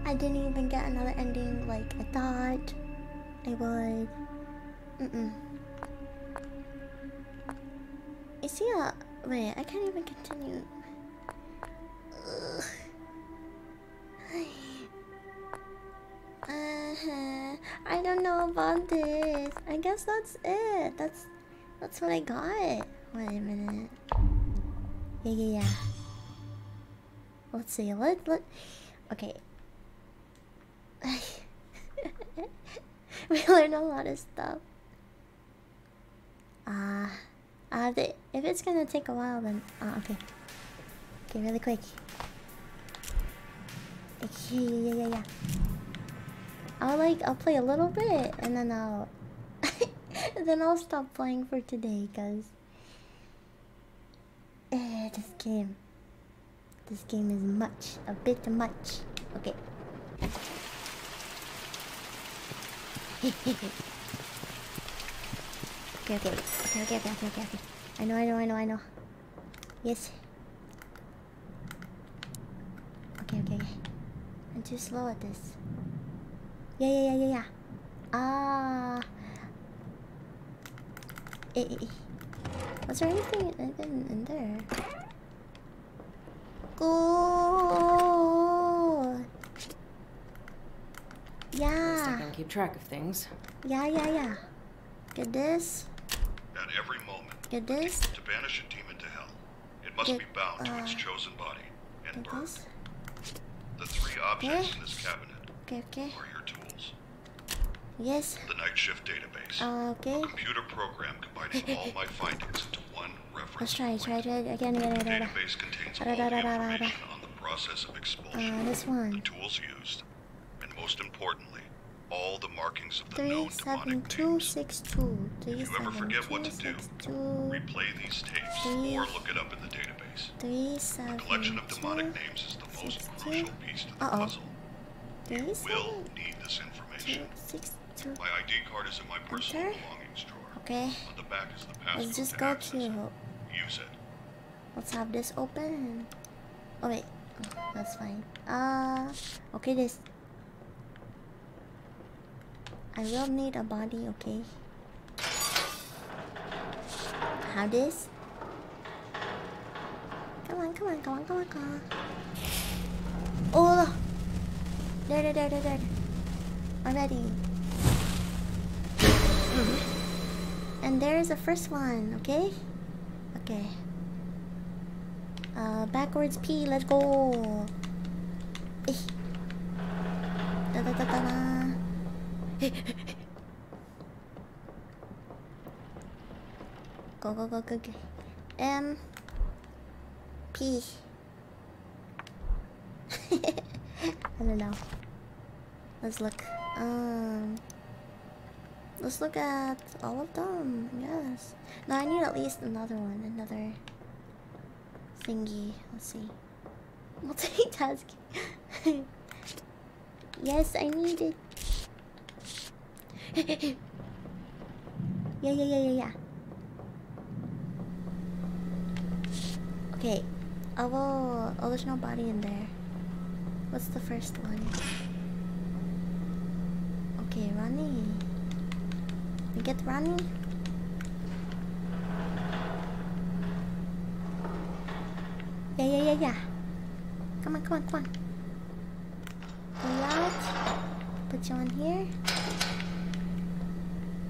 I didn't even get another ending like I thought I would. Is he a... Wait, I can't even continue. I don't know about this. I guess that's it. That's what I got. Wait a minute. Yeah. Let's see. Let okay. We learned a lot of stuff. If it's gonna take a while, then okay. Okay, really quick. Yeah. I'll play a little bit, and then I'll I'll stop playing for today, cause this game is a bit much. Okay. Okay. I know. Yes. Okay. I'm too slow at this. Yeah. Was there anything in there? Cool. Yeah. Looks like I can keep track of things. Yeah. Get this. At every moment, get this. To banish a demon to hell, it must be bound to its chosen body and burned. This? The three objects in this cabinet are your tools. Yes. The night shift database. A computer program combining all my findings into one reference. Let's try it again. The database contains all the information on the process of expulsion. This one. The tools used, and most importantly, all the markings of the known demonic names. If you ever forget what to do, replay these tapes or look it up in the database. The collection of demonic names is the most crucial piece to the puzzle. You will need this information. My ID card is in my personal belongings drawer. Okay. On the back is the password. Let's just go to use it. Let's have this open. Oh wait, that's fine. Okay, this. I will need a body, okay? How this? Come on. Oh! There. Already. And there's the first one, okay? Okay. Backwards P, let's go! Go. P. I don't know. Let's look. Let's look at all of them. Yes. No, I need at least another one. Another thingy. Let's see. Multitasking. Yes, I need it. Yeah. Okay, I will. Oh, there's no body in there. What's the first one? Okay, Ronnie. We get Ronnie. Yeah. Come on. Roll out. Put you on here.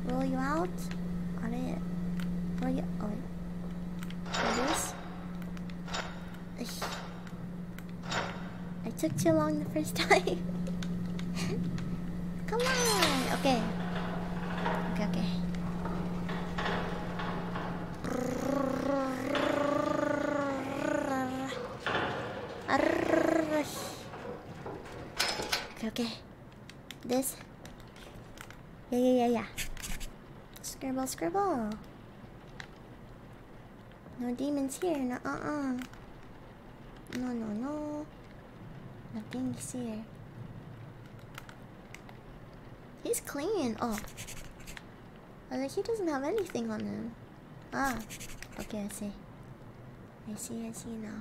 Roll you out. On it. Roll you. Oh wait. Roll this. I took too long the first time. Come on. Okay. Okay. This. Yeah. Scribble. No demons here. No. No. Nothing is here. He's clean. Oh. I was like, he doesn't have anything on him. Okay, I see now.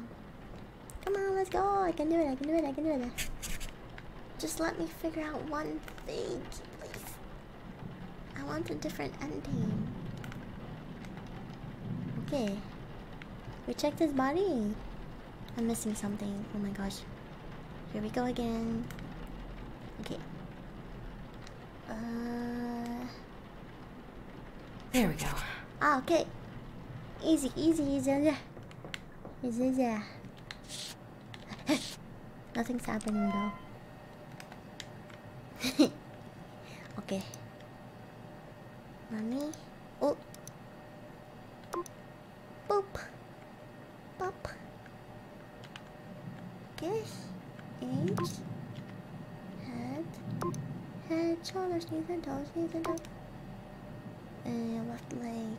Come on, let's go. I can do it. Just let me figure out one thing, please. I want a different ending. Okay. We checked his body. I'm missing something. Oh my gosh. Here we go again. Okay. There we go. Okay. Easy. Nothing's happening though. Okay. Mommy. Oh. child, there's neither dolls, neither dog. Left leg.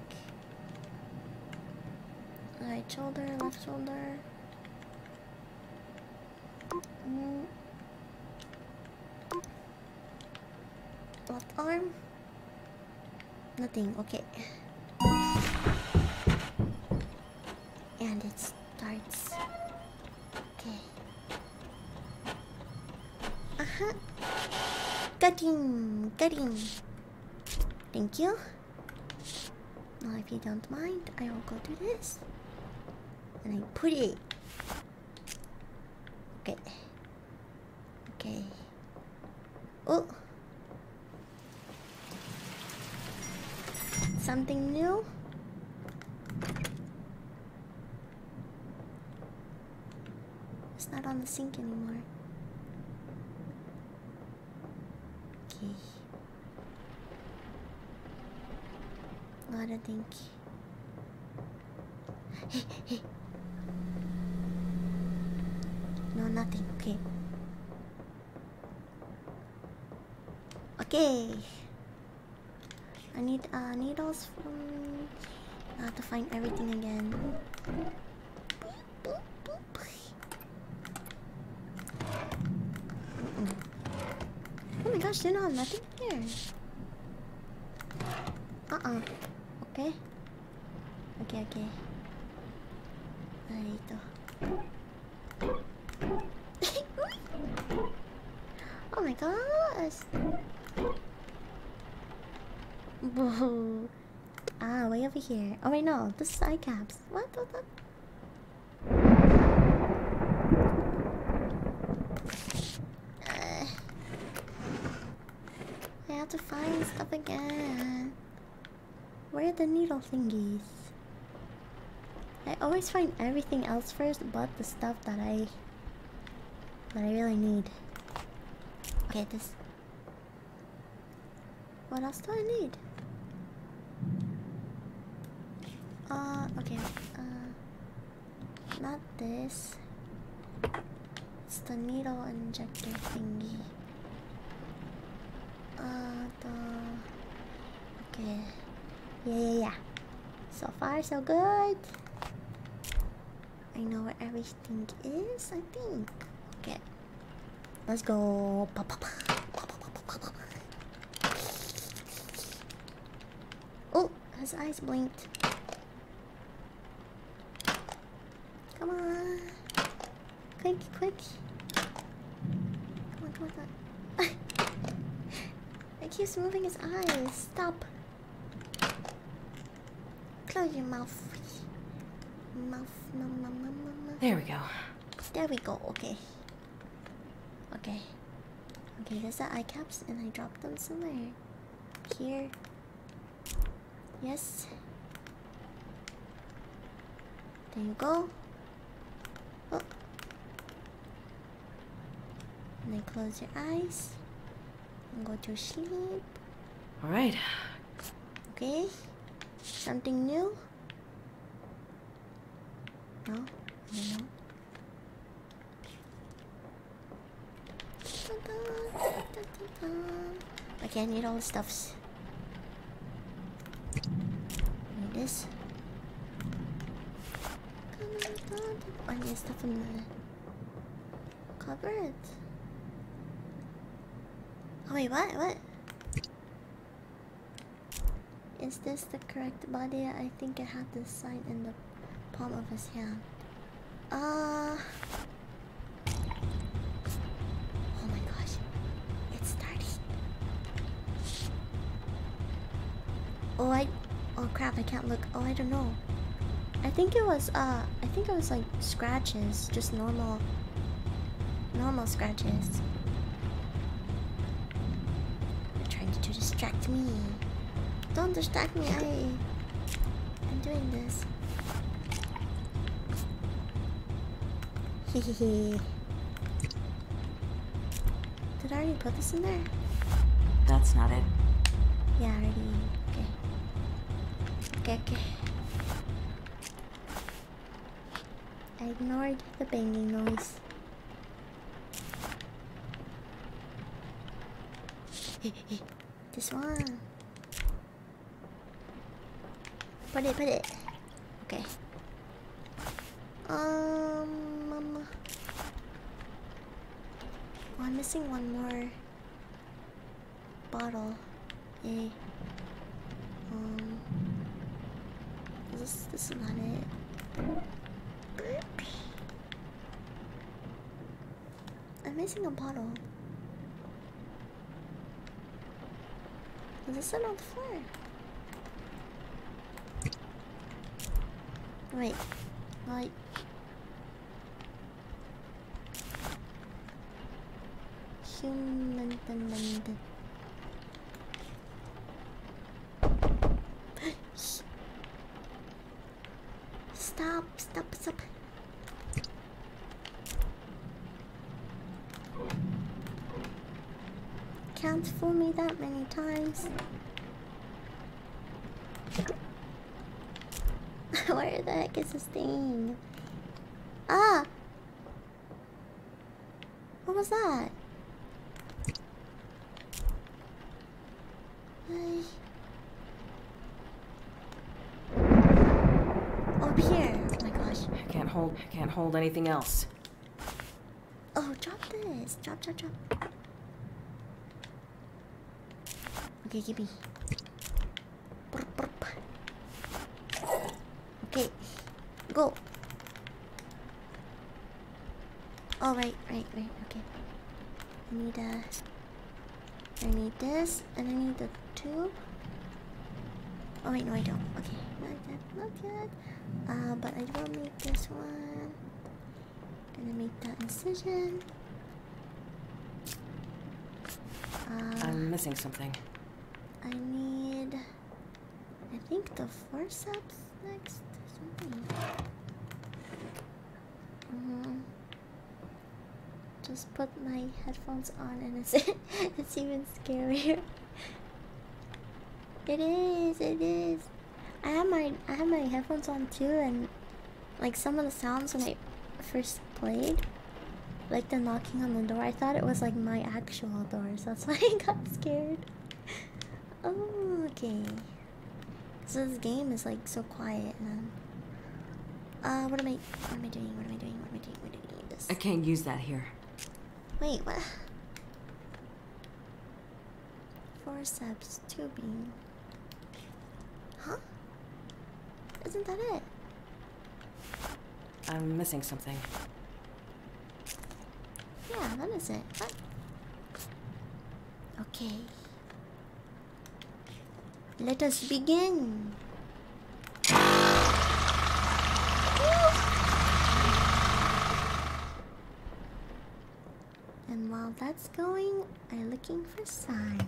Right shoulder, left shoulder. Left arm. Nothing, okay. And it starts. Okay. Uh-huh. Cutting, cutting. Thank you. Now if you don't mind, I will go to this. And I put it. Okay. Okay. Oh. Something new. It's not on the sink anymore. Okay. I don't think. Hey, hey. No, nothing. Okay. Okay. I need needles from. I have to find everything again. Oh my gosh! There's nothing here. Okay. Okay. Okay. Oh my gosh. Whoa. Ah, way over here. Oh wait, no, the side caps. What? I have to find stuff again. Where are the needle thingies? I always find everything else first, but the stuff that I really need. Okay, this. What else do I need? Okay. Not this. It's the needle injector thingy. Okay. Yeah. So far, so good. I know where everything is, I think. Okay. Let's go. Oh, his eyes blinked. Come on. Quick. Come on. It keeps moving his eyes. Stop. Close your mouth. Mouth. There we go. There we go. Okay, there's the eye caps and I dropped them somewhere. Here. Yes. There you go. Oh. And then close your eyes. And go to sleep. Alright. Okay. Something new? No? I don't know. Okay, I need all the stuffs. Need this. I need stuff in the cupboard. Oh wait, what? Is this the correct body? I think I had this sign in the palm of his hand. Oh my gosh. It's starting. Oh crap, I can't look. Oh, I don't know. I think it was like scratches, just normal scratches. They're trying to distract me. Don't distract me, I'm doing this. Hehehe. Did I already put this in there? That's not it. Yeah, already. Okay. I ignored the banging noise. This one. Put it. Okay. Oh, I'm missing one more bottle. Yay. This is not it. I'm missing a bottle. Is this one on the floor? Wait, like. Human. Stop. Can't fool me that many times. Where the heck is this thing? Ah! What was that? Up here. Oh my gosh. I can't hold anything else. Oh, drop this. Drop. Okay, give me. Okay, go. Oh, right. Okay. I need this, and I need the tube. Oh wait, no, I don't. Okay, not yet. But I will make this one. Gonna make that incision. I'm missing something. I need, I think, the forceps next. Something. Just put my headphones on and it's even scarier. It is. I have my headphones on too, and like some of the sounds when I first played, like the knocking on the door, I thought it was like my actual door, so that's why I got scared. Oh, okay. So this game is like so quiet, man. What am I doing with this? I can't use that here. Wait, what? Forceps tubing. Huh? Isn't that it? I'm missing something. Yeah, that is it. What? Okay. Let us begin. And while that's going, I'm looking for sign.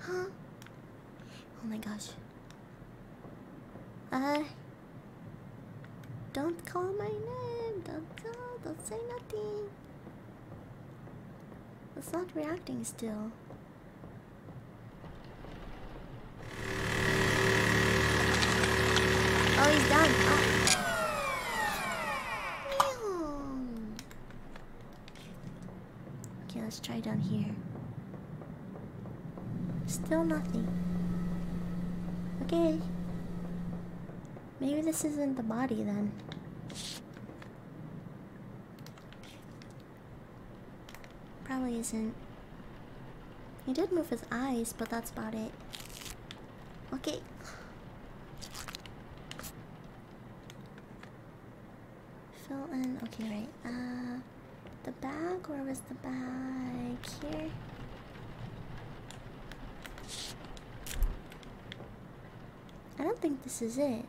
Huh? Oh my gosh. Don't call my name. Don't say nothing. It's not reacting still. Oh, he's done. Oh. Okay, let's try down here. Still nothing. Okay. Maybe this isn't the body then. Probably isn't. He did move his eyes, but that's about it. Okay. Fill in. Okay, right. The bag. Where was the bag? Here. I don't think this is it.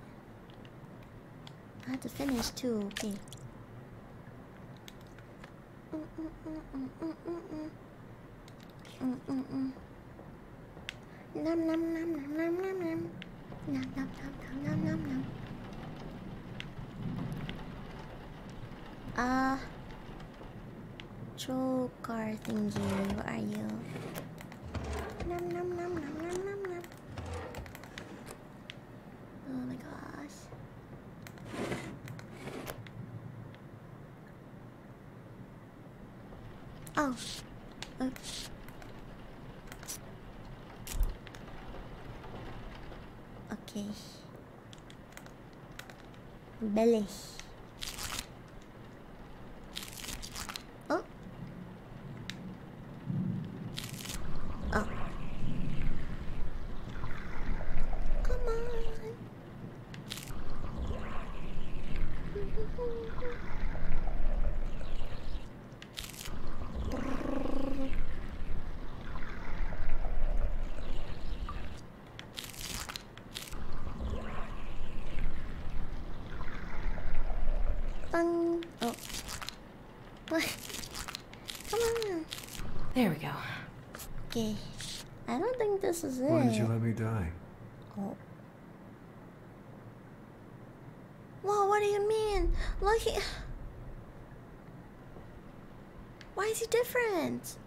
I have to finish too, okay. Nom nom nom. Chokar thingy, where are you? Nom nom nom nom nom nom nom nom. Oh my gosh. Oh. Oops. Okay. Belly. Oh. Come on. There we go. Okay. I don't think this is it. Why did you let me die? Oh. Whoa, what do you mean? Look here. Why is he different?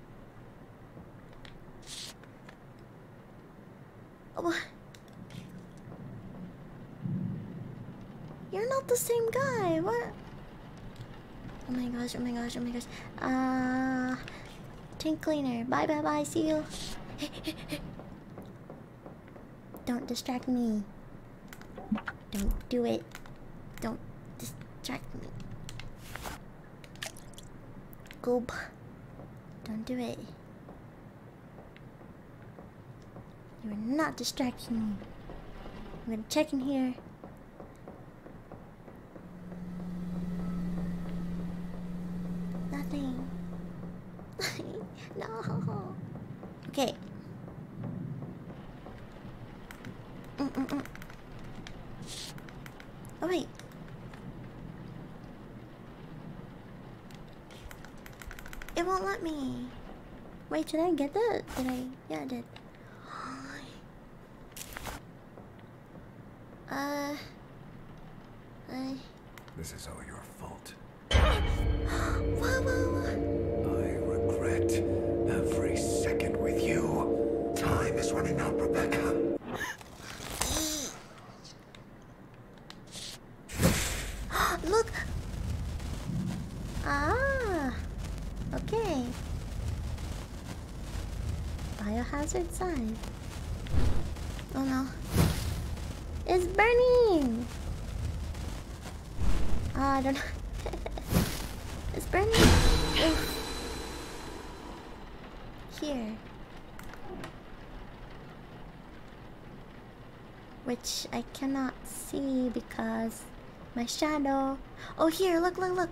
Oh. You're not the same guy. What? Oh my gosh, oh my gosh, oh my gosh. Tank cleaner. Bye, bye, bye. See you. Don't distract me. Don't do it. Don't distract me. Gulp. Don't do it. You're not distracting me. I'm gonna check in here. No. Okay. Oh wait. It won't let me. Wait, did I get that? Did I? Yeah, I did. This is all your fault. Whoa, whoa, whoa. I regret. Every second with you. Time is running out, Rebecca. Look. Ah. Okay. Biohazard sign. Oh no. It's burning. I don't know. It's burning. It's here, which I cannot see because my shadow. Oh, here, look, look, look.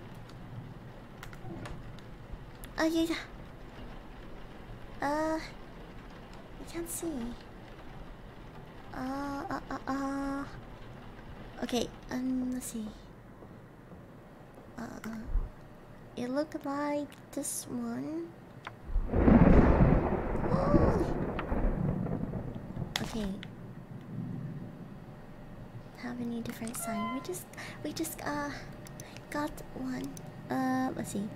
Oh, yeah, yeah. I can't see. Okay, let's see. It looked like this one. Okay. Have any different sign? We just got one. Let's see.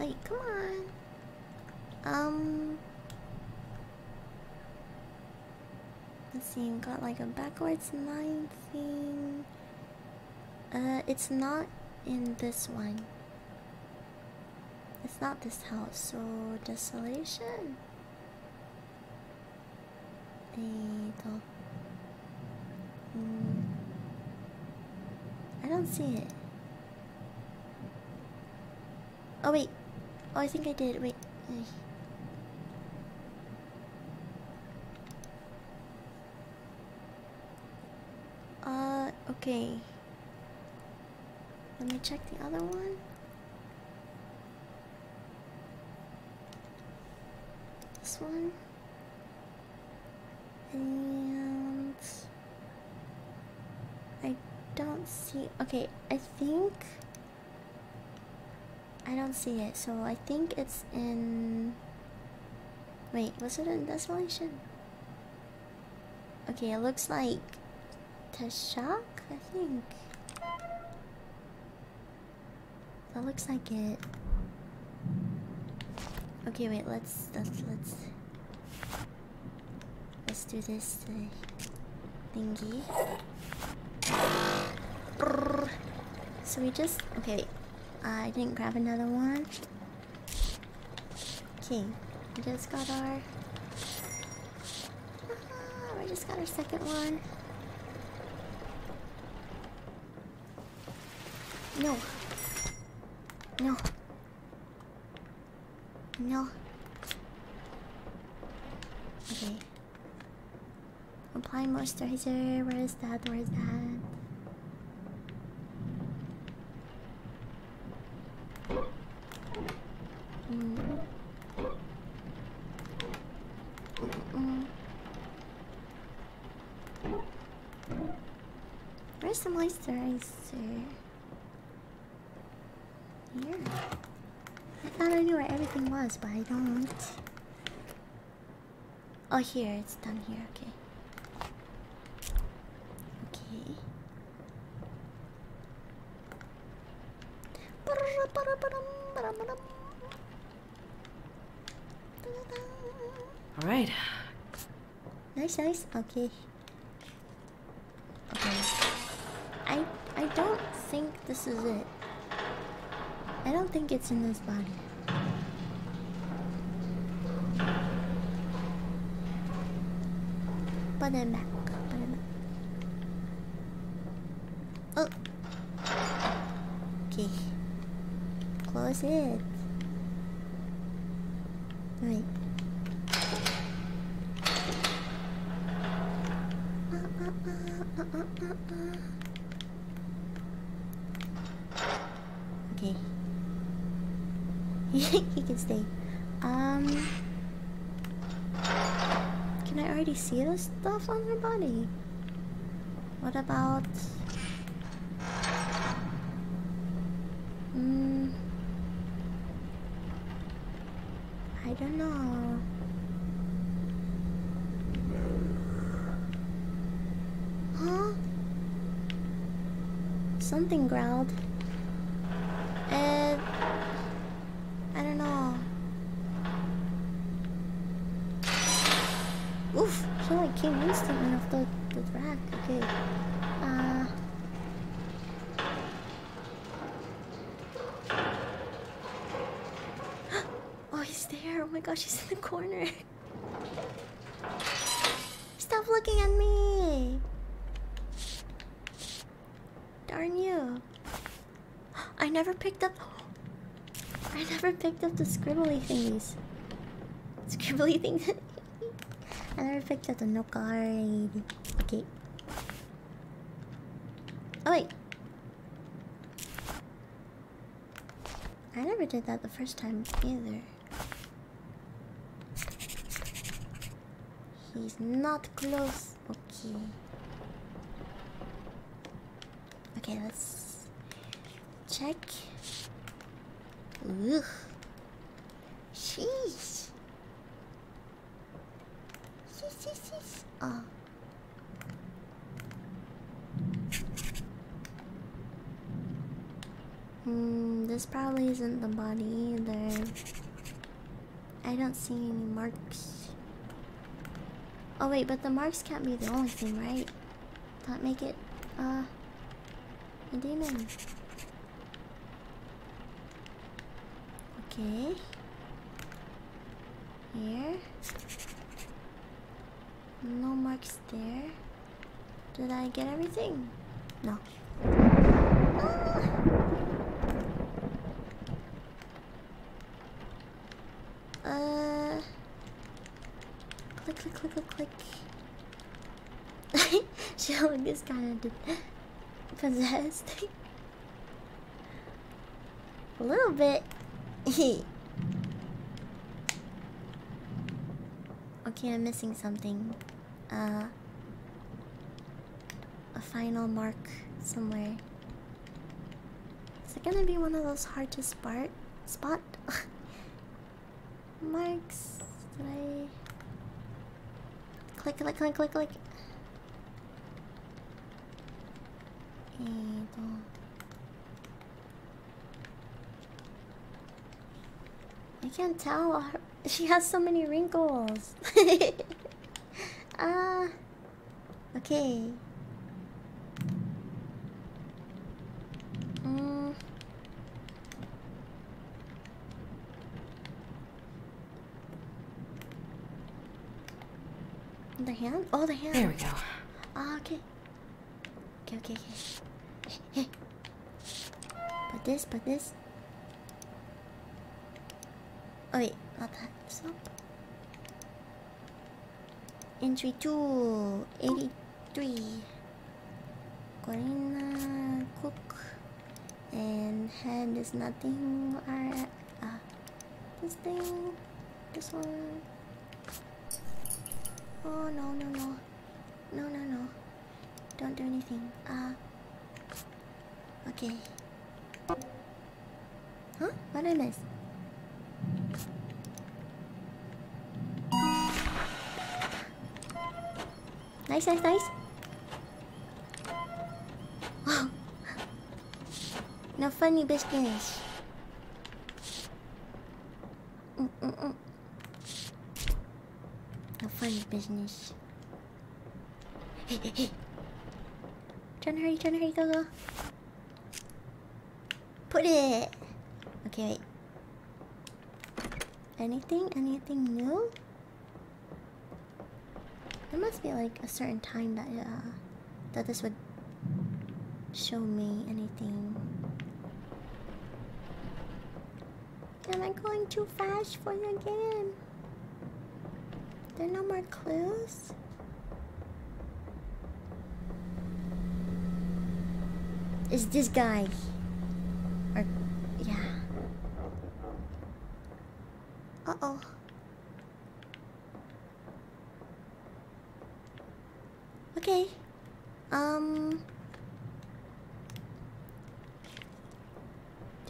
Wait, come on. Let's see. We got like a backwards 9 thing. It's not in this one. It's not this house, so desolation. I don't see it. Oh wait. Oh, I think I did. Wait. Okay. Let me check the other one. This one. And I don't see. Okay, I think I don't see it, so I think it's in. Wait, was it in Desolation? Okay, it looks like Teshak, I think. That looks like it. Okay, wait. Let's do this thingy. So we just okay. Wait. I didn't grab another one. Okay, we just got our. We just got our second one. No. No. No. Okay. Apply moisturizer. Where is that? Where is that? Where's the moisturizer? Here. I thought I knew where everything was, but I don't. Oh, here. It's down here. Okay. Okay. All right. Nice, nice. Okay. Okay. I don't think this is it. I don't think it's in this body. Put it back. Put it back. Oh. Okay. Close it. Right. Okay. He can stay. Can I already see the stuff on her body? What about? I don't know. Huh? Something growled. I don't know. Oof! She like came instantly off the rack. Okay. Oh, he's there! Oh my gosh, he's in the corner. Stop looking at me! Darn you! I never picked up the scribbly thingies. Scribbly things. I never picked up the note card. Okay. Oh wait. I never did that the first time either. He's not close. Okay. Okay, let's check. Ugh. Sheesh. Sheesh. Oh. This probably isn't the body either. I don't see any marks. Oh wait, but the marks can't be the only thing, right? That make it a demon. Okay. Here. No marks there. Did I get everything? No. Ah! Click, click, click, click, click. Sheldon is kind of possessed. A little bit. Okay, I'm missing something. A final mark somewhere. Is it gonna be one of those hard to spot? Marks. Did I click, click, click, click, click? I can't tell. She has so many wrinkles. Okay. The hand? Oh, the hand. There we go. Okay. Okay. Put this. Oh wait, not that. Stop. Entry 283. Corina Cook. And hand is nothing. Alright. This thing. This one. Oh no. Don't do anything. Okay. Huh? What did I miss? Nice. Wow. No funny business. No funny business. Hey. Trying to hurry, go. Put it. Okay, wait. Anything new? There must be like a certain time that that this would show me anything. Am I going too fast for the game? There are no more clues? It's this guy. Or yeah. Uh-oh. Okay.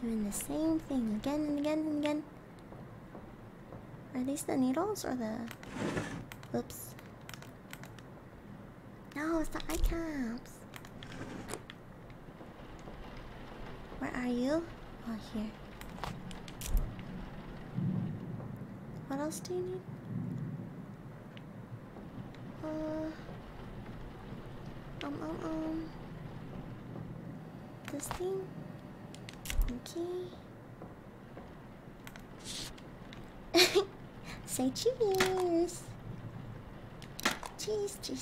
Doing the same thing again. Are these the needles or the... Oops. No, it's the eye caps. Where are you? Oh, here. What else do you need? This thing? Okay. Say cheese! Cheese. Go.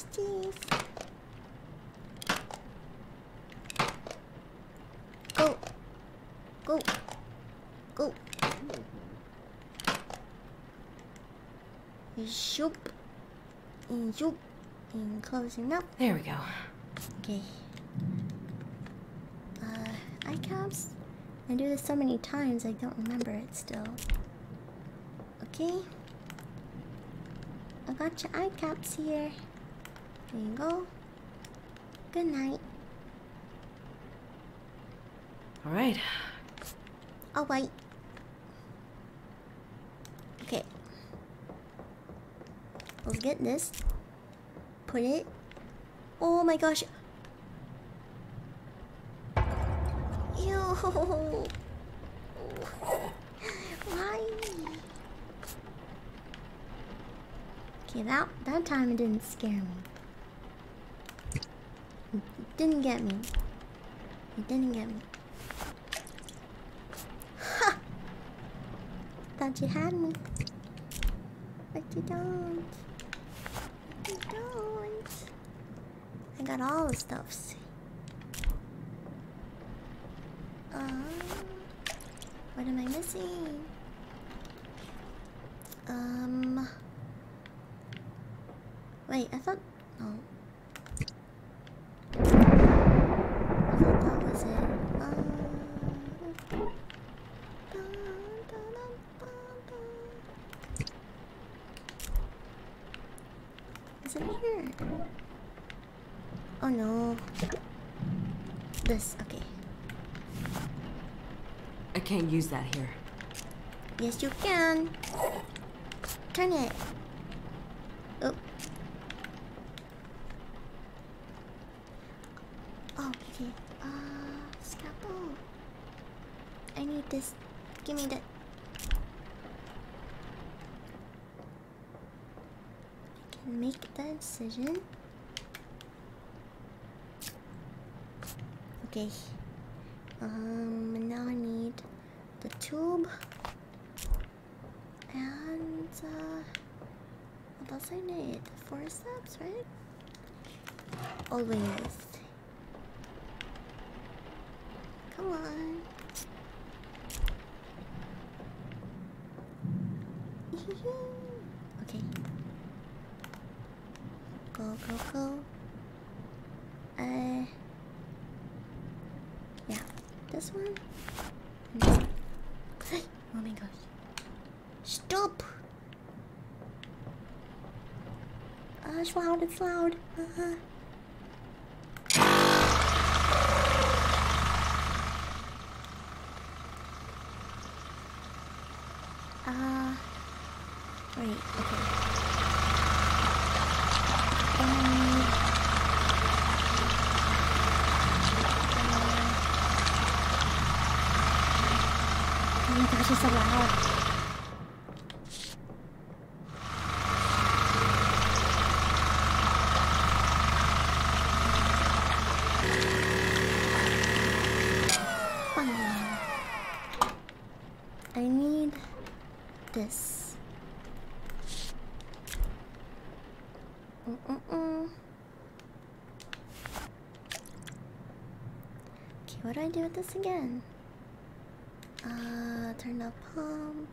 And closing up. There we go. Okay. Eye caps. I do this so many times I don't remember it still. Okay. I got your eye caps here. There you go. Good night. All right. Oh wait. Okay. Let's get this. Put it. Oh my gosh. Yo. Why? Okay, that time it didn't scare me. It didn't get me. Thought you had me, but you don't. I got all the stuffs. What am I missing? Wait, I thought. Oh. Oh no. This, okay. I can't use that here. Yes, you can. Turn it. Oh, okay. Scalpel. I need this. Give me that. make that decision. Okay. Now I need the tube and what else I need? 4 steps, right? Always. Come on. Okay. Go, go, go. Yeah. This one? No. Oh my gosh. Stop! It's loud, it's loud. Uh-huh. Wait, okay. Oh my gosh, it's so loud. What do I do with this again? Turn the pump.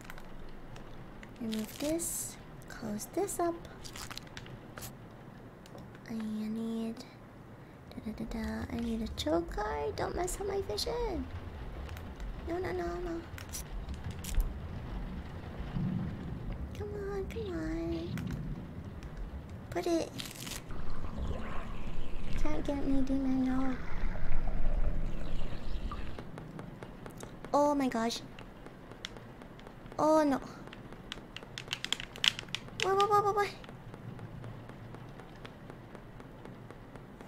Remove this. Close this up. I need a choke guard. Don't mess up my vision. No, no, no, no. Come on, come on. Put it. Can't get me, demon, no. Oh my gosh. Oh no. Whoa, whoa, whoa, whoa, whoa.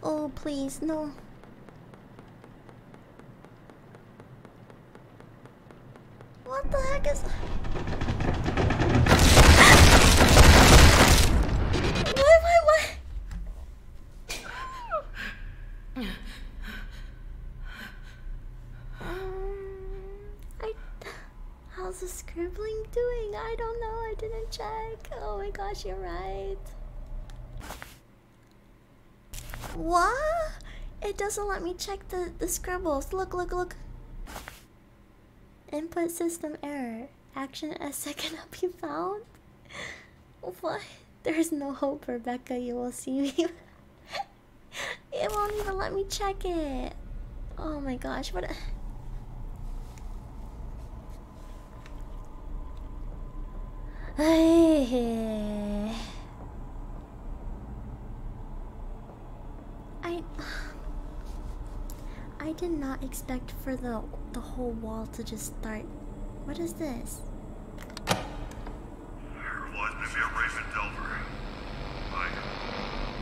Oh, please, no. What the heck is... How's the scribbling doing? I don't know, I didn't check. Oh my gosh, you're right. What? It doesn't let me check the scribbles. Look, look, look. Input system error. Action a second up you found? What? There's no hope, Rebecca. You will see me. It won't even let me check it. Oh my gosh, what a... I did not expect for the whole wall to just start. What is this? Here was Namir Raymond Delvery.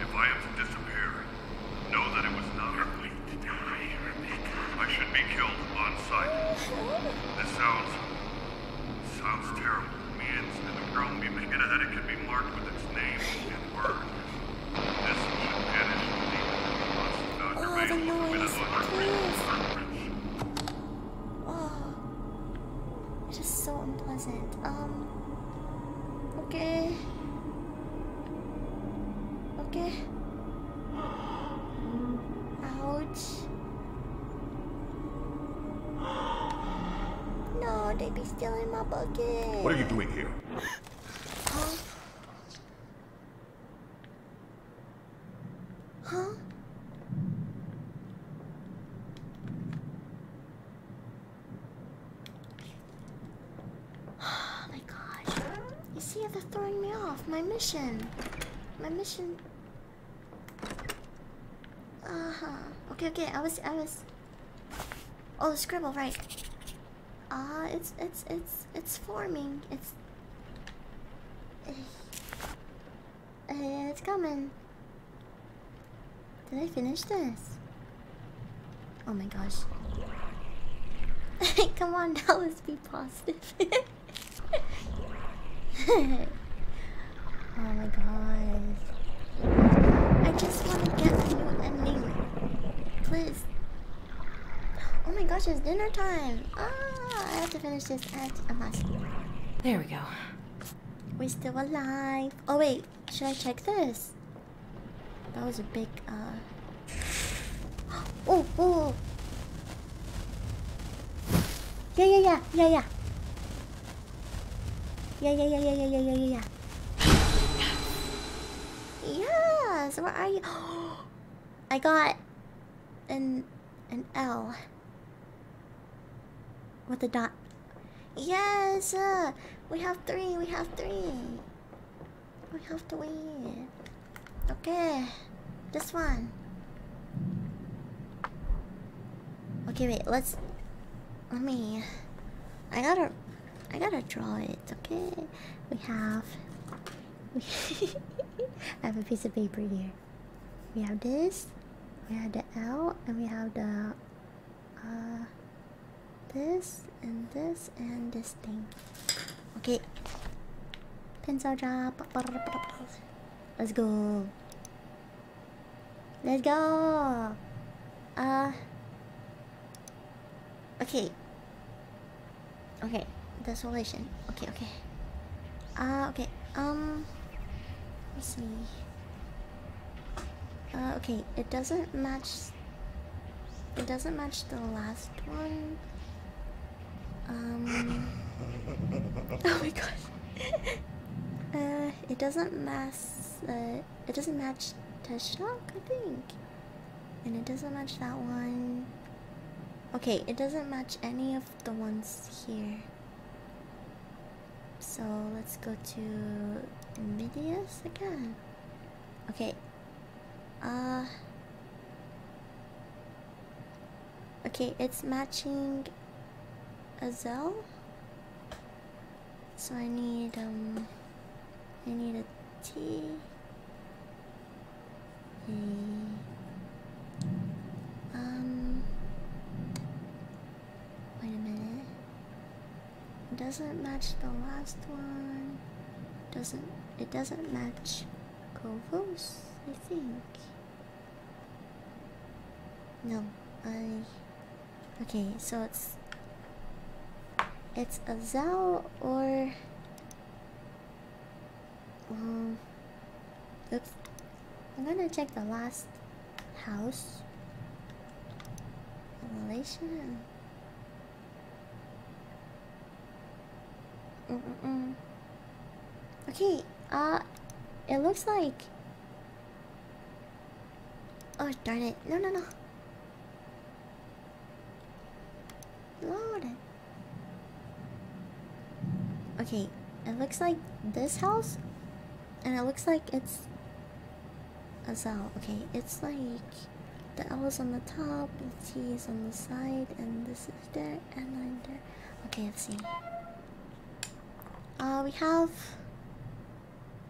If I am to disappear, know that it was not her fleet to die, Rebecca. I should be killed on sight. This sounds terrible. And the girl will be making it that it could be marked with its name and word. This should vanish from the must not remain with a oh, it is so unpleasant. Okay. Okay. They be stealing my bucket. What are you doing here? Huh? Huh? Oh my gosh. You see, they're throwing me off. My mission. My mission. Okay, okay. I was. Oh, the scribble, right. Ah, it's forming. It's coming. Did I finish this? Oh my gosh. Come on now, let's be positive. Oh my gosh. want to get a new ending. Please. Oh my gosh, it's dinner time. Ah, I have to finish this at a must. There we go. We're still alive. Oh wait, should I check this? That was a big, Oh, oh! Yeah. Yes, where are you? I got an L with a dot. Yes, we have three. We have to win. Okay, this one. Okay, wait. Let me. I gotta draw it. Okay, we have. I have a piece of paper here. We have this. We have the L, and we have the this and this and this thing. Okay. Pencil job. Let's go. Let's go. Okay. Okay. Desolation. Okay. Okay. Let's see. Okay, it doesn't match the last one. Oh my god. It doesn't match the shock, I think. And it doesn't match that one. Okay, it doesn't match any of the ones here. So let's go to Midius again. Okay. Okay, it's matching Azel. So I need a T. Wait a minute. It doesn't match the last one. It doesn't match Kovos, I think. No, okay, so it's Azel or oops. I'm gonna check the last house. Relation. Okay, it looks like. Oh darn it! No. Loaded. Okay, it looks like this house. And it looks like it's Azel. Okay, it's like the L is on the top, the T is on the side, and this is there, and then there. Okay, let's see.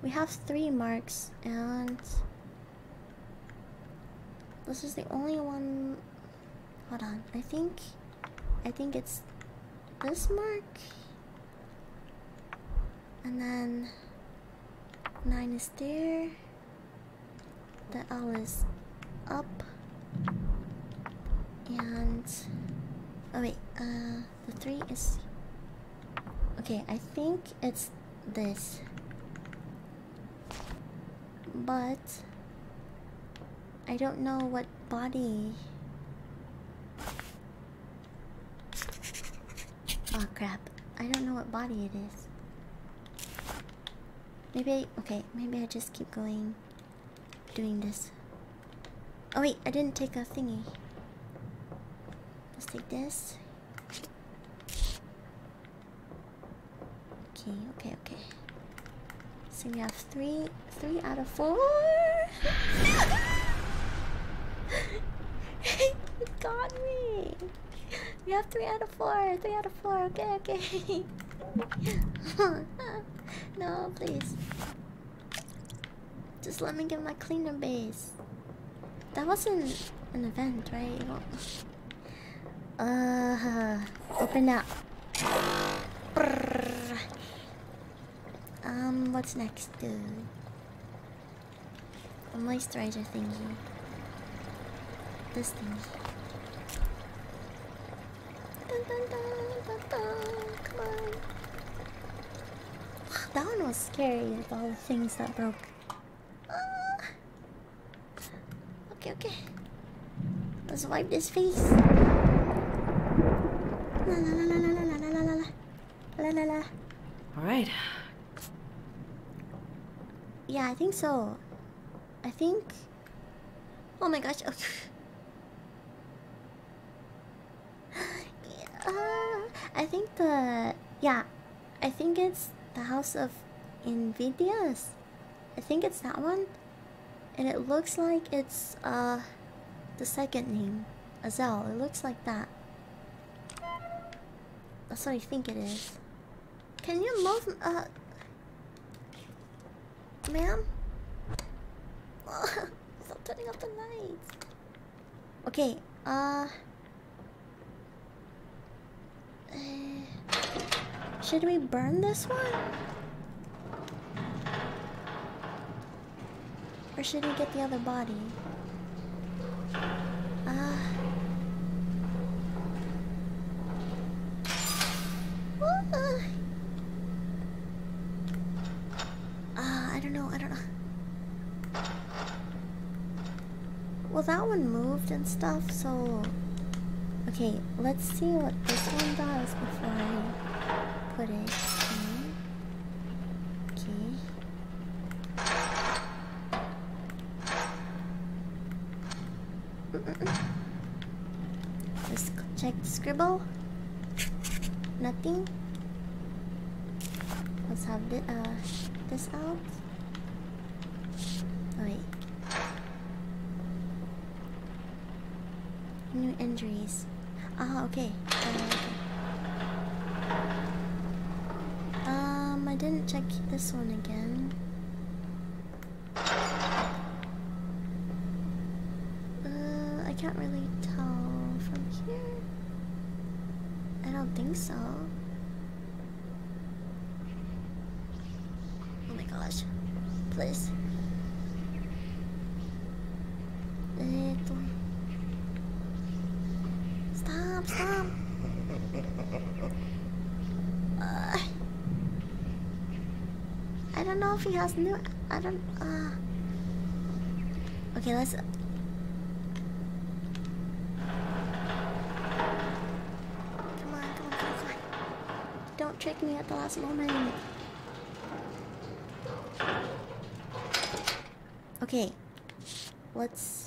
We have three marks, and this is the only one. Hold on, I think it's this mark, and then. 9 is there. The L is up. And oh wait, the 3 is okay. I think it's this, but I don't know what body. Oh crap! I don't know what body it is. Maybe I just keep going, doing this. Oh wait, I didn't take a thingy. Let's take this. Okay. So we have three out of 4. You got me. We have 3 out of 4. Okay. No, please. Just let me get my cleaner base. That wasn't an event, right? Open up. What's next, dude? The moisturizer thingy. This thingy. Dun, dun, dun, dun, dun. Come on. That one was scary with all the things that broke. Okay, okay. Let's wipe this face. La la la la la la la la la la la. All right. Yeah, I think so. I think. Oh my gosh. Oh. Yeah, I think the. Yeah, I think it's the House of Invidious. I think it's that one. And it looks like it's the second name, Azel. It looks like that. That's what I think it is. Can you move, ma'am? Stop turning off the lights. Okay, should we burn this one? Or should we get the other body? I don't know, Well, that one moved and stuff, so... Okay, let's see what this one does before I put it in. Okay. Let's check the scribble. Nothing. Let's have this out. Oh, wait. New injuries. Ah, okay. Okay. I didn't check this one again. I can't really tell from here. I don't think so. Oh my gosh. Please. Stop, stop. I don't know if he has new... I don't... Okay, let's... Come on. Don't trick me at the last moment. Okay. Let's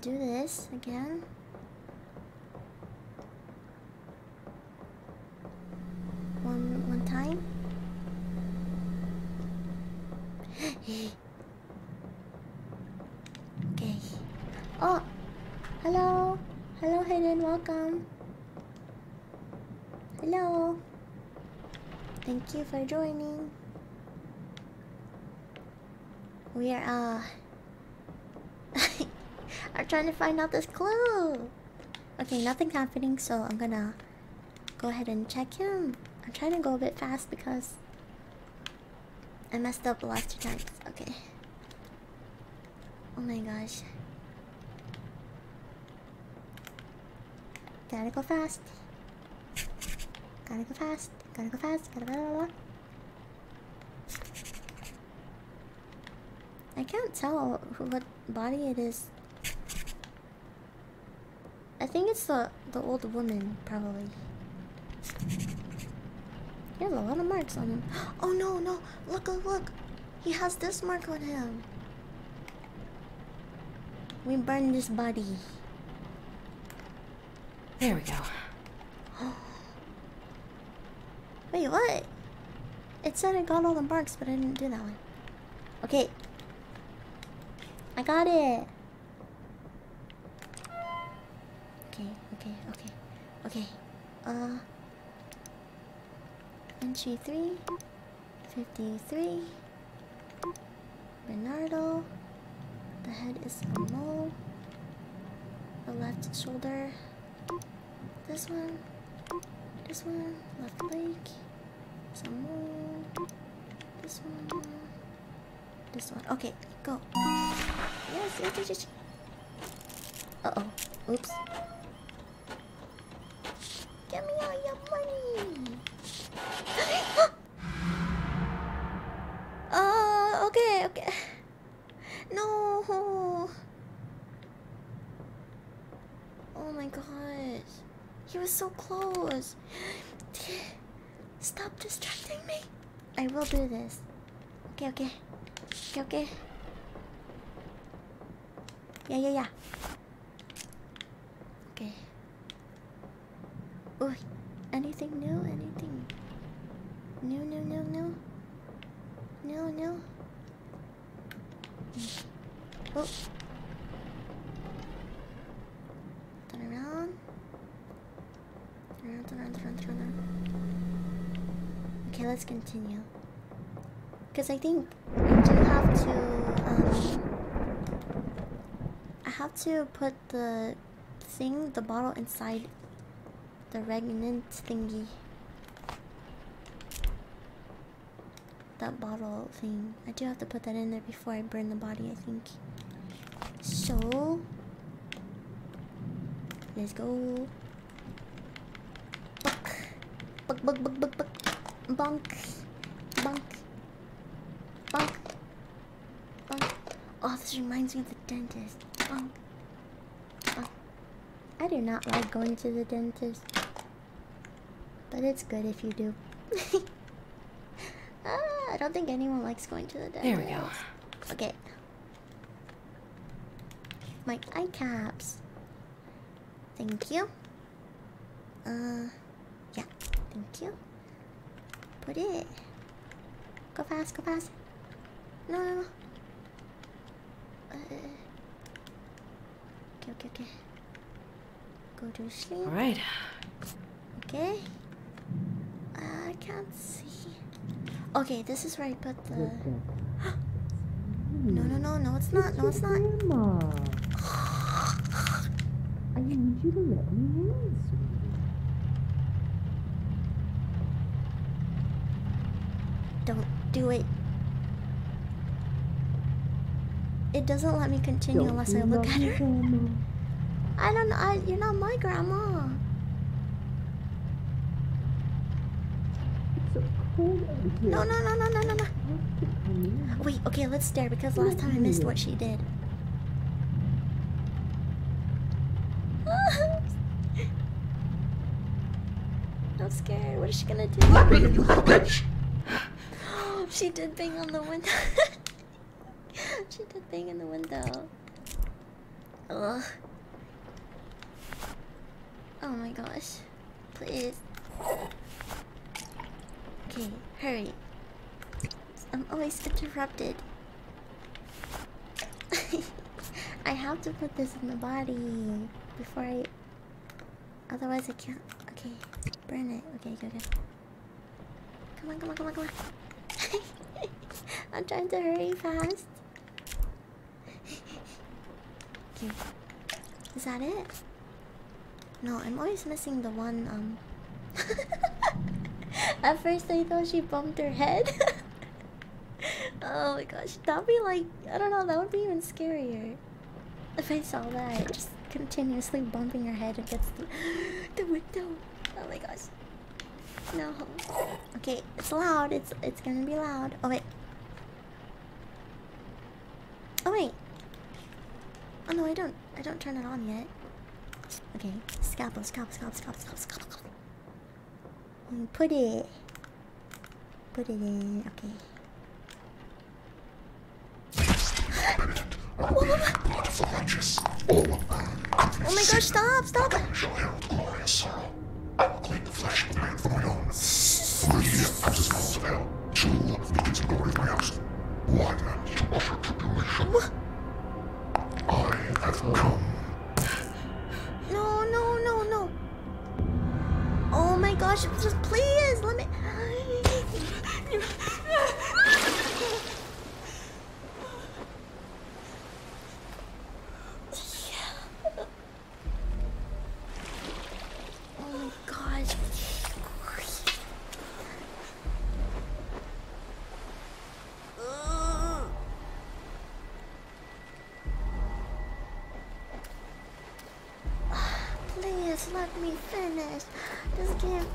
do this again. One time. Okay. Oh, hello, hello Hayden, welcome. Hello. Thank you for joining. We are are trying to find out this clue. Okay, nothing happening, so I'm gonna go ahead and check him. I'm trying to go a bit fast because I messed up the last 2 times. Okay. Oh my gosh. Gotta go fast. Gotta go fast. Gotta go fast. Gotta blah, blah, blah. I can't tell what body it is. I think it's the old woman, probably. He has a lot of marks on him. Oh no, no! Look, look, look! He has this mark on him! We burn this body. There we go. Wait, what? It said I got all the marks, but I didn't do that one. Okay. I got it! Okay, okay, okay, okay. Entry 353. Bernardo. The head is a mole. The left shoulder. This one. This one. Left leg. Some mole. This one. this one. Okay, go. Yes. Uh-oh. Oops. Give me all your money. Okay. No. Oh my gosh. He was so close. Stop distracting me. I will do this. Okay. Yeah. Okay. Ooh, anything new? No. Oh. Turn around. Okay, let's continue. Because I think we do have to, I have to put the thing, the bottle inside the regnant thingy. That bottle thing. I do have to put that in there before I burn the body, I think. So, let's go. Bonk. Oh, this reminds me of the dentist. Bonk. I do not like going to the dentist, but it's good if you do. I don't think anyone likes going to the dentist. There we go. Okay. My eye caps. Thank you. Yeah. Thank you. Put it. Go fast. No. Okay. Go to sleep. All right. Okay. I can't see. Okay, this is where I put the. No, it's not. It's not. I need you to let me in. Don't do it. It doesn't let me continue unless I look at her. I don't know. You're not my grandma. It's so cold out here. No. Wait. Okay, let's stare because last time I missed what she did. I'm scared. What is she gonna do? Let me in, you little bitch. She did bang on the window. Ugh. Oh my gosh. Please. Okay, hurry. I'm always interrupted. I have to put this in the body before I... Otherwise I can't... Okay, burn it. Okay, go. Come on. I'm trying to hurry fast. Okay. Is that it? No, I'm always missing the one, At first I thought she bumped her head. Oh my gosh, that'd be like... I don't know, that would be even scarier. If I saw that, just continuously bumping her head against the window. Oh my gosh. No. Okay, it's loud. It's gonna be loud. Oh wait. Oh no, I don't turn it on yet. Okay, scalpel. And put it in. Okay. Oh my gosh! Stop! I will claim the flesh and iron for my own. Over the years, houses calls of hell. Two, begins the glory of my house. One, to utter tribulation. I have come. No. Oh my gosh, just please, let me... me finish this game.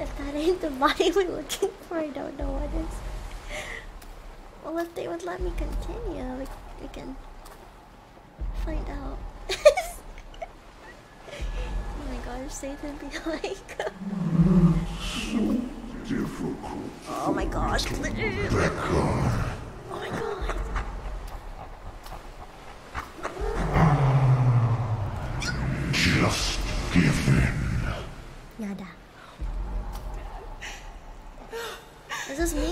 If that ain't the body we're looking for, I don't know what is. Well, if they would let me continue, we can find out. Oh my gosh, Satan be like... oh my gosh, glitter! Oh my god! Just give in. Nada. Is this me?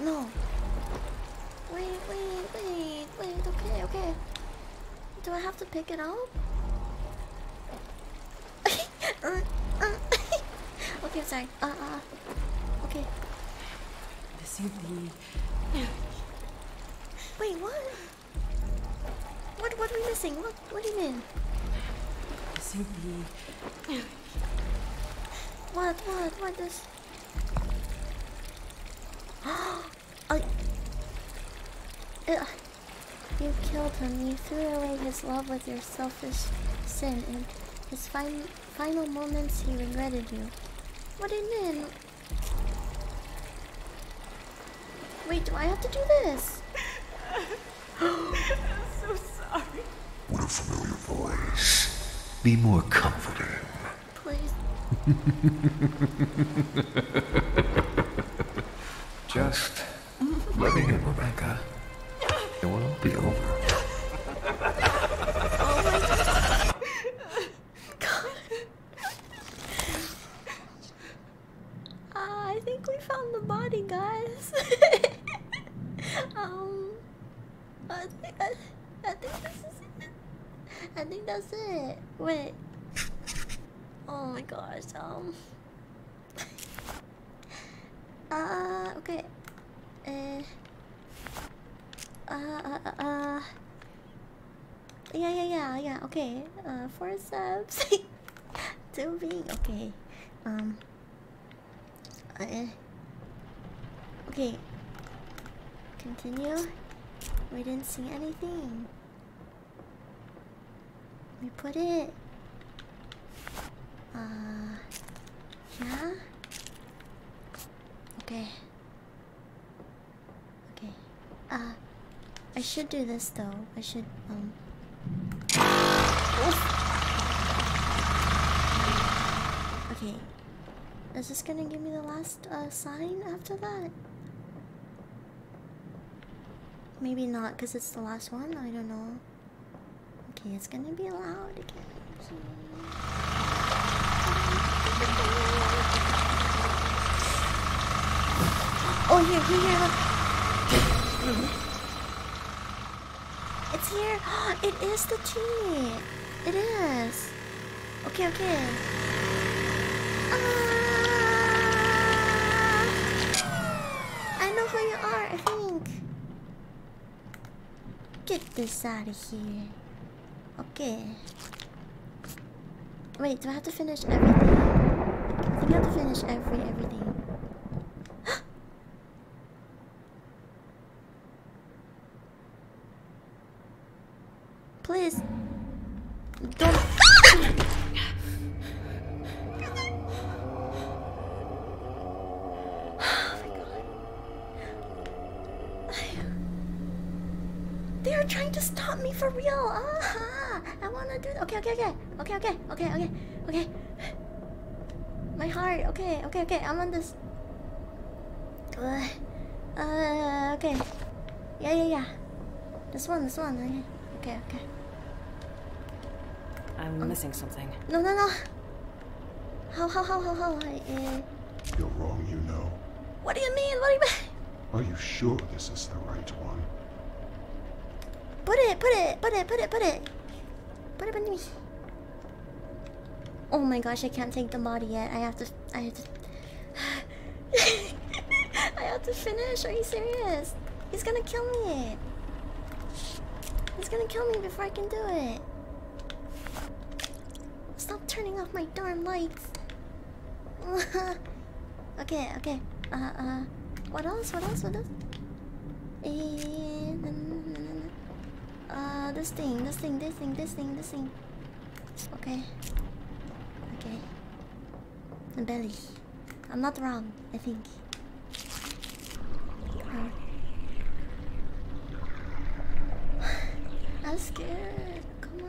No. Wait, okay. Do I have to pick it up? Okay, sorry. Okay. This is the... Wait, what? What are we missing? What do you mean? This is the... What is... You killed him. You threw away his love with your selfish sin. In his final moments, he regretted you. What do you mean? Wait, do I have to do this? I'm so sorry. What a familiar voice. Be more comforting. Please. Just let me in, Rebecca. It will all be over. Oh my god. I think we found the body, guys. I think this is it. I think that's it. Wait. Oh my gosh. Okay. Yeah, okay. 4 subs. 2B, okay. Okay. Continue. We didn't see anything. We put it... yeah? Okay. I should do this though. I should okay. Is this gonna give me the last sign after that? Maybe not, cause it's the last one. I don't know. Okay, it's gonna be loud again. Oh, here, look. It's here. Oh, it is the tea. It is. Okay. I know who you are, I think. Get this out of here. Okay. Wait, do I have to finish everything? I think I have to finish everything. Please, don't. Oh my god. They are trying to stop me for real. Uh-huh. I wanna do. Okay. My heart. Okay. I'm on this. Okay. Yeah. This one. Okay. I'm missing something. No. How? You're wrong, you know. What do you mean? Are you sure this is the right one? Put it. Put it beneath me. Oh my gosh, I can't take the body yet. I have to. I have to finish. Are you serious? He's gonna kill me. He's gonna kill me before I can do it. Stop turning off my darn lights. Okay. What else? This thing. Okay. The belly. I'm not wrong, I think. I'm scared. Come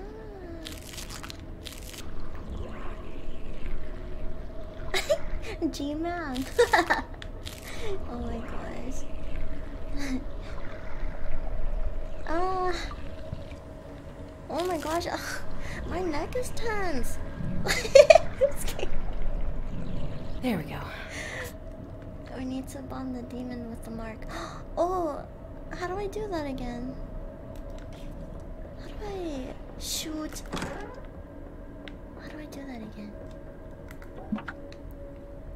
on. G-Man. Oh my gosh. Oh my gosh. Oh, my neck is tense. There we go. We need to bond the demon with the mark. Oh, how do I do that again? Shoot. How do I do that again?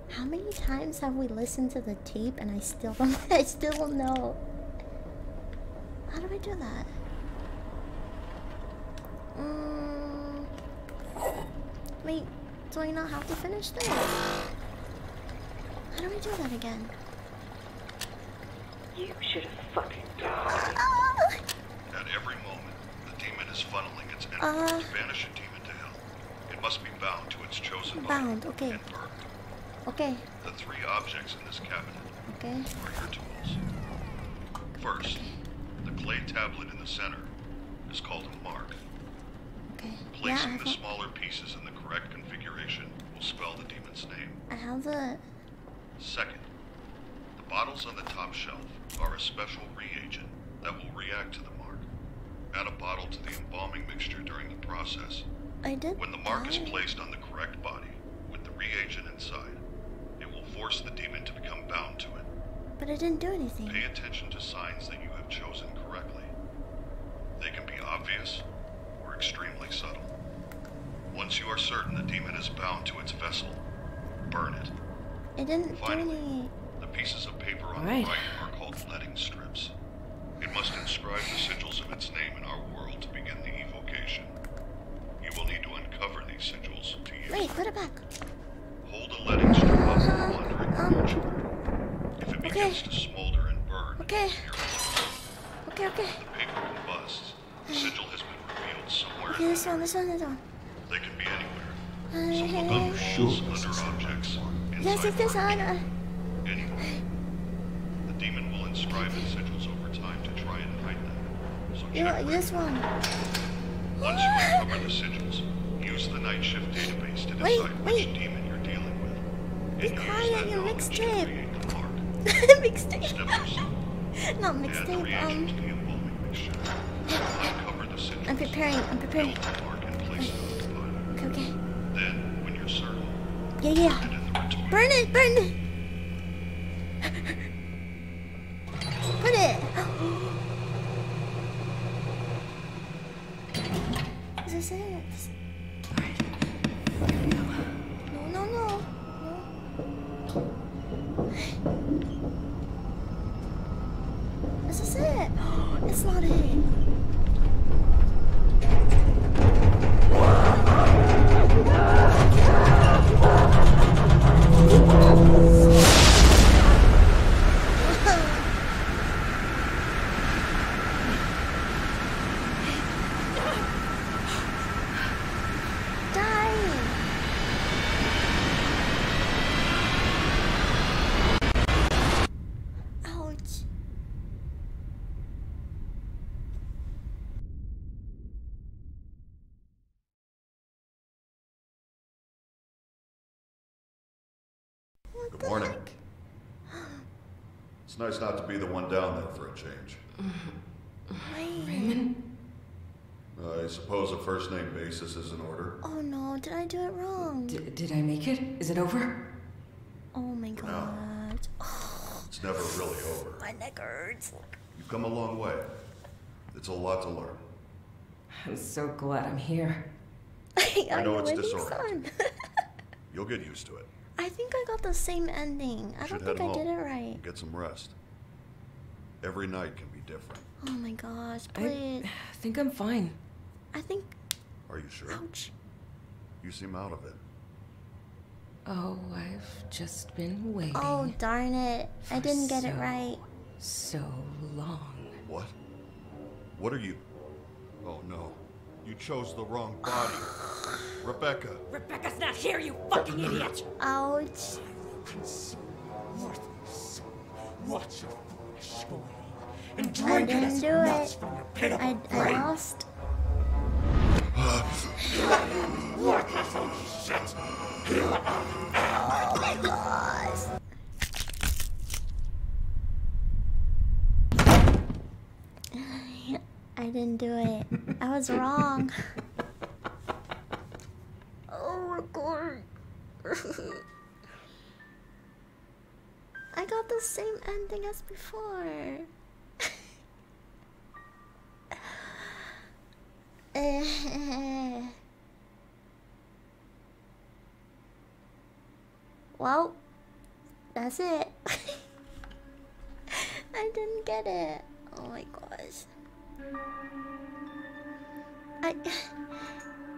How many times have we listened to the tape and I still don't know? How do I do that? Wait, do I not have to finish this? How do I do that again? You should have fucking died. At every moment, the demon is funneling its energy to banish a demon to hell. It must be bound to its chosen body and burned. Okay. The three objects in this cabinet are your tools. First, the clay tablet in the center is called a mark. Placing the smaller pieces in the correct configuration will spell the demon's name. Second, the bottles on the top shelf are a special reagent that will react to the mark. Add a bottle to the embalming mixture during the process. When the mark is placed on the correct body with the reagent inside, it will force the demon to become bound to it. But I didn't do anything. Pay attention to signs that you have chosen correctly. They can be obvious or extremely subtle. Once you are certain the demon is bound to its vessel, burn it. Finally, the pieces of paper on the right are called letting strips. It must inscribe the sigils of its name in our world to begin the evocation. You will need to uncover these sigils to use. Wait, put it back. Hold a letting strip up under each one. If it begins to smolder and burn, the paper combusts. The sigil has been revealed somewhere. This one. They can be anywhere. So look under objects. Yes, it is Anna. Anywhere. The demon will inscribe its sigils over time to try and hide them. So check this one. Once you uncover the sigils, use the night shift database to decide which demon you're dealing with. Be quiet, you mixtape. I'm preparing. Okay. Then, when you're certain. Yeah. Burn it! Put it! Is this it? Good morning. It's nice not to be the one down there for a change. Raymond? I suppose a first name basis is in order. Oh no, did I do it wrong? Did I make it? Is it over? Oh my god. No. Oh. It's never really over. My neck hurts. You've come a long way. It's a lot to learn. I'm so glad I'm here. I know it's disorienting. You'll get used to it. I think I got the same ending. I don't think I did it right. Get some rest. Every night can be different. Oh my gosh, please. I think I'm fine. Are you sure? Ouch. You seem out of it. Oh, I've just been waiting. Oh, darn it. I didn't get it right. So long. What? What are you? Oh, no. You chose the wrong body. Rebecca. Rebecca's not here, you fucking idiot! Ouch. Worthless. Watch your foolish boy. And drink it as nuts from your pit of brain. I lost. Worthless old shit! Oh my gosh. I didn't do it. I was wrong. Oh my god. I got the same ending as before. Well, that's it. I didn't get it. Oh my gosh.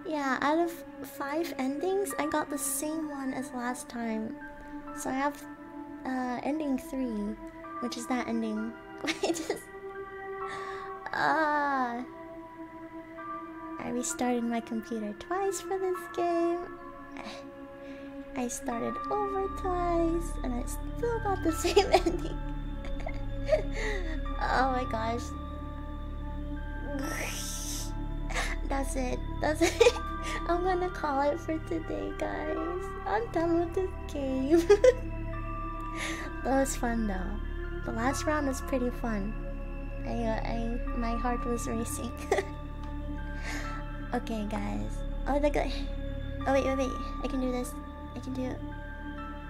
Yeah, out of 5 endings, I got the same one as last time. So I have ending 3, which is that ending. I restarted my computer twice for this game. I started over twice, and I still got the same ending. Oh my gosh. That's it. That's it. I'm gonna call it for today, guys. I'm done with this game. That was fun, though. The last round was pretty fun. My heart was racing. Okay, guys. Oh, the guy. Oh, wait, wait, wait. I can do this. I can do.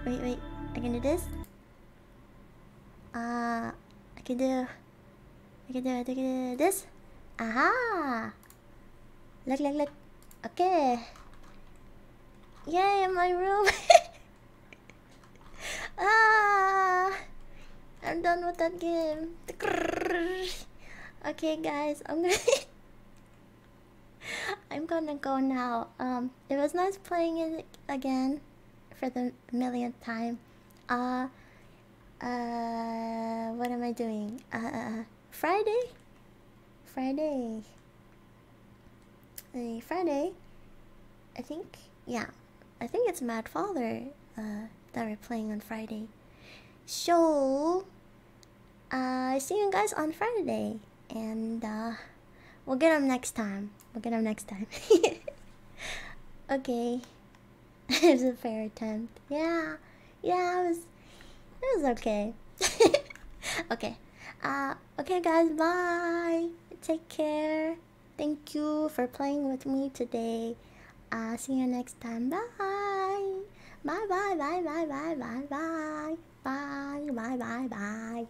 Wait, wait. I can do this. I can do. I can do this. Aha! Look, look, look. Okay. Yay, my room. I'm done with that game. Okay, guys. I'm gonna go now. It was nice playing it again for the millionth time. What am I doing? Friday? Friday, I think, yeah, I think it's Mad Father that we're playing on Friday. So, see you guys on Friday, and we'll get them next time. Okay, it's a fair attempt. Yeah, it was okay. Okay. Okay guys, bye. Take care. Thank you for playing with me today. See you next time. Bye. Bye.